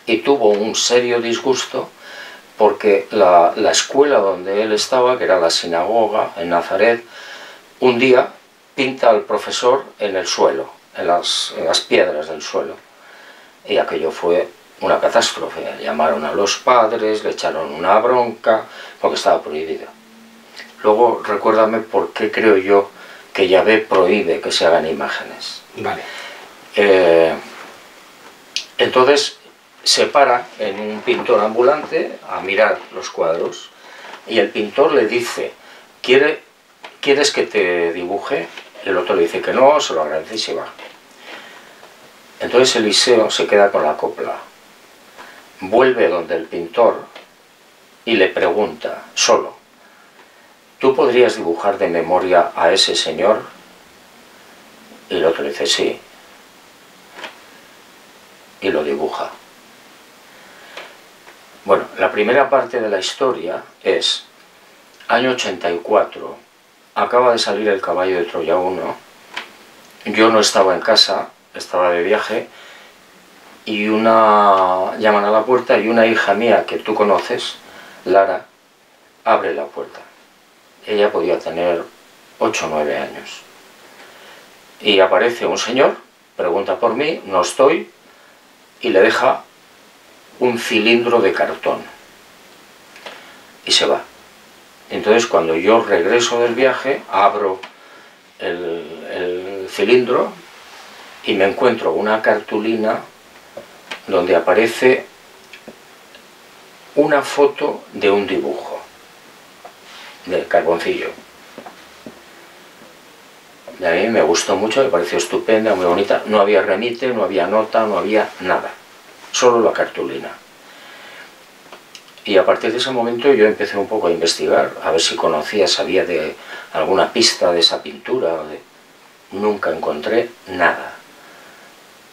Y tuvo un serio disgusto porque la, la escuela donde él estaba, que era la sinagoga en Nazaret, un día pinta al profesor en el suelo, en las, en las piedras del suelo. Y aquello fue una catástrofe. Llamaron a los padres, le echaron una bronca, porque estaba prohibido. Luego, recuérdame por qué creo yo que Yahvé prohíbe que se hagan imágenes. Vale. Eh, entonces, se para en un pintor ambulante a mirar los cuadros y el pintor le dice, ¿Quiere, ¿quieres que te dibuje? El otro le dice que no, se lo agradece y se va. Entonces Eliseo se queda con la copla, vuelve donde el pintor y le pregunta, solo, ¿tú podrías dibujar de memoria a ese señor? Y el otro le dice sí, y lo dibuja. Bueno, la primera parte de la historia es año ochenta y cuatro, acaba de salir el Caballo de Troya uno, yo no estaba en casa, estaba de viaje, y una llaman a la puerta y una hija mía que tú conoces, Lara, abre la puerta. Ella podía tener ocho o nueve años. Y aparece un señor, pregunta por mí, no estoy, y le deja un cilindro de cartón. Y se va. Entonces cuando yo regreso del viaje, abro el, el cilindro y me encuentro una cartulina donde aparece una foto de un dibujo, del carboncillo. Y a mí me gustó mucho, me pareció estupenda, muy bonita. No había remite, no había nota, no había nada. Solo la cartulina. Y a partir de ese momento yo empecé un poco a investigar, a ver si conocía, sabía de alguna pista de esa pintura. De... Nunca encontré nada.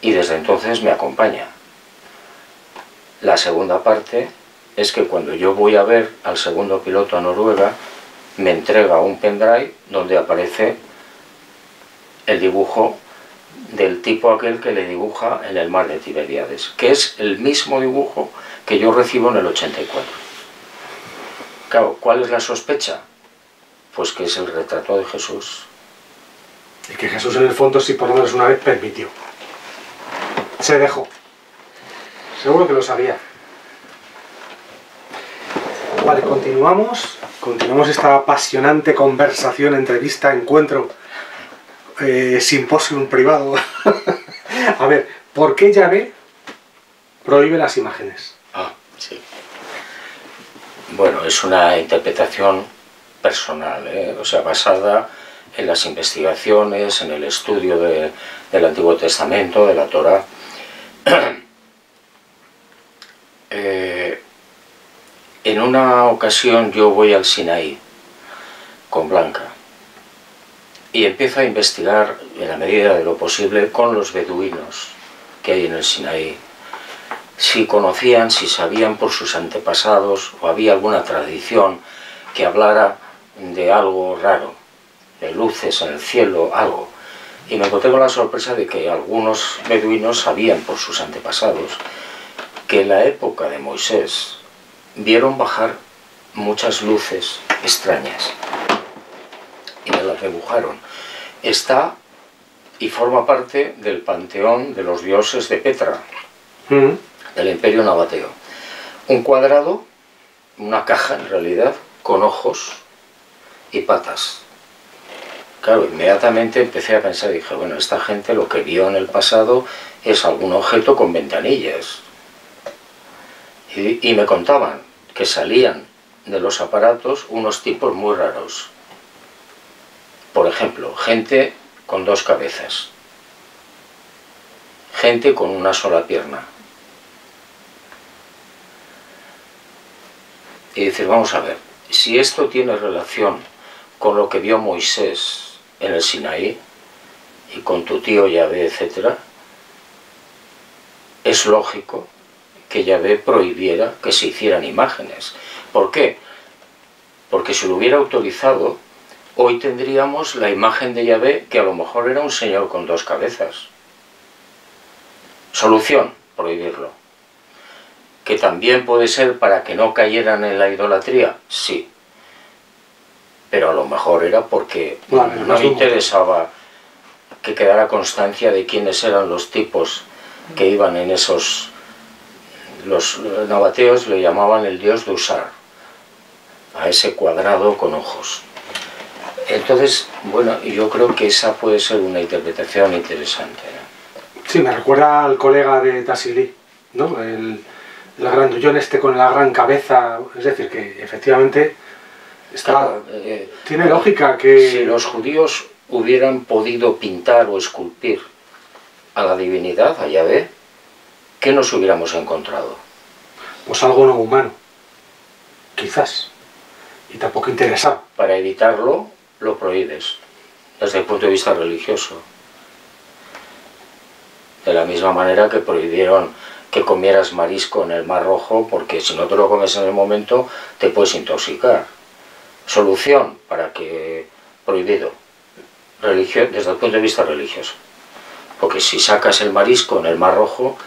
Y desde entonces me acompaña. La segunda parte es que cuando yo voy a ver al segundo piloto a Noruega, me entrega un pendrive donde aparece el dibujo del tipo aquel que le dibuja en el mar de Tiberíades, que es el mismo dibujo que yo recibo en el ochenta y cuatro. Claro, ¿cuál es la sospecha? Pues que es el retrato de Jesús. Y que Jesús en el fondo sí por lo menos una vez permitió. Se dejó. Seguro que lo sabía. Vale, continuamos. Continuamos esta apasionante conversación, entrevista, encuentro, eh, simposium privado. A ver, ¿por qué Yahvé prohíbe las imágenes? Ah, sí. Bueno, es una interpretación personal, ¿eh? O sea, basada en las investigaciones, en el estudio de, del Antiguo Testamento, de la Torá. Eh, en una ocasión yo voy al Sinaí con Blanca y empiezo a investigar en la medida de lo posible con los beduinos que hay en el Sinaí, si conocían, si sabían por sus antepasados o había alguna tradición que hablara de algo raro, de luces en el cielo, algo. Y me encontré con la sorpresa de que algunos beduinos sabían por sus antepasados que en la época de Moisés vieron bajar muchas luces extrañas y me las dibujaron. Está y forma parte del panteón de los dioses de Petra, ¿Mm? Del imperio nabateo. Un cuadrado, una caja en realidad, con ojos y patas. Claro, inmediatamente empecé a pensar, dije, bueno, esta gente lo que vio en el pasado es algún objeto con ventanillas. Y, y me contaban que salían de los aparatos unos tipos muy raros. Por ejemplo, gente con dos cabezas, gente con una sola pierna. Y decir, vamos a ver, si esto tiene relación con lo que vio Moisés en el Sinaí y con tu tío Yahvé, etcétera, es lógico que Yahvé prohibiera que se hicieran imágenes. ¿Por qué? Porque si lo hubiera autorizado, hoy tendríamos la imagen de Yahvé que a lo mejor era un señor con dos cabezas. Solución, prohibirlo. ¿Que también puede ser para que no cayeran en la idolatría? Sí. Pero a lo mejor era porque bueno, no me interesaba que quedara constancia de quiénes eran los tipos que iban en esos... Los nabateos le llamaban el dios de Usar, a ese cuadrado con ojos. Entonces, bueno, yo creo que esa puede ser una interpretación interesante, ¿no? Sí, me recuerda al colega de Tassili, ¿no? El, el grandullón este con la gran cabeza, es decir, que efectivamente está, claro, eh, tiene lógica que... Si los judíos hubieran podido pintar o esculpir a la divinidad, a Yahvé, ¿qué nos hubiéramos encontrado? Pues algo no humano, quizás, y tampoco interesado. Para evitarlo, lo prohíbes, desde el punto de vista religioso. De la misma manera que prohibieron que comieras marisco en el Mar Rojo, porque si no te lo comes en el momento, te puedes intoxicar. Solución para que prohibido, religio, desde el punto de vista religioso. Porque si sacas el marisco en el Mar Rojo,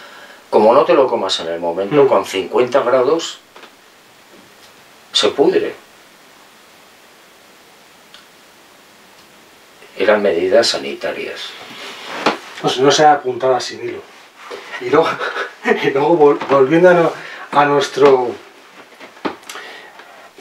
como no te lo comas en el momento, mm. con cincuenta grados, se pudre. Eran medidas sanitarias. Pues no se ha apuntado a sin hilo. Y luego, y luego volviendo a, no, a nuestro,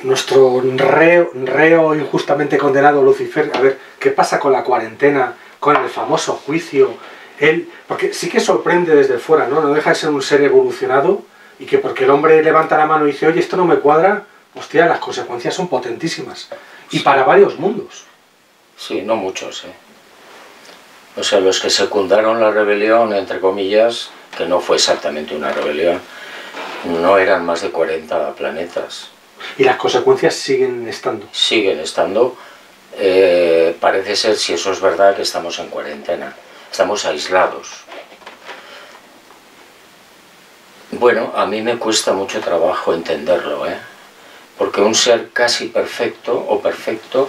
nuestro reo, reo injustamente condenado Lucifer, a ver, ¿qué pasa con la cuarentena, con el famoso juicio? Él, porque sí que sorprende desde fuera, ¿no? No deja de ser un ser evolucionado y que porque el hombre levanta la mano y dice, oye, esto no me cuadra, hostia, las consecuencias son potentísimas. Y sí, para varios mundos. Sí, no muchos, ¿eh? O sea, los que secundaron la rebelión, entre comillas, que no fue exactamente una rebelión, no eran más de cuarenta planetas. ¿Y las consecuencias siguen estando? Siguen estando. Eh, parece ser, si eso es verdad, que estamos en cuarentena. Estamos aislados. Bueno, a mí me cuesta mucho trabajo entenderlo, ¿eh? Porque un ser casi perfecto o perfecto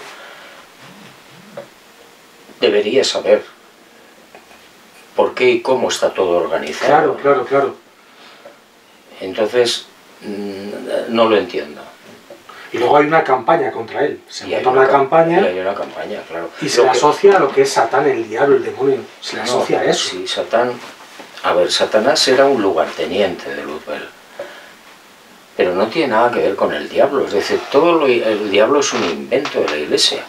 debería saber por qué y cómo está todo organizado. Claro, claro, claro. Entonces, no lo entiendo. Y luego hay una campaña contra él. Se monta una, una campaña. Y hay una campaña, claro. Y se le asocia que... a lo que es Satán, el diablo, el demonio. Se le no, asocia a eso. Sí, Satán. A ver, Satanás era un lugarteniente de Luzbel. Pero no tiene nada que ver con el diablo. Es decir, todo lo... el diablo es un invento de la Iglesia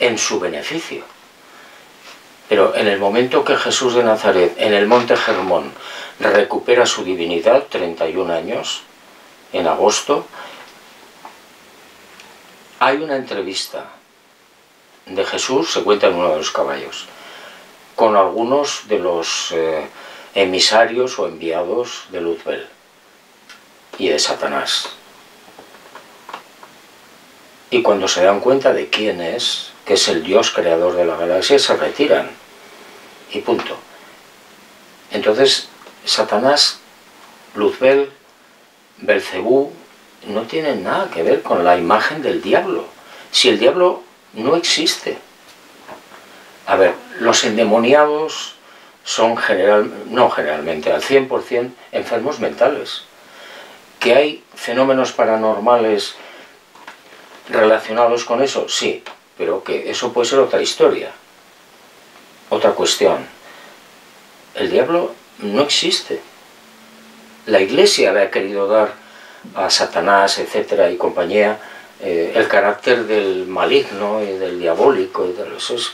en su beneficio. Pero en el momento que Jesús de Nazaret, en el monte Germón, recupera su divinidad, treinta y un años, en agosto, hay una entrevista de Jesús, se cuenta en uno de los caballos, con algunos de los eh, emisarios o enviados de Luzbel y de Satanás. Y cuando se dan cuenta de quién es, que es el Dios creador de la galaxia, se retiran. Y punto. Entonces, Satanás, Luzbel, Belcebú, no tienen nada que ver con la imagen del diablo. Si el diablo no existe. A ver, los endemoniados son general, no generalmente, al cien por cien enfermos mentales. Que hay fenómenos paranormales relacionados con eso, sí. Pero que eso puede ser otra historia, otra cuestión. El diablo no existe. La Iglesia le ha querido dar a Satanás, etcétera, y compañía, eh, el carácter del maligno y del diabólico, y de eso es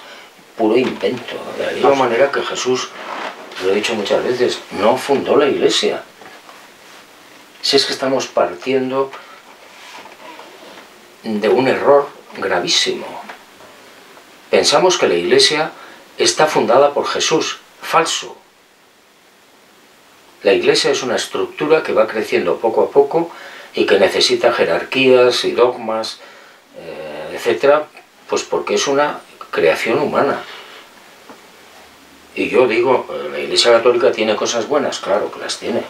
puro invento. De la misma manera que Jesús, lo he dicho muchas veces, no fundó la Iglesia. Si es que estamos partiendo de un error gravísimo. Pensamos que la Iglesia está fundada por Jesús. Falso. La Iglesia es una estructura que va creciendo poco a poco y que necesita jerarquías y dogmas, eh, etcétera, pues porque es una creación humana. Y yo digo, la Iglesia Católica tiene cosas buenas, claro que las tiene.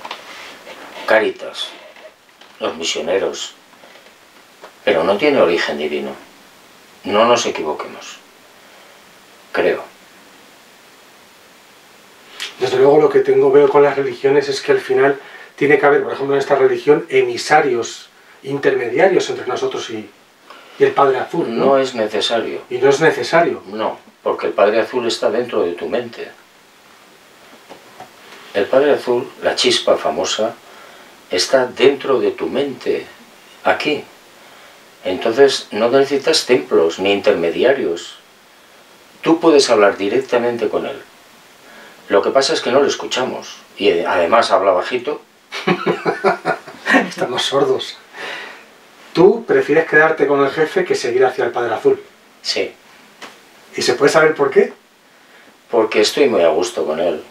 Cáritas, los misioneros, pero no tiene origen divino. No nos equivoquemos. Creo. Desde luego lo que tengo veo con las religiones es que al final tiene que haber, por ejemplo, en esta religión, emisarios, intermediarios entre nosotros y, y el Padre Azul. ¿No? No es necesario. ¿Y no es necesario? No, porque el Padre Azul está dentro de tu mente. El Padre Azul, la chispa famosa, está dentro de tu mente, aquí. Entonces no necesitas templos ni intermediarios. Tú puedes hablar directamente con él. Lo que pasa es que no lo escuchamos. Y además habla bajito. Estamos sordos. Tú prefieres quedarte con el jefe que seguir hacia el Padre Azul. Sí. ¿Y se puede saber por qué? Porque estoy muy a gusto con él.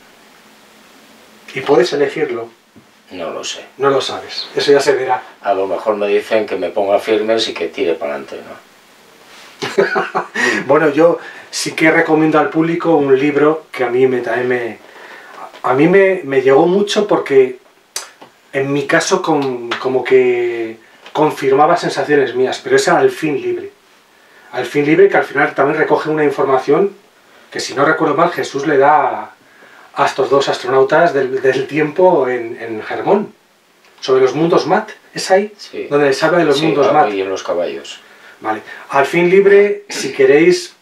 ¿Y puedes elegirlo? No lo sé. No lo sabes. Eso ya se verá. A lo mejor me dicen que me ponga firmes y que tire para adelante, ¿no? Bueno, yo sí que recomiendo al público un libro que a mí me también me... A mí me, me llegó mucho porque en mi caso con, como que confirmaba sensaciones mías, pero es Al fin libre. Al fin libre, que al final también recoge una información que, si no recuerdo mal, Jesús le da a, a estos dos astronautas del, del tiempo en, en Germón, sobre los mundos Mat. ¿Es ahí? Sí. Donde les habla de los sí, mundos claro, Mat. Y en los caballos. Vale. Al fin libre, si queréis...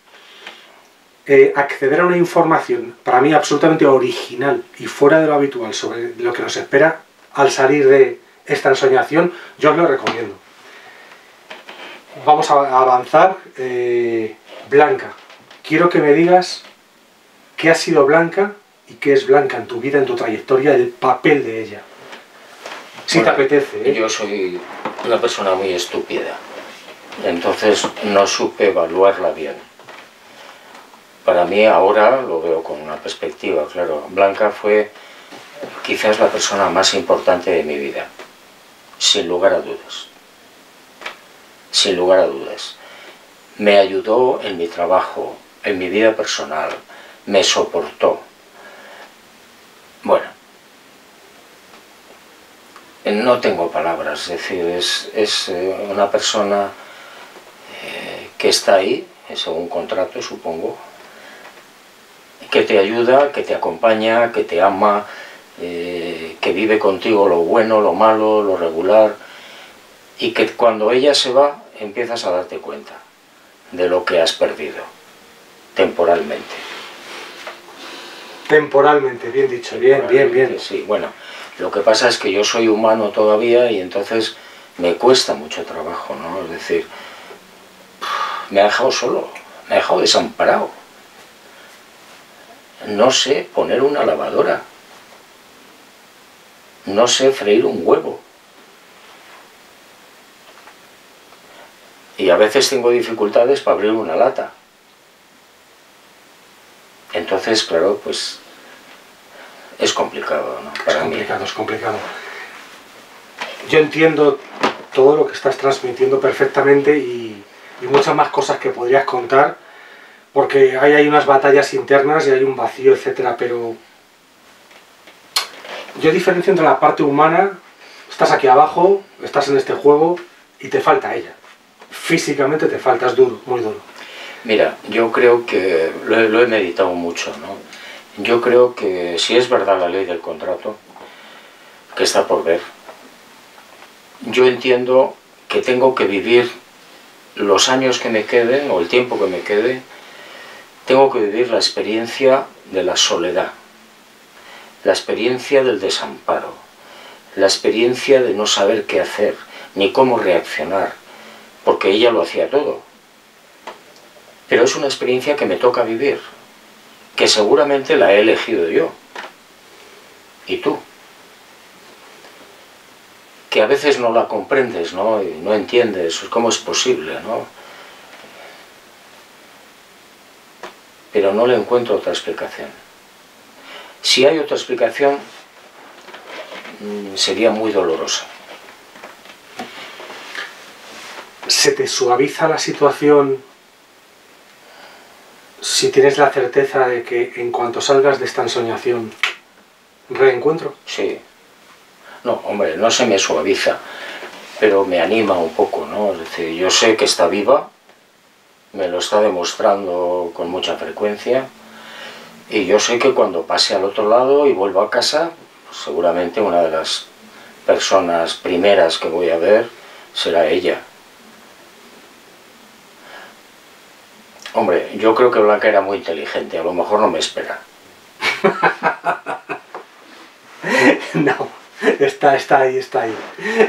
Eh, acceder a una información, para mí absolutamente original y fuera de lo habitual, sobre lo que nos espera al salir de esta ensoñación, yo os lo recomiendo. Vamos a avanzar. Eh, Blanca, quiero que me digas qué ha sido Blanca y qué es Blanca en tu vida, en tu trayectoria, el papel de ella. Si bueno, te apetece, ¿eh? Yo soy una persona muy estúpida, entonces no supe evaluarla bien. Para mí ahora lo veo con una perspectiva, claro. Blanca fue quizás la persona más importante de mi vida, sin lugar a dudas. Sin lugar a dudas. Me ayudó en mi trabajo, en mi vida personal, me soportó. Bueno, no tengo palabras, es decir, es, es una persona eh, que está ahí, según contrato, supongo, que te ayuda, que te acompaña, que te ama, eh, que vive contigo lo bueno, lo malo, lo regular, y que cuando ella se va empiezas a darte cuenta de lo que has perdido, temporalmente. Temporalmente, bien dicho, temporalmente, bien, bien, bien. Sí, bueno, lo que pasa es que yo soy humano todavía y entonces me cuesta mucho trabajo, ¿no? Es decir, me ha dejado solo, me ha dejado desamparado. No sé poner una lavadora, no sé freír un huevo. Y a veces tengo dificultades para abrir una lata. Entonces, claro, pues es complicado, ¿no? Para mí. Es complicado, es complicado. Yo entiendo todo lo que estás transmitiendo perfectamente y, y muchas más cosas que podrías contar, porque hay, hay unas batallas internas y hay un vacío, etcétera, pero yo diferencio entre la parte humana. Estás aquí abajo, estás en este juego y te falta ella, físicamente te falta, es duro, muy duro. Mira, yo creo que, lo, lo he meditado mucho, ¿no? Yo creo que si es verdad la ley del contrato, que está por ver, yo entiendo que tengo que vivir los años que me queden, o el tiempo que me quede. Tengo que vivir la experiencia de la soledad, la experiencia del desamparo, la experiencia de no saber qué hacer, ni cómo reaccionar, porque ella lo hacía todo. Pero es una experiencia que me toca vivir, que seguramente la he elegido yo, y tú. Que a veces no la comprendes, ¿no? Y no entiendes cómo es posible, ¿no? Pero no le encuentro otra explicación. Si hay otra explicación, sería muy dolorosa. ¿Se te suaviza la situación si tienes la certeza de que en cuanto salgas de esta ensoñación, reencuentro? Sí. No, hombre, no se me suaviza, pero me anima un poco, ¿no? Es decir, yo sé que está viva, me lo está demostrando con mucha frecuencia, y yo sé que cuando pase al otro lado y vuelva a casa, pues seguramente una de las personas primeras que voy a ver será ella. Hombre, yo creo que Blanca era muy inteligente, a lo mejor no me espera. No, está, está ahí, está ahí,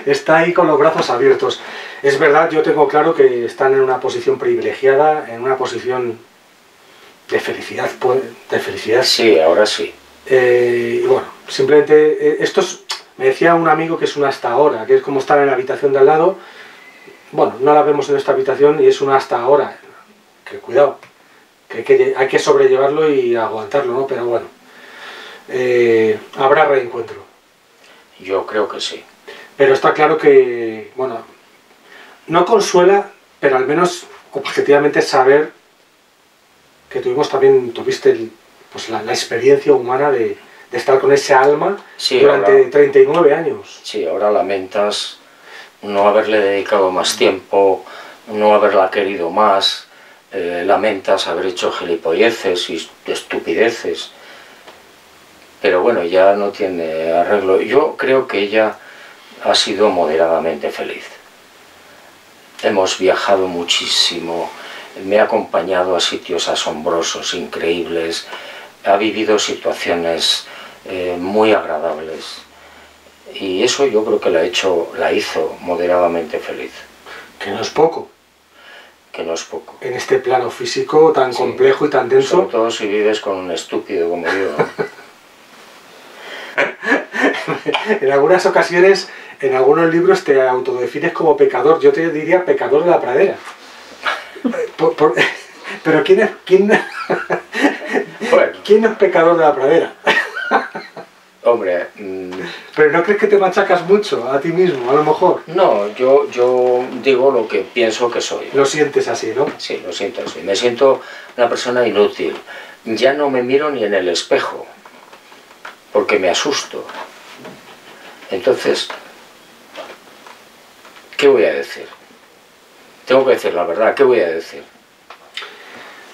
está ahí con los brazos abiertos. Es verdad, yo tengo claro que están en una posición privilegiada, en una posición de felicidad, de felicidad. Sí, ahora sí. Eh, y bueno, simplemente, eh, esto es, Me decía un amigo que es un hasta ahora, que es como estar en la habitación de al lado. Bueno, no la vemos en esta habitación y es un hasta ahora. Que cuidado, que hay que, hay que sobrellevarlo y aguantarlo, ¿no? Pero bueno, eh, habrá reencuentro. Yo creo que sí. Pero está claro que, bueno, no consuela, pero al menos objetivamente saber que tuvimos también, tuviste el, pues la, la experiencia humana de, de estar con ese alma sí, durante ahora, treinta y nueve años. Sí, ahora lamentas no haberle dedicado más tiempo, no haberla querido más, eh, lamentas haber hecho gilipolleces y estupideces, pero bueno, ya no tiene arreglo. Yo creo que ella ha sido moderadamente feliz. Hemos viajado muchísimo, me ha acompañado a sitios asombrosos, increíbles, ha vivido situaciones eh, muy agradables y eso yo creo que la, hecho, la hizo moderadamente feliz. Que no es poco. Que no es poco. En este plano físico tan sí, complejo y tan denso. Sobre todo si vives con un estúpido como yo. En algunas ocasiones, en algunos libros te autodefines como pecador. Yo te diría pecador de la pradera. Por, por, pero ¿quién es, quién, bueno, ¿quién es pecador de la pradera? Hombre... Mmm, ¿pero no crees que te machacas mucho a ti mismo, a lo mejor? No, yo, yo digo lo que pienso que soy. Lo sientes así, ¿no? Sí, lo siento así. Me siento una persona inútil. Ya no me miro ni en el espejo, porque me asusto. Entonces, ¿qué voy a decir? Tengo que decir la verdad, ¿qué voy a decir?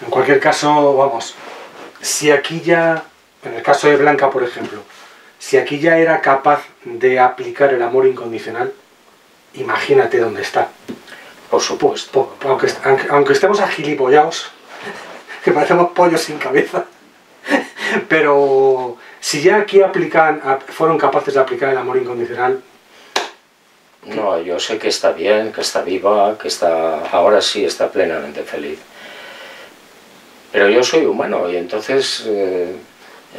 En cualquier caso, vamos, si aquí ya, en el caso de Blanca, por ejemplo, si aquí ya era capaz de aplicar el amor incondicional, imagínate dónde está. Por supuesto. Por, por, aunque, aunque estemos agilipollados, que parecemos pollos sin cabeza, pero si ya aquí aplican, fueron capaces de aplicar el amor incondicional... No, yo sé que está bien, que está viva, que está ahora sí está plenamente feliz. Pero yo soy humano y entonces eh,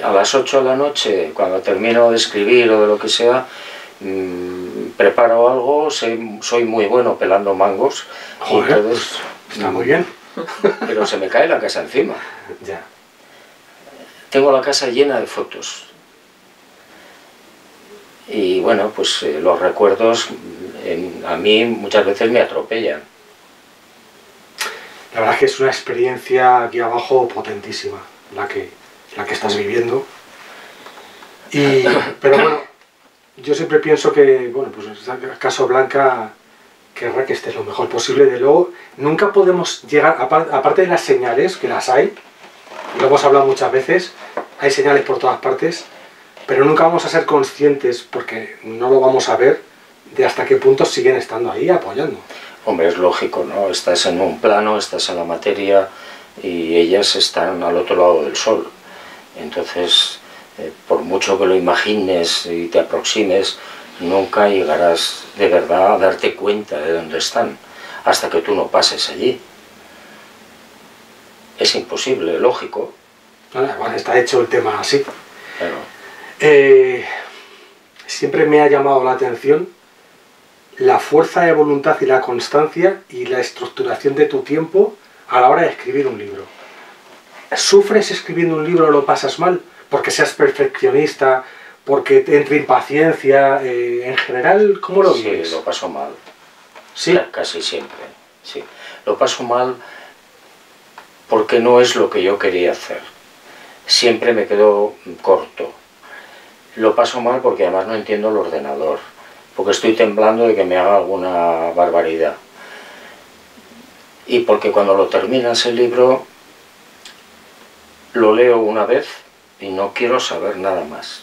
a las ocho de la noche, cuando termino de escribir o de lo que sea, mmm, preparo algo, soy, soy muy bueno pelando mangos. Joder, entonces, pues está muy bien. Pero se me cae la casa encima. Ya. Tengo la casa llena de fotos. Y bueno, pues eh, los recuerdos en, a mí muchas veces me atropellan. La verdad es que es una experiencia aquí abajo potentísima, la que, la que estás viviendo. Y, pero bueno, yo siempre pienso que, bueno, pues en el caso Blanca querrá que estés lo mejor posible. De luego, nunca podemos llegar, aparte de las señales, que las hay, lo hemos hablado muchas veces, hay señales por todas partes, pero nunca vamos a ser conscientes, porque no lo vamos a ver, de hasta qué punto siguen estando ahí apoyando. Hombre, es lógico, ¿no? Estás en un plano, estás en la materia, y ellas están al otro lado del sol. Entonces, eh, por mucho que lo imagines y te aproximes, nunca llegarás de verdad a darte cuenta de dónde están, hasta que tú no pases allí. Es imposible, lógico. Bueno, está hecho el tema así. Claro. Eh, siempre me ha llamado la atención la fuerza de voluntad y la constancia y la estructuración de tu tiempo a la hora de escribir un libro. ¿Sufres escribiendo un libro o lo pasas mal? ¿Porque seas perfeccionista? ¿Porque te entra impaciencia? Eh, en general, ¿cómo lo vives? Sí, lo paso mal. ¿Sí? Casi siempre. Sí. Lo paso mal porque no es lo que yo quería hacer. Siempre me quedo corto. Lo paso mal porque además no entiendo el ordenador, porque estoy temblando de que me haga alguna barbaridad. Y porque cuando lo terminas el libro, lo leo una vez y no quiero saber nada más,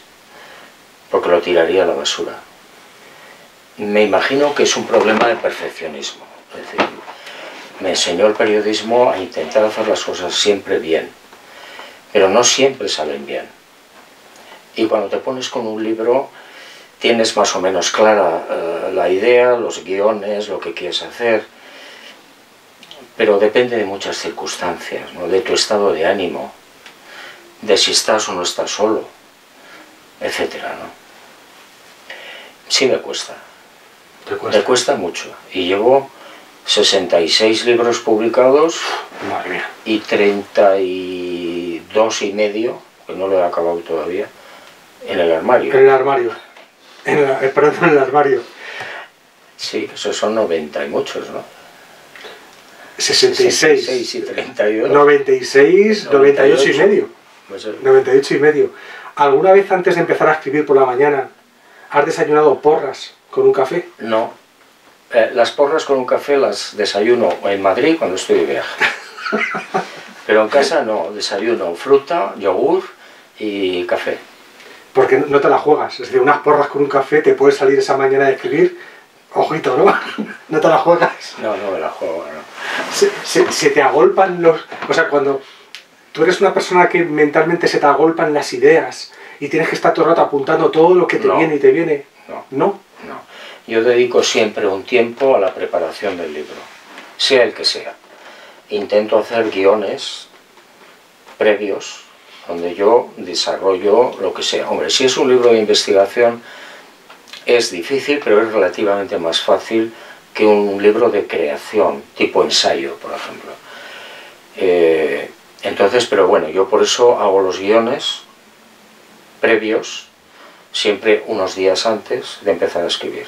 porque lo tiraría a la basura. Me imagino que es un problema de perfeccionismo. Es decir, me enseñó el periodismo a intentar hacer las cosas siempre bien, pero no siempre salen bien. Y cuando te pones con un libro, tienes más o menos clara eh, la idea, los guiones, lo que quieres hacer, pero depende de muchas circunstancias, ¿no? De tu estado de ánimo, de si estás o no estás solo, etcétera, ¿no? Sí me cuesta. ¿Te cuesta? Me cuesta mucho. Y llevo sesenta y seis libros publicados. Madre mía. Y treinta y dos y medio, que no lo he acabado todavía, en el armario. En el armario. En la, perdón, en el armario. Sí, esos son noventa y muchos, ¿no? sesenta y seis. sesenta y seis y treinta y dos. noventa y seis, noventa y ocho y medio. noventa y ocho y medio. ¿Alguna vez antes de empezar a escribir por la mañana has desayunado porras con un café? No. Eh, las porras con un café las desayuno en Madrid cuando estoy de viaje. Pero en casa no. Desayuno fruta, yogur y café. Porque no te la juegas. Es decir, unas porras con un café te puedes salir esa mañana de escribir. Ojito, ¿no? ¿No te la juegas? No, no me la juego, no. Se, se, se te agolpan los... O sea, cuando tú eres una persona que mentalmente se te agolpan las ideas y tienes que estar todo el rato apuntando todo lo que te no, viene y te viene... No, no, no. Yo dedico siempre un tiempo a la preparación del libro, sea el que sea. Intento hacer guiones previos donde yo desarrollo lo que sea. Hombre, si es un libro de investigación... Es difícil, pero es relativamente más fácil que un libro de creación, tipo ensayo, por ejemplo. Eh, entonces, pero bueno, yo por eso hago los guiones previos, siempre unos días antes de empezar a escribir.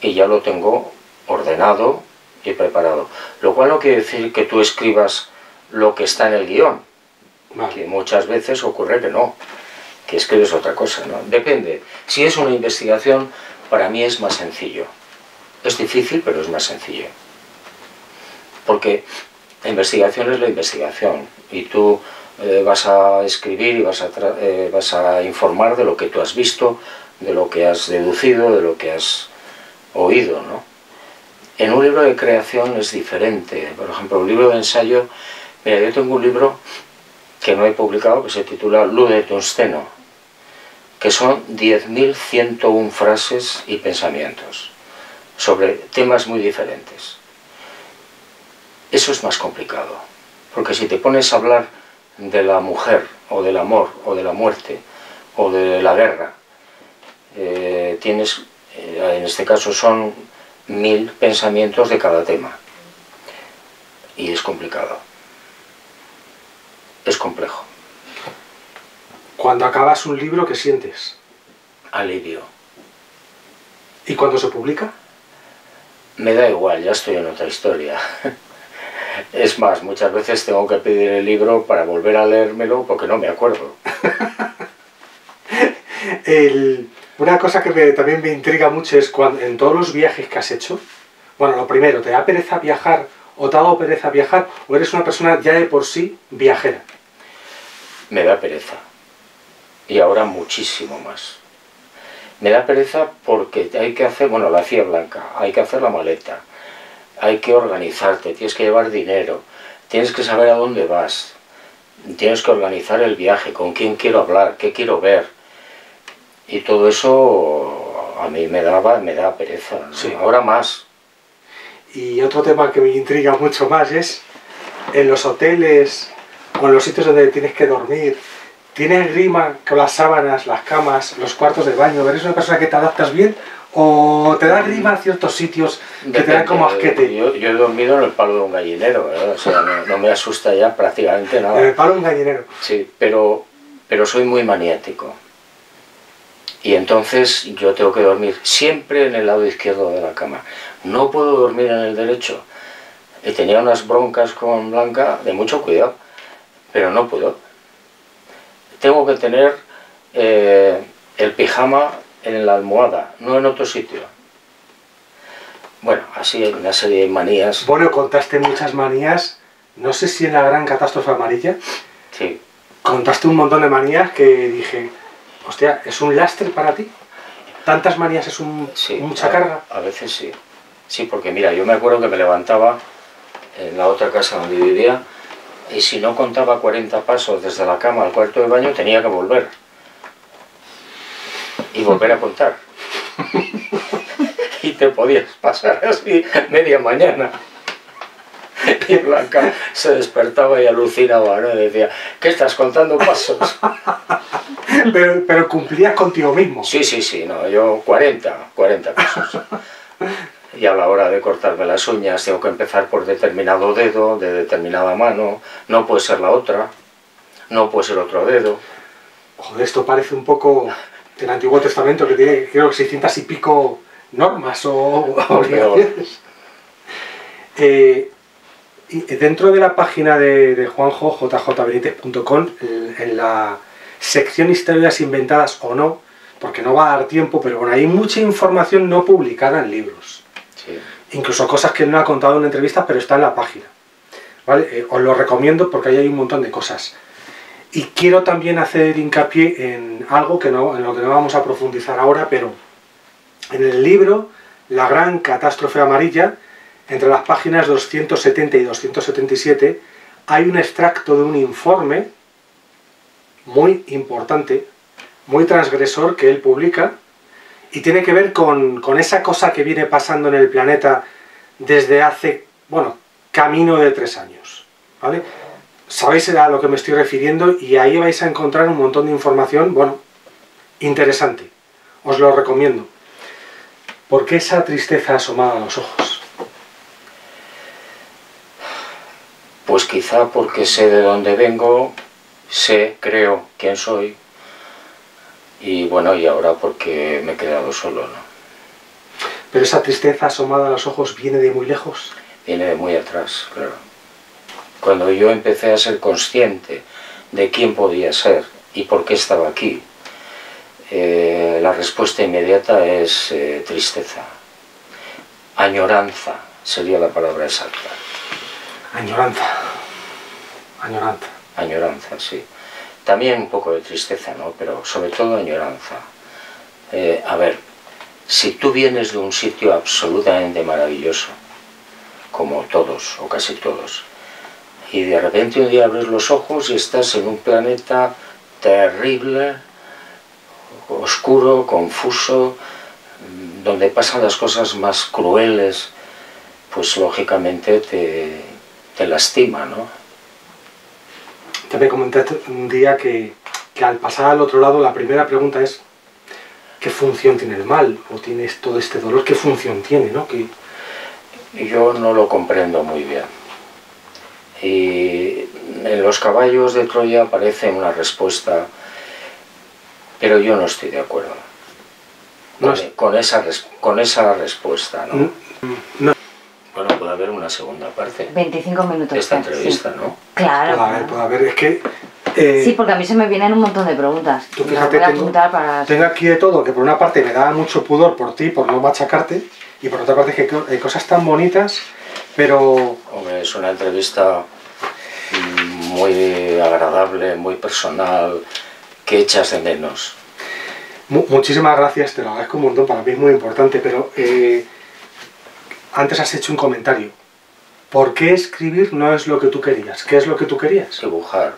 Y ya lo tengo ordenado y preparado. Lo cual no quiere decir que tú escribas lo que está en el guión, vale. Que muchas veces ocurre que no. Que escribes otra cosa, ¿no? Depende. Si es una investigación, para mí es más sencillo. Es difícil, pero es más sencillo. Porque la investigación es la investigación. Y tú eh, vas a escribir y vas a, eh, vas a informar de lo que tú has visto, de lo que has deducido, de lo que has oído, ¿no? En un libro de creación es diferente. Por ejemplo, un libro de ensayo... Mira, yo tengo un libro que no he publicado, que se titula Ludetonsceno, que son diez mil ciento una frases y pensamientos sobre temas muy diferentes. Eso es más complicado, porque si te pones a hablar de la mujer, o del amor, o de la muerte, o de la guerra, eh, tienes, eh, en este caso son mil pensamientos de cada tema, y es complicado, es complejo. Cuando acabas un libro, ¿qué sientes? Alivio. ¿Y cuando se publica? Me da igual, ya estoy en otra historia. Es más, muchas veces tengo que pedir el libro para volver a leérmelo porque no me acuerdo. el, una cosa que me, también me intriga mucho es cuando, en todos los viajes que has hecho, bueno, lo primero, ¿te da pereza viajar o te ha dado pereza viajar o eres una persona ya de por sí viajera? Me da pereza. Y ahora muchísimo más. Me da pereza porque hay que hacer, bueno, la fía blanca, hay que hacer la maleta, hay que organizarte, tienes que llevar dinero, tienes que saber a dónde vas, tienes que organizar el viaje, con quién quiero hablar, qué quiero ver. Y todo eso a mí me daba, me da pereza, sí. Ahora más. Y otro tema que me intriga mucho más es, en los hoteles o en los sitios donde tienes que dormir, ¿tienes grima con las sábanas, las camas, los cuartos de baño? ¿Eres una persona que te adaptas bien o te da grima a ciertos sitios que depende, te dan como asquete? Yo, yo he dormido en el palo de un gallinero, ¿verdad? O sea, no, no me asusta ya prácticamente nada. En el palo de un gallinero. Sí, pero, pero soy muy maniático. Y entonces yo tengo que dormir siempre en el lado izquierdo de la cama. No puedo dormir en el derecho. Y tenía unas broncas con Blanca de mucho cuidado, pero no puedo. Tengo que tener eh, el pijama en la almohada, no en otro sitio. Bueno, así hay una serie de manías. Bueno, contaste muchas manías, no sé si en la gran catástrofe amarilla. Sí. Contaste un montón de manías que dije, hostia, ¿es un lastre para ti? ¿Tantas manías es un, sí, mucha a, carga? A veces sí. Sí, porque mira, yo me acuerdo que me levantaba en la otra casa donde vivía y si no contaba cuarenta pasos desde la cama al cuarto de baño, tenía que volver. Y volver a contar. Y te podías pasar así media mañana. Y Blanca se despertaba y alucinaba, ¿no? Y decía, ¿qué estás contando pasos? pero, pero cumplías contigo mismo. Sí, sí, sí, no, yo cuarenta, cuarenta pesos. Y a la hora de cortarme las uñas tengo que empezar por determinado dedo, de determinada mano, no puede ser la otra, no puede ser otro dedo. Joder, esto parece un poco el Antiguo Testamento, que tiene creo que seiscientas y pico normas o obligaciones. Eh, dentro de la página de, de Juanjo, j j benitez punto com, en la sección historias inventadas o no, porque no va a dar tiempo, pero bueno, hay mucha información no publicada en libros. Sí. Incluso cosas que no ha contado en una entrevista, pero está en la página. ¿Vale? Eh, os lo recomiendo porque ahí hay un montón de cosas. Y quiero también hacer hincapié en algo que no, en lo que no vamos a profundizar ahora, pero en el libro La Gran Catástrofe Amarilla, entre las páginas doscientas setenta y doscientas setenta y siete, hay un extracto de un informe muy importante, muy transgresor, que él publica, y tiene que ver con, con esa cosa que viene pasando en el planeta desde hace, bueno, camino de tres años, ¿vale? Sabéis a lo que me estoy refiriendo, y ahí vais a encontrar un montón de información, bueno, interesante. Os lo recomiendo. ¿Por qué esa tristeza asomada a los ojos? Pues quizá porque sé de dónde vengo, sé, creo, quién soy. Y bueno, y ahora porque me he quedado solo, ¿no? Pero esa tristeza asomada a los ojos viene de muy lejos. Viene de muy atrás, claro. Cuando yo empecé a ser consciente de quién podía ser y por qué estaba aquí, eh, la respuesta inmediata es eh, tristeza. Añoranza sería la palabra exacta. Añoranza. Añoranza. Añoranza, sí. También un poco de tristeza, ¿no? Pero sobre todo añoranza. Eh, a ver, si tú vienes de un sitio absolutamente maravilloso, como todos o casi todos, y de repente un día abres los ojos y estás en un planeta terrible, oscuro, confuso, donde pasan las cosas más crueles, pues lógicamente te, te lastima, ¿no? Te me comentaste un día que, que al pasar al otro lado la primera pregunta es ¿qué función tiene el mal? ¿O tienes todo este dolor? ¿Qué función tiene? ¿No? ¿Qué... Yo no lo comprendo muy bien. Y en los caballos de Troya aparece una respuesta, pero yo no estoy de acuerdo con, no es... con, esa, con esa respuesta. ¿No? No. Bueno, puede haber una segunda parte. veinticinco minutos. De esta entrevista, sí. ¿No? Claro. Puede haber, puede haber. Es que... Eh, sí, porque a mí se me vienen un montón de preguntas. Tú fíjate, voy a tengo, para... tengo aquí de todo, que por una parte me da mucho pudor por ti, por no machacarte, y por otra parte que hay cosas tan bonitas, pero... Hombre, es una entrevista muy agradable, muy personal, que echas de menos. Mu muchísimas gracias, te lo agradezco un montón, para mí es muy importante, pero... Eh, Antes has hecho un comentario. ¿Por qué escribir no es lo que tú querías? ¿Qué es lo que tú querías? Dibujar.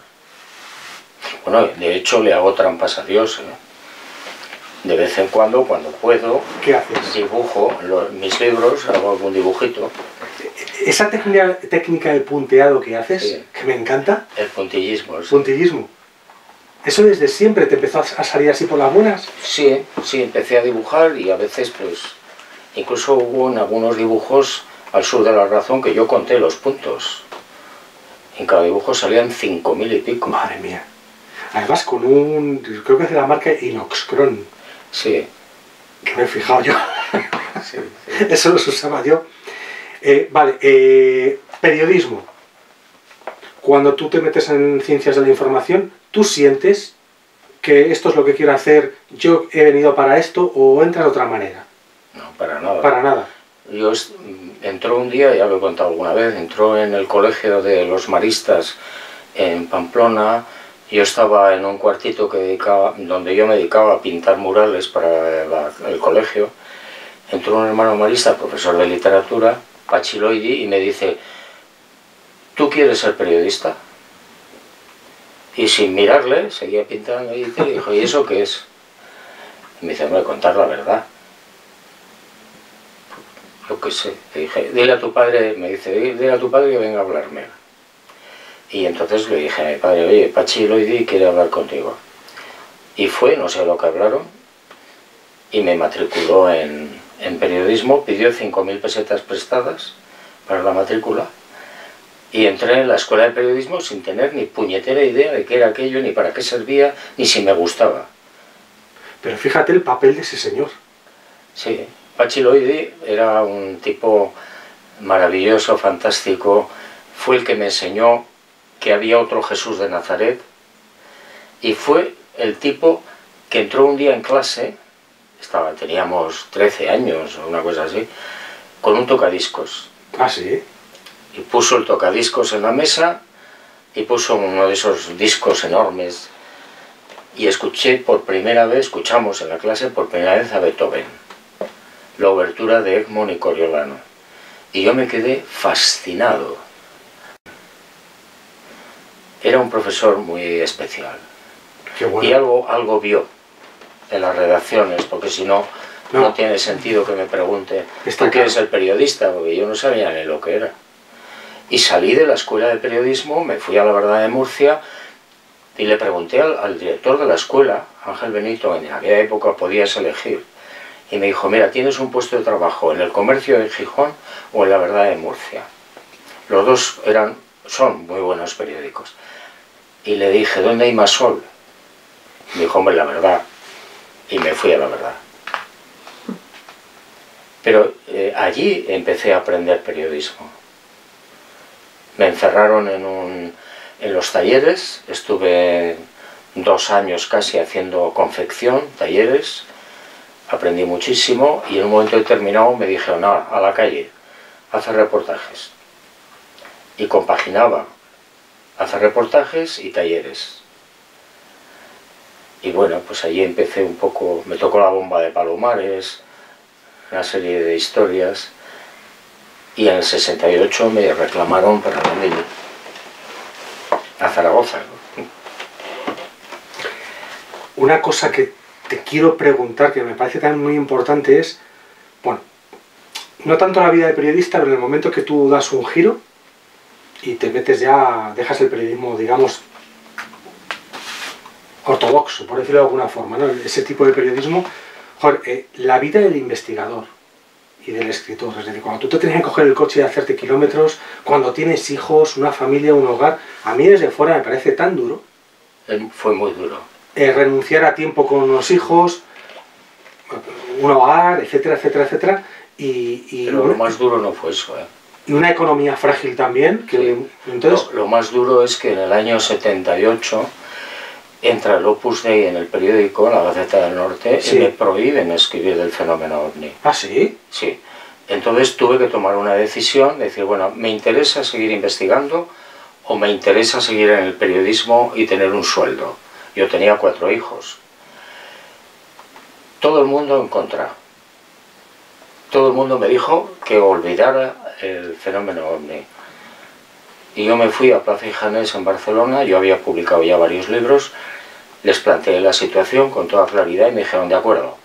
Bueno, de hecho le hago trampas a Dios, ¿no? De vez en cuando, cuando puedo... ¿Qué haces? Dibujo los, mis libros, hago algún dibujito. Esa técnica, técnica del punteado que haces, sí. Que me encanta... El puntillismo. Sí. Puntillismo. ¿Eso desde siempre te empezó a salir así por las buenas? Sí, sí, empecé a dibujar y a veces pues... Incluso hubo en algunos dibujos al sur de la razón que yo conté los puntos. En cada dibujo salían cinco mil y pico. Madre mía. Además con un... creo que es de la marca Inoxcron. Sí. Que me he fijado yo. Sí, sí. Eso los usaba yo. Eh, vale, eh, periodismo. Cuando tú te metes en ciencias de la información, ¿tú sientes que esto es lo que quiero hacer, yo he venido para esto o entras de otra manera? No, para nada. Para nada. Yo entró un día, ya lo he contado alguna vez, entró en el colegio de los maristas en Pamplona. Yo estaba en un cuartito que dedicaba, donde yo me dedicaba a pintar murales para la, el colegio. Entró un hermano marista, profesor de literatura, Pachiloidi, y me dice, ¿tú quieres ser periodista? Y sin mirarle, seguía pintando y te dijo, ¿y eso qué es? Y me dice, hombre, contar la verdad. Yo qué sé, le dije, dile a tu padre, me dice, dile a tu padre que venga a hablarme. Y entonces le dije a mi padre, oye, Pachiloidi quiere hablar contigo. Y fue, no sé lo que hablaron, y me matriculó en, en periodismo, pidió cinco mil pesetas prestadas para la matrícula, y entré en la escuela de periodismo sin tener ni puñetera idea de qué era aquello, ni para qué servía, ni si me gustaba. Pero fíjate el papel de ese señor. Sí, Pachi Loidi era un tipo maravilloso, fantástico, fue el que me enseñó que había otro Jesús de Nazaret, y fue el tipo que entró un día en clase, estaba, teníamos trece años o una cosa así, con un tocadiscos. Ah, sí. Y puso el tocadiscos en la mesa y puso uno de esos discos enormes. Y escuché por primera vez, escuchamos en la clase por primera vez a Beethoven, la obertura de Egmont y Coriolano. Y yo me quedé fascinado. Era un profesor muy especial. Qué bueno. Y algo, algo vio en las redacciones, porque si no, no, no tiene sentido que me pregunte ¿por qué eres el periodista? Porque yo no sabía ni lo que era. Y salí de la escuela de periodismo, me fui a La Verdad de Murcia y le pregunté al, al director de la escuela, Ángel Benito, en aquella época podías elegir. Y me dijo, mira, tienes un puesto de trabajo en el comercio de Gijón o en La Verdad de Murcia. Los dos eran, son muy buenos periódicos. Y le dije, ¿dónde hay más sol? Me dijo, hombre, La Verdad. Y me fui a La Verdad. Pero eh, allí empecé a aprender periodismo. Me encerraron en, un, en los talleres, estuve dos años casi haciendo confección, talleres, aprendí muchísimo y en un momento determinado me dijeron, ah, a la calle, hace reportajes. Y compaginaba, hace reportajes y talleres. Y bueno, pues allí empecé un poco, me tocó La Bomba de Palomares, una serie de historias. Y en el sesenta y ocho me reclamaron para venir a Zaragoza. Una cosa que te quiero preguntar, que me parece también muy importante, es, bueno, no tanto la vida de periodista, pero en el momento que tú das un giro y te metes ya, dejas el periodismo, digamos, ortodoxo, por decirlo de alguna forma, ¿no? Ese tipo de periodismo, joder, eh, la vida del investigador y del escritor, es decir, cuando tú te tienes que coger el coche y hacerte kilómetros, cuando tienes hijos, una familia, un hogar, a mí desde fuera me parece tan duro. Fue muy duro. Eh, renunciar a tiempo con los hijos, un hogar, etcétera, etcétera, etcétera. Y, y Pero lo más duro no fue eso, ¿eh? Y una economía frágil también. Que, sí. Entonces... Lo, lo más duro es que en el año setenta y ocho entra el Opus Dei en el periódico, en la Gaceta del Norte, sí. Y me prohíben escribir del fenómeno ovni. ¿Ah, sí? Sí. Entonces tuve que tomar una decisión, decir, bueno, ¿me interesa seguir investigando o me interesa seguir en el periodismo y tener un sueldo? Yo tenía cuatro hijos. Todo el mundo en contra. Todo el mundo me dijo que olvidara el fenómeno ovni. Y yo me fui a Plaza Ijanés en Barcelona, yo había publicado ya varios libros, les planteé la situación con toda claridad y me dijeron, de acuerdo,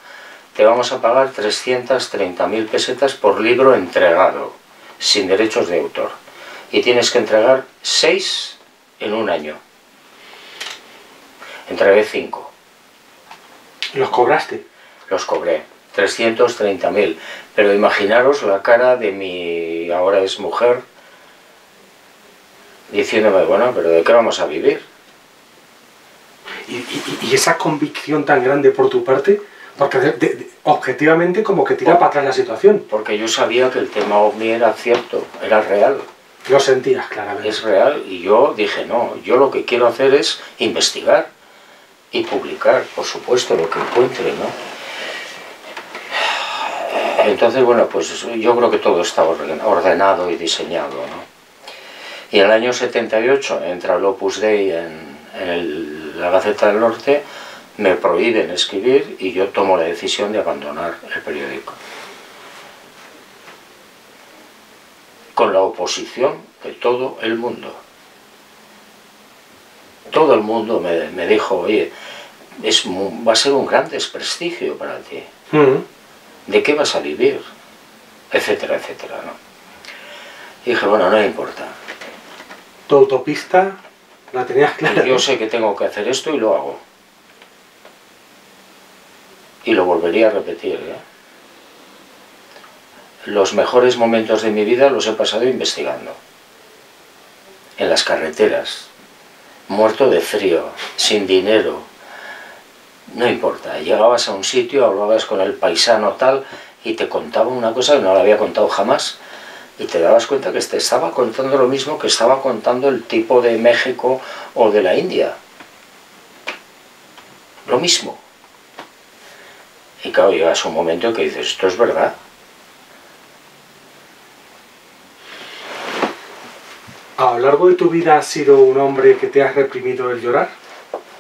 te vamos a pagar trescientas treinta mil pesetas por libro entregado, sin derechos de autor. Y tienes que entregar seis en un año. Entregué cinco. ¿Los cobraste? Los cobré, trescientas treinta mil. Pero imaginaros la cara de mi ahora es mujer, diciéndome, bueno, pero ¿de qué vamos a vivir? ¿Y, y, y esa convicción tan grande por tu parte? Porque de, de, objetivamente como que tira por, para atrás la situación. Porque yo sabía que el tema ovni era cierto, era real. Lo sentías claramente. Es real y yo dije, no, yo lo que quiero hacer es investigar y publicar, por supuesto, lo que encuentre, ¿no? Entonces, bueno, pues yo creo que todo está ordenado y diseñado, ¿no? Y en el año setenta y ocho entra el Opus Dei en, en el, la Gaceta del Norte, me prohíben escribir y yo tomo la decisión de abandonar el periódico. Con la oposición de todo el mundo. Todo el mundo me, me dijo, oye, es, va a ser un gran desprestigio para ti. Uh-huh. ¿De qué vas a vivir? Etcétera, etcétera, ¿no? Y dije, bueno, no importa. Tu autopista la tenías clara. Yo sé que tengo que hacer esto y lo hago. y lo volvería a repetir, ¿eh? Los mejores momentos de mi vida los he pasado investigando. En las carreteras, muerto de frío, sin dinero, no importa. Llegabas a un sitio, hablabas con el paisano tal y te contaba una cosa que no la había contado jamás y te dabas cuenta que te estaba contando lo mismo que estaba contando el tipo de México o de la India. Lo mismo. Y claro, llegas a un momento que dices, esto es verdad. ¿A lo largo de tu vida has sido un hombre que te has reprimido el llorar?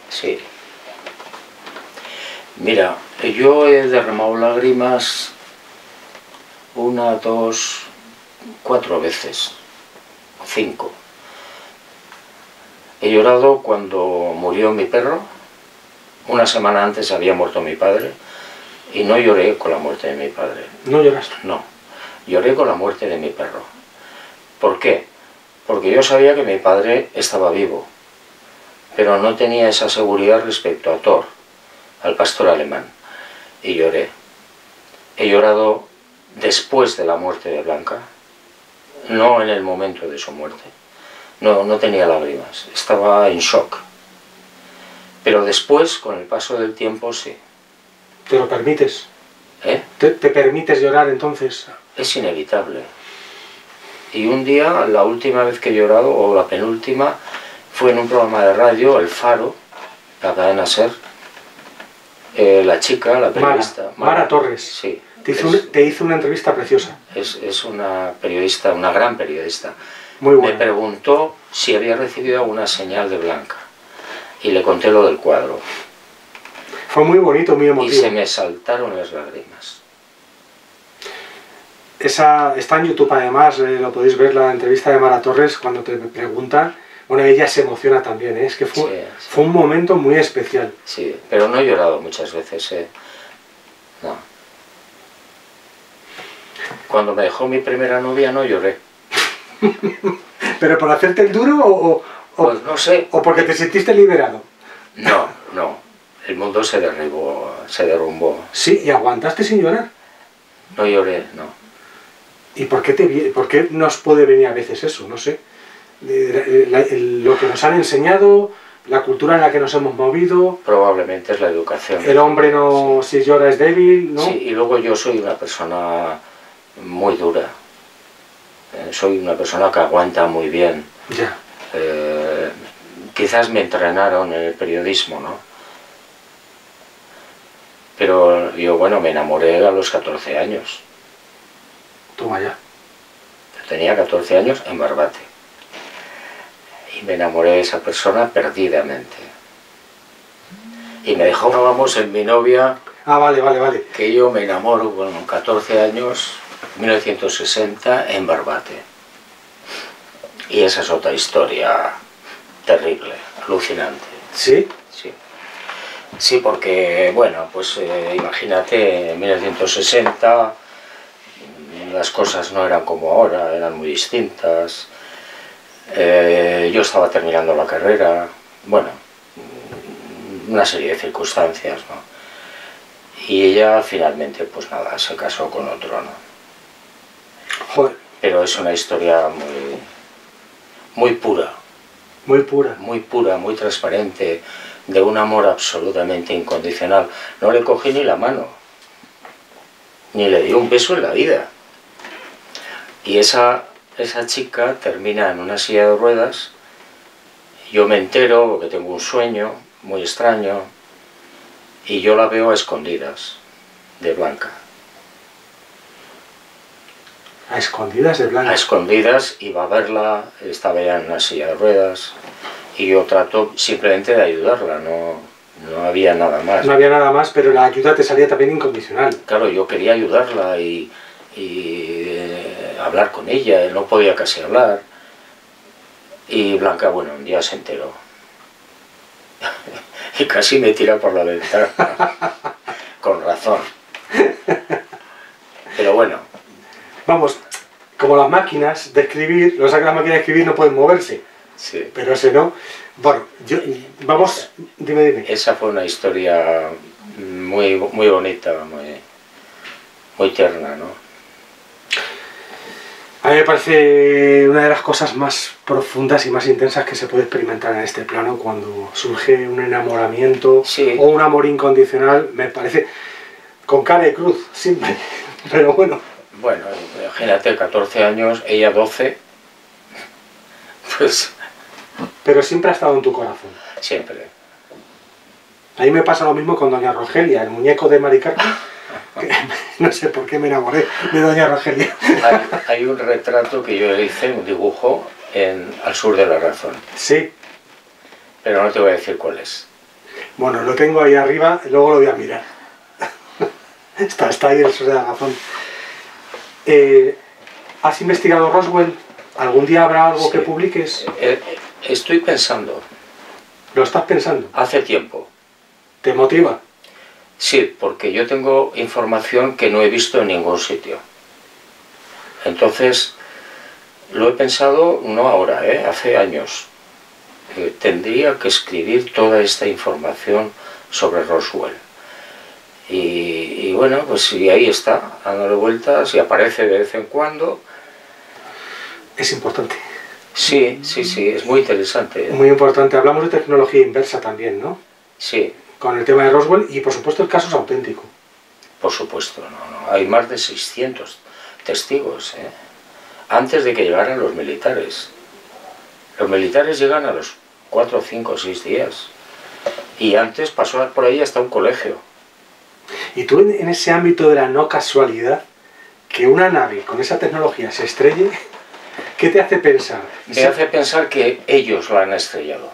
Sí. Mira, yo he derramado lágrimas una, dos, cuatro veces, cinco. He llorado cuando murió mi perro. Una semana antes había muerto mi padre y no lloré con la muerte de mi padre. ¿No lloraste? No, lloré con la muerte de mi perro. ¿Por qué? Porque yo sabía que mi padre estaba vivo, pero no tenía esa seguridad respecto a Thor, al pastor alemán, y lloré. He llorado después de la muerte de Blanca, no en el momento de su muerte. No, no tenía lágrimas, estaba en shock. Pero después, con el paso del tiempo, sí. ¿Te lo permites? ¿Eh? ¿Te, te permites llorar entonces? Es inevitable. Y un día, la última vez que he llorado, o la penúltima, fue en un programa de radio, El Faro, la cadena SER, eh, la chica, la periodista... Mara, Mara, Mara Torres. Sí. Te hizo, es, un, te hizo una entrevista preciosa. Es, es una periodista, una gran periodista. Muy buena. Me preguntó si había recibido alguna señal de Blanca. Y le conté lo del cuadro. Fue muy bonito, muy emotivo. Y se me saltaron las lágrimas. Esa, está en YouTube además, eh, lo podéis ver, la entrevista de Mara Torres cuando te preguntan. Bueno, ella se emociona también, ¿eh? Es que fue, sí, sí. fue un momento muy especial. Sí, pero no he llorado muchas veces, ¿eh? No. Cuando me dejó mi primera novia no lloré. ¿Pero por hacerte el duro o, o, pues no sé. o porque te sentiste liberado? No, no. El mundo se derribó, se derrumbó. Sí, ¿y aguantaste sin llorar? No lloré, no. ¿Y por qué, te, por qué nos puede venir a veces eso? No sé. La, la, lo que nos han enseñado, la cultura en la que nos hemos movido... Probablemente es la educación. El hombre no sí. si llora es débil, ¿no? Sí, y luego yo soy una persona muy dura. Soy una persona que aguanta muy bien. Ya. Eh, quizás me entrenaron en el periodismo, ¿no? Pero yo, bueno, me enamoré a los catorce años. Toma ya. Tenía catorce años en Barbate. Y me enamoré de esa persona perdidamente. Y me dejó, vamos, en mi novia... Ah, vale, vale, vale. Que yo me enamoro con catorce años, mil novecientos sesenta, en Barbate. Y esa es otra historia terrible, alucinante. ¿Sí? Sí. Sí, porque, bueno, pues eh, imagínate, en mil novecientos sesenta... las cosas no eran como ahora, eran muy distintas. Eh, yo estaba terminando la carrera, bueno, una serie de circunstancias, ¿no? Y ella finalmente, pues nada, se casó con otro, ¿no? Joder. Pero es una historia muy, muy pura. Muy pura. Muy pura, muy transparente, de un amor absolutamente incondicional. No le cogí ni la mano, ni le di un beso en la vida. Y esa, esa chica termina en una silla de ruedas, yo me entero porque tengo un sueño muy extraño y yo la veo a escondidas de Blanca. ¿A escondidas de Blanca? A escondidas, iba a verla, estaba ya en una silla de ruedas y yo trato simplemente de ayudarla, no, no había nada más. No había nada más, pero la ayuda te salía también incondicional. Claro, yo quería ayudarla y... y eh, hablar con ella, no podía casi hablar. Y Blanca, bueno, un día se enteró. Y casi me tira por la ventana. Con razón. Pero bueno. Vamos, como las máquinas de escribir, lo que las máquinas de escribir no pueden moverse. Sí. Pero si no... Bueno, yo, vamos, dime, dime. Esa fue una historia muy, muy bonita, muy, muy tierna, ¿no? A mí me parece una de las cosas más profundas y más intensas que se puede experimentar en este plano, cuando surge un enamoramiento, sí, o un amor incondicional, me parece, con cara y cruz, siempre, pero bueno. Bueno, imagínate, catorce años, ella doce, pues... Pero siempre ha estado en tu corazón. Siempre. A mí me pasa lo mismo con doña Rogelia, el muñeco de Maricarmen. No sé por qué me enamoré de doña Rogelia. Hay, hay un retrato que yo hice, un dibujo, en Al Sur de la Razón. Sí. Pero no te voy a decir cuál es. Bueno, lo tengo ahí arriba, luego lo voy a mirar. Está, está ahí Al Sur de la Razón. Eh, ¿Has investigado Roswell? ¿Algún día habrá algo, sí, que publiques? Eh, eh, estoy pensando. ¿Lo estás pensando? Hace tiempo. ¿Te motiva? Sí, porque yo tengo información que no he visto en ningún sitio. Entonces, lo he pensado no ahora, ¿eh? Hace años. Eh, tendría que escribir toda esta información sobre Roswell. Y, y bueno, pues y ahí está, dándole vueltas y aparece de vez en cuando. Es importante. Sí, sí, sí, es muy interesante. Muy importante. Hablamos de tecnología inversa también, ¿no? Sí. Con el tema de Roswell y, por supuesto, el caso es auténtico. Por supuesto, no, no. Hay más de seiscientos testigos, ¿eh? Antes de que llegaran los militares. Los militares llegan a los cuatro, cinco, seis días. Y antes pasó por ahí hasta un colegio. Y tú, en ese ámbito de la no casualidad, que una nave con esa tecnología se estrelle, ¿qué te hace pensar? Me se... hace pensar que ellos la han estrellado.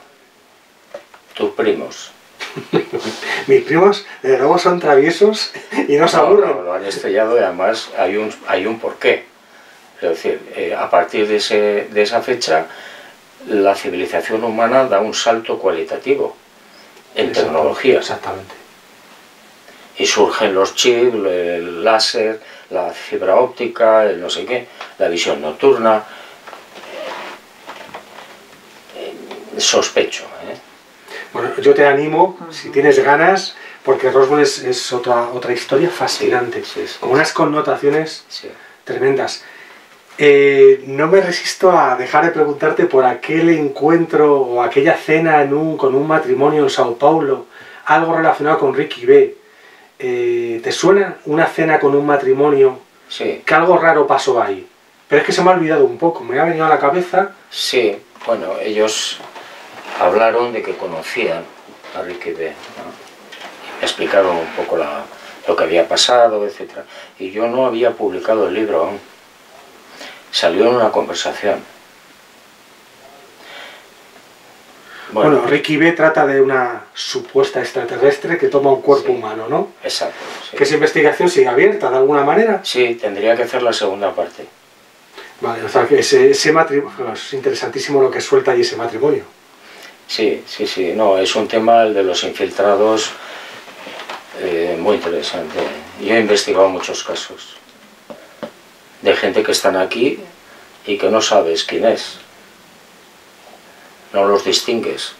Tus primos. Mis primos, desde luego, son traviesos y no se aburren. No, no, lo han estrellado y además hay un, hay un porqué. Es decir, eh, a partir de, ese, de esa fecha, la civilización humana da un salto cualitativo en tecnología. Exactamente. Y surgen los chips, el láser, la fibra óptica, el no sé qué, la visión nocturna. Sospecho, ¿eh? Bueno, yo te animo, si tienes ganas, porque Roswell es, es otra, otra historia fascinante, sí, sí, sí, con unas connotaciones, sí, tremendas. Eh, no me resisto a dejar de preguntarte por aquel encuentro o aquella cena en un, con un matrimonio en Sao Paulo, algo relacionado con Ricky B. Eh, ¿Te suena una cena con un matrimonio? Sí. Que algo raro pasó ahí. Pero es que se me ha olvidado un poco, me ha venido a la cabeza. Sí, bueno, ellos... hablaron de que conocían a Ricky B, ¿no? Me explicaron un poco la, lo que había pasado, etcétera. Y yo no había publicado el libro aún. Salió en una conversación. Bueno, bueno, Ricky B trata de una supuesta extraterrestre que toma un cuerpo, sí, humano, ¿no? Exacto. Sí. Que esa investigación sigue abierta de alguna manera. Sí, tendría que hacer la segunda parte. Vale, o sea, que ese, ese matrimonio... es interesantísimo lo que suelta ahí ese matrimonio. Sí, sí, sí, no, es un tema, el de los infiltrados, eh, muy interesante. Yo he investigado muchos casos de gente que están aquí y que no sabes quién es, no los distingues.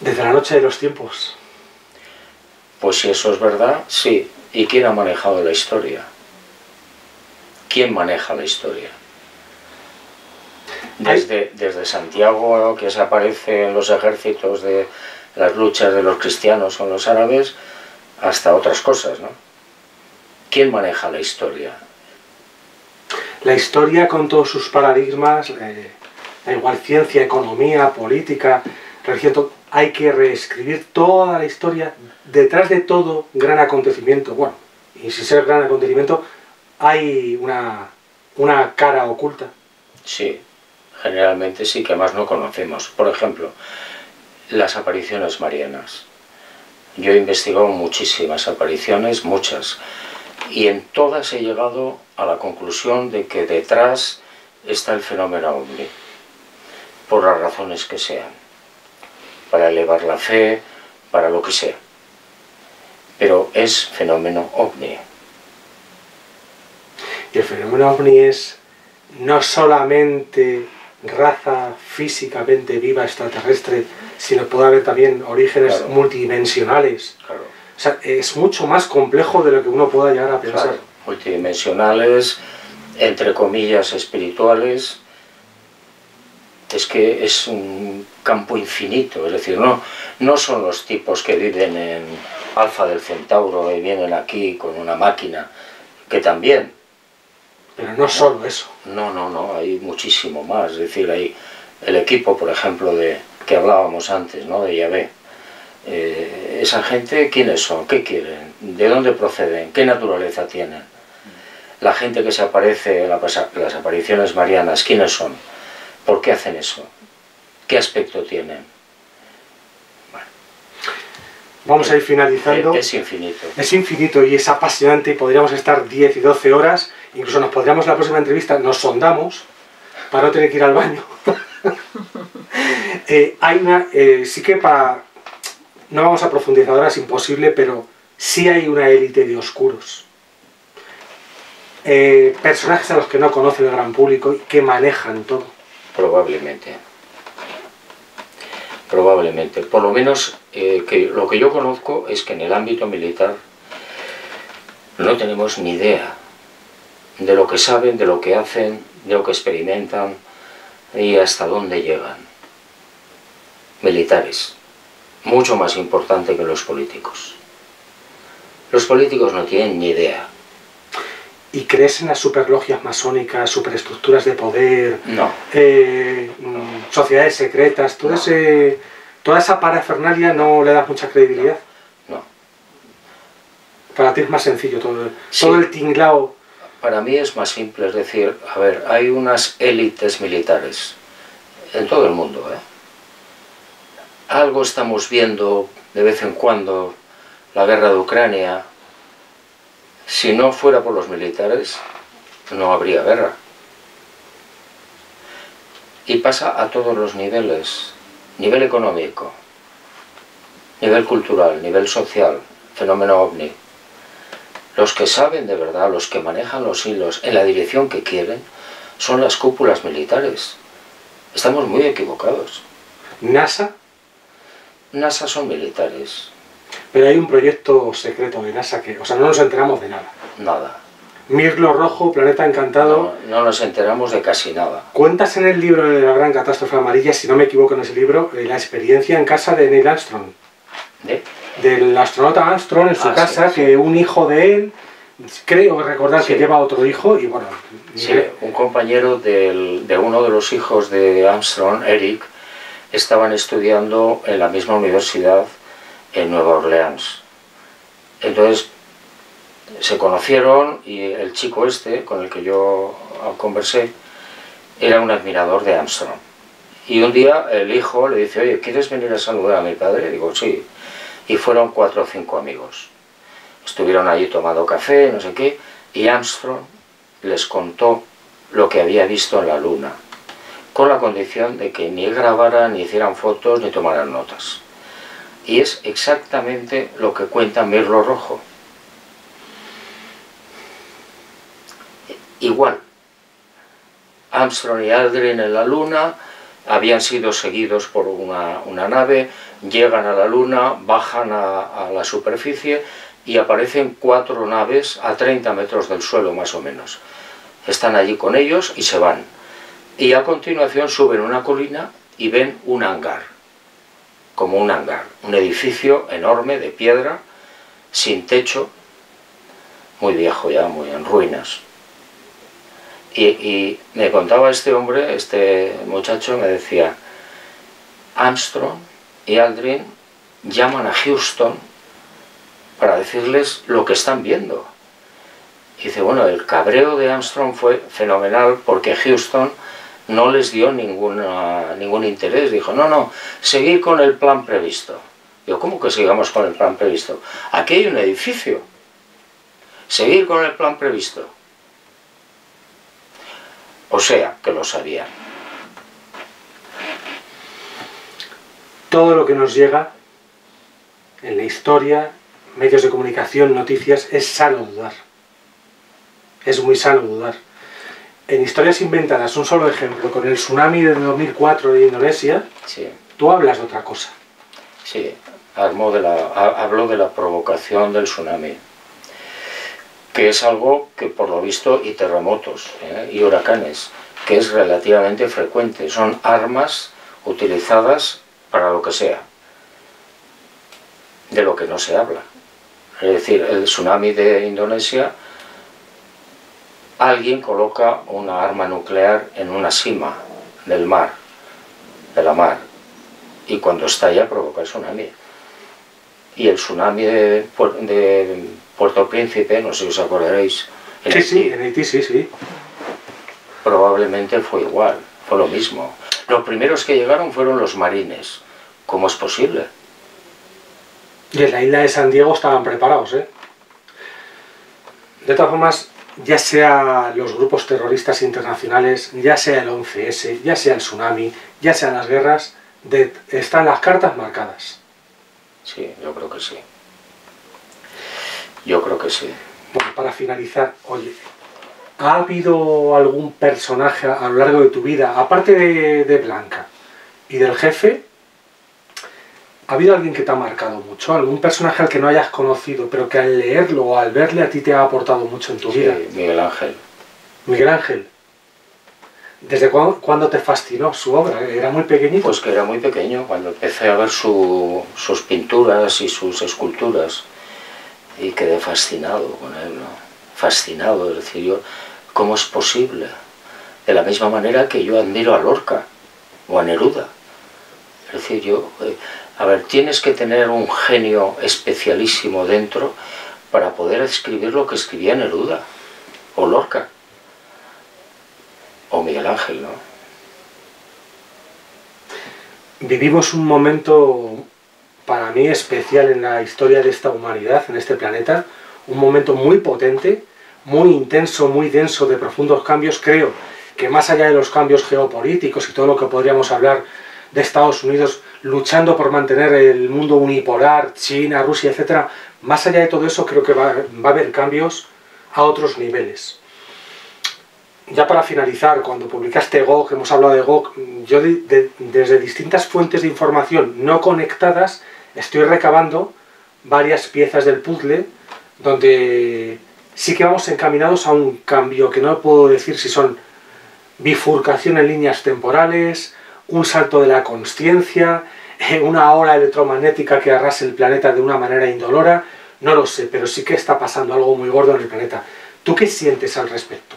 Desde la noche de los tiempos. Pues si eso es verdad, sí. ¿Y quién ha manejado la historia? ¿Quién maneja la historia? Desde, desde Santiago, ¿no?, que se aparece en los ejércitos de las luchas de los cristianos con los árabes, hasta otras cosas, ¿no? ¿Quién maneja la historia? La historia con todos sus paradigmas, eh, da igual ciencia, economía, política, religión, hay que reescribir toda la historia detrás de todo gran acontecimiento. Bueno, y si ser gran acontecimiento, hay una, una cara oculta. Sí. Generalmente sí, que más no conocemos. Por ejemplo, las apariciones marianas. Yo he investigado muchísimas apariciones, muchas, y en todas he llegado a la conclusión de que detrás está el fenómeno ovni, por las razones que sean, para elevar la fe, para lo que sea. Pero es fenómeno ovni. Y el fenómeno ovni es no solamente raza físicamente viva extraterrestre, sino puede haber también orígenes claro. multidimensionales. Claro. O sea, es mucho más complejo de lo que uno pueda llegar a pensar. Claro. Multidimensionales, entre comillas, espirituales. Es que es un campo infinito, es decir, no, no son los tipos que viven en Alfa del Centauro y vienen aquí con una máquina, que también. Pero no, no solo eso. No, no, no, hay muchísimo más, es decir, hay el equipo, por ejemplo, de que hablábamos antes, ¿no? De Yahvé. Eh, esa gente, ¿quiénes son? ¿Qué quieren? ¿De dónde proceden? ¿Qué naturaleza tienen? La gente que se aparece en la, las apariciones marianas, ¿quiénes son? ¿Por qué hacen eso? ¿Qué aspecto tienen? Bueno. Vamos a ir finalizando. Es, es infinito. Es infinito y es apasionante. Podríamos estar diez y doce horas. Incluso nos podríamos la próxima entrevista, nos sondamos para no tener que ir al baño. eh, hay una, eh, sí que para... No vamos a profundizar ahora, es imposible, pero sí hay una élite de oscuros. Eh, personajes a los que no conoce el gran público y que manejan todo. Probablemente, probablemente. Por lo menos eh, que lo que yo conozco es que en el ámbito militar no tenemos ni idea de lo que saben, de lo que hacen, de lo que experimentan y hasta dónde llegan. Militares, mucho más importante que los políticos. Los políticos no tienen ni idea. ¿Y crees en las superlogias masónicas, superestructuras de poder, no. Eh, no. sociedades secretas, todo no. ese, toda esa parafernalia no le das mucha credibilidad? No. no. Para ti es más sencillo todo, sí. todo el tinglao. Para mí es más simple, es decir, a ver, hay unas élites militares en todo el mundo, ¿eh? Algo estamos viendo de vez en cuando, la guerra de Ucrania. Si no fuera por los militares, no habría guerra. Y pasa a todos los niveles. Nivel económico, nivel cultural, nivel social, fenómeno ovni. Los que saben de verdad, los que manejan los hilos en la dirección que quieren, son las cúpulas militares. Estamos muy equivocados. ¿NASA? NASA son militares. Pero hay un proyecto secreto de NASA que... O sea, no nos enteramos de nada. Nada. Mirlo Rojo, Planeta Encantado... No, no nos enteramos de casi nada. Cuentas en el libro de la gran catástrofe amarilla, si no me equivoco en ese libro, la experiencia en casa de Neil Armstrong. ¿De? Del astronauta Armstrong en su ah, casa, sí, sí. que un hijo de él... Creo recordar sí. que lleva otro hijo y bueno... Sí, y... un compañero del, de uno de los hijos de Armstrong, Eric, estaban estudiando en la misma universidad en Nueva Orleans. Entonces se conocieron y el chico este con el que yo conversé era un admirador de Armstrong. Y un día el hijo le dice, oye, ¿quieres venir a saludar a mi padre? Y digo, sí. Y fueron cuatro o cinco amigos. Estuvieron allí tomando café, no sé qué, y Armstrong les contó lo que había visto en la luna, con la condición de que ni grabaran, ni hicieran fotos, ni tomaran notas. Y es exactamente lo que cuenta Mirlo Rojo. Igual. Armstrong y Aldrin en la Luna habían sido seguidos por una, una nave, llegan a la Luna, bajan a, a la superficie y aparecen cuatro naves a treinta metros del suelo más o menos. Están allí con ellos y se van. Y a continuación suben una colina y ven un hangar. Como un hangar, un edificio enorme de piedra, sin techo, muy viejo ya, muy en ruinas. Y, y me contaba este hombre, este muchacho, me decía, Armstrong y Aldrin llaman a Houston para decirles lo que están viendo. Y dice, bueno, el cabreo de Armstrong fue fenomenal porque Houston no les dio ninguna, ningún interés. Dijo, no, no, seguir con el plan previsto. Digo, ¿cómo que sigamos con el plan previsto? Aquí hay un edificio. Seguir con el plan previsto. O sea, que lo sabían. Todo lo que nos llega en la historia, medios de comunicación, noticias, es sano dudar. Es muy sano dudar. en Historias Inventadas, un solo ejemplo, con el tsunami de dos mil cuatro de Indonesia, sí. Tú hablas de otra cosa. Sí, hablo de, la, hablo de la provocación del tsunami, que es algo que por lo visto, y terremotos, ¿eh? Y huracanes, que es relativamente frecuente, son armas utilizadas para lo que sea, de lo que no se habla. Es decir, el tsunami de Indonesia, alguien coloca una arma nuclear en una cima del mar, de la mar, y cuando estalla provoca el tsunami. Y el tsunami de, de Puerto Príncipe, no sé si os acordaréis, en sí, Haití, sí, en Haití, sí, sí. Probablemente fue igual, fue lo mismo. Los primeros que llegaron fueron los marines. ¿Cómo es posible? Y en la isla de San Diego estaban preparados, ¿eh? De todas formas, ya sea los grupos terroristas internacionales, ya sea el once ese, ya sea el tsunami, ya sean las guerras, de, están las cartas marcadas. Sí, yo creo que sí. Yo creo que sí. Bueno, para finalizar, oye, ¿ha habido algún personaje a lo largo de tu vida, aparte de, de Blanca y del jefe, ¿ha habido alguien que te ha marcado mucho? ¿Algún personaje al que no hayas conocido, pero que al leerlo o al verle a ti te ha aportado mucho en tu sí, vida? Miguel Ángel. ¿Miguel Ángel? ¿Desde cuándo, cuándo te fascinó su obra? ¿Era muy pequeñito? Pues que era muy pequeño, cuando empecé a ver su, sus pinturas y sus esculturas. Y quedé fascinado con él, ¿no? Fascinado, es decir, yo, ¿cómo es posible? De la misma manera que yo admiro a Lorca o a Neruda. Es decir, yo... Eh, A ver, tienes que tener un genio especialísimo dentro para poder escribir lo que escribía Neruda, o Lorca, o Miguel Ángel, ¿no? Vivimos un momento, para mí, especial en la historia de esta humanidad, en este planeta, un momento muy potente, muy intenso, muy denso, de profundos cambios. Creo que más allá de los cambios geopolíticos y todo lo que podríamos hablar de Estados Unidos, luchando por mantener el mundo unipolar, China, Rusia, etcétera. Más allá de todo eso, creo que va, va a haber cambios a otros niveles. Ya para finalizar, cuando publicaste G O G, hemos hablado de G O G, yo de, de, desde distintas fuentes de información no conectadas, estoy recabando varias piezas del puzzle, donde sí que vamos encaminados a un cambio, que no puedo decir si son bifurcación en líneas temporales, un salto de la conciencia, una ola electromagnética que arrase el planeta de una manera indolora, no lo sé, pero sí que está pasando algo muy gordo en el planeta. ¿Tú qué sientes al respecto?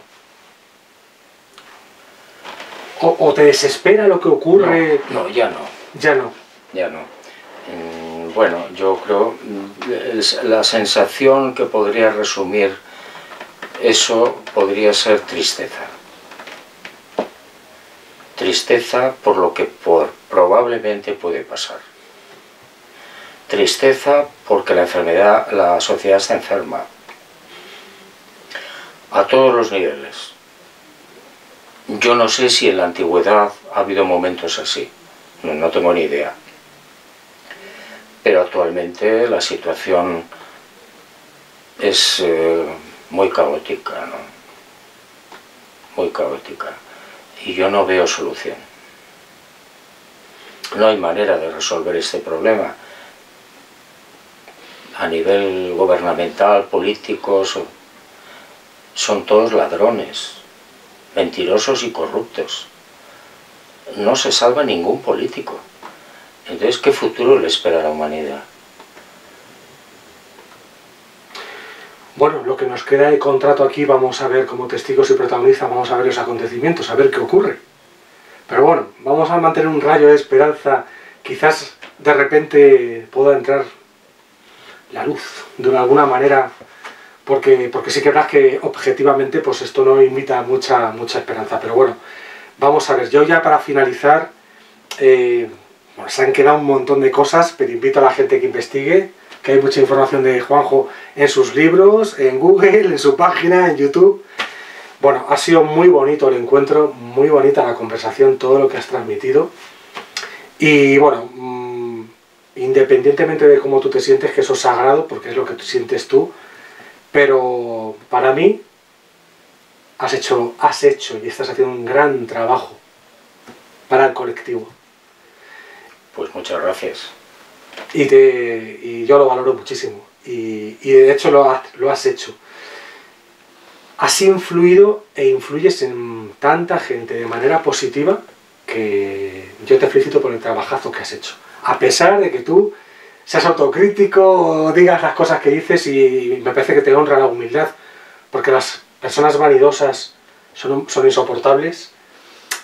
¿O, o te desespera lo que ocurre? No, no, ya no. Ya no. Ya no. Bueno, yo creo, la sensación que podría resumir eso podría ser tristeza. Tristeza por lo que por, probablemente puede pasar. Tristeza porque la enfermedad, la sociedad está enferma. A todos los niveles. Yo no sé si en la antigüedad ha habido momentos así. No, no tengo ni idea. Pero actualmente la situación es eh, muy caótica, ¿no? Muy caótica. Y yo no veo solución. No hay manera de resolver este problema. A nivel gubernamental, político, son todos ladrones, mentirosos y corruptos. No se salva ningún político. Entonces, ¿qué futuro le espera a la humanidad? Bueno, lo que nos queda de contrato aquí, vamos a ver como testigos y protagonistas, vamos a ver los acontecimientos, a ver qué ocurre. Pero bueno, vamos a mantener un rayo de esperanza, quizás de repente pueda entrar la luz de alguna manera, porque, porque sí que verdad que objetivamente pues esto no invita mucha, mucha esperanza. Pero bueno, vamos a ver, yo ya para finalizar, eh, bueno, se han quedado un montón de cosas, pero invito a la gente que investigue, que hay mucha información de Juanjo en sus libros, en Google, en su página, en YouTube. Bueno, ha sido muy bonito el encuentro, muy bonita la conversación, todo lo que has transmitido. Y bueno, mmm, independientemente de cómo tú te sientes, que eso es sagrado, porque es lo que tú sientes tú, pero para mí has hecho, has hecho y estás haciendo un gran trabajo para el colectivo. Pues muchas gracias. Y, te, y yo lo valoro muchísimo. Y, y de hecho lo has, lo has hecho. Has influido e influyes en tanta gente de manera positiva que yo te felicito por el trabajazo que has hecho. A pesar de que tú seas autocrítico o digas las cosas que dices, y me parece que te honra la humildad, porque las personas vanidosas son, son insoportables,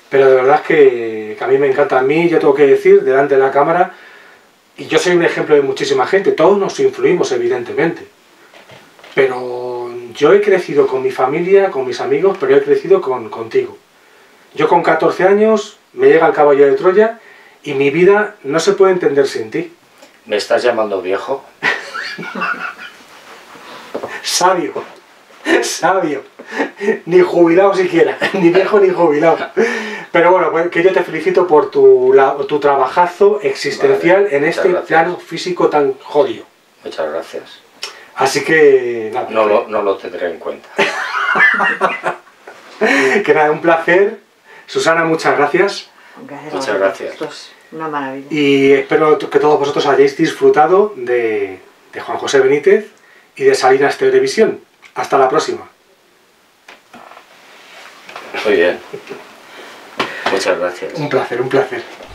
pero de verdad que, que a mí me encanta. A mí, yo tengo que decir, delante de la cámara, y yo soy un ejemplo de muchísima gente, todos nos influimos evidentemente, pero yo he crecido con mi familia, con mis amigos, pero he crecido con, contigo. Yo con catorce años me llega el Caballo de Troya y mi vida no se puede entender sin ti. ¿Me estás llamando viejo? Sabio, sabio, ni jubilado siquiera, ni viejo ni jubilado. Pero bueno, pues que yo te felicito por tu, la, tu trabajazo existencial, vale, en este gracias. plano físico tan jodido. Muchas gracias. Así que... Nada, no, lo, no lo tendré en cuenta. Que nada, un placer. Susana, muchas gracias. Gracias muchas gracias. Una maravilla. Y espero que todos vosotros hayáis disfrutado de, de Juan José Benítez y de Salinas Televisión. Hasta la próxima. Muy bien. Muchas gracias. Un placer, un placer.